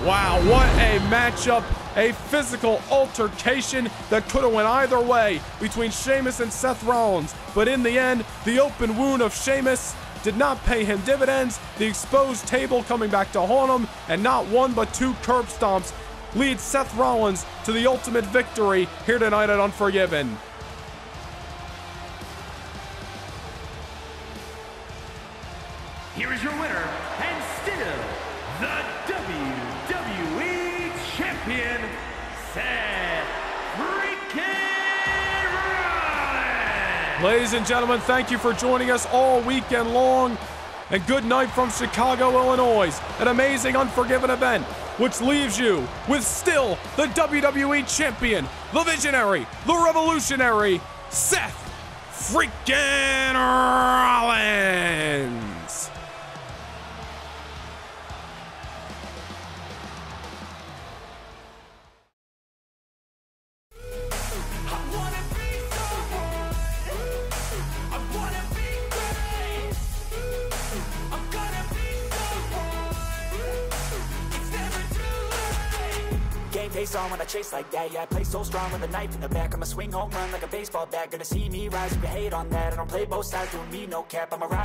Wow, what a matchup a physical altercation that could have went either way between Sheamus and Seth Rollins. But in the end, the open wound of Sheamus did not pay him dividends. The exposed table coming back to haunt him, and not one but two curb stomps leads Seth Rollins to the ultimate victory here tonight at Unforgiven. Here is your winner, and still the W W E Champion, Seth freaking Rollins! Ladies and gentlemen, thank you for joining us all weekend long, and good night from Chicago, Illinois. An amazing Unforgiven event, which leaves you with still the W W E Champion, the Visionary, the Revolutionary, Seth freaking Rollins! Face on when I chase like that, yeah, I play so strong with a knife in the back. I'm a swing home run like a baseball bat. Gonna see me rise, you can hate on that. I don't play both sides, doing me no cap. I'm a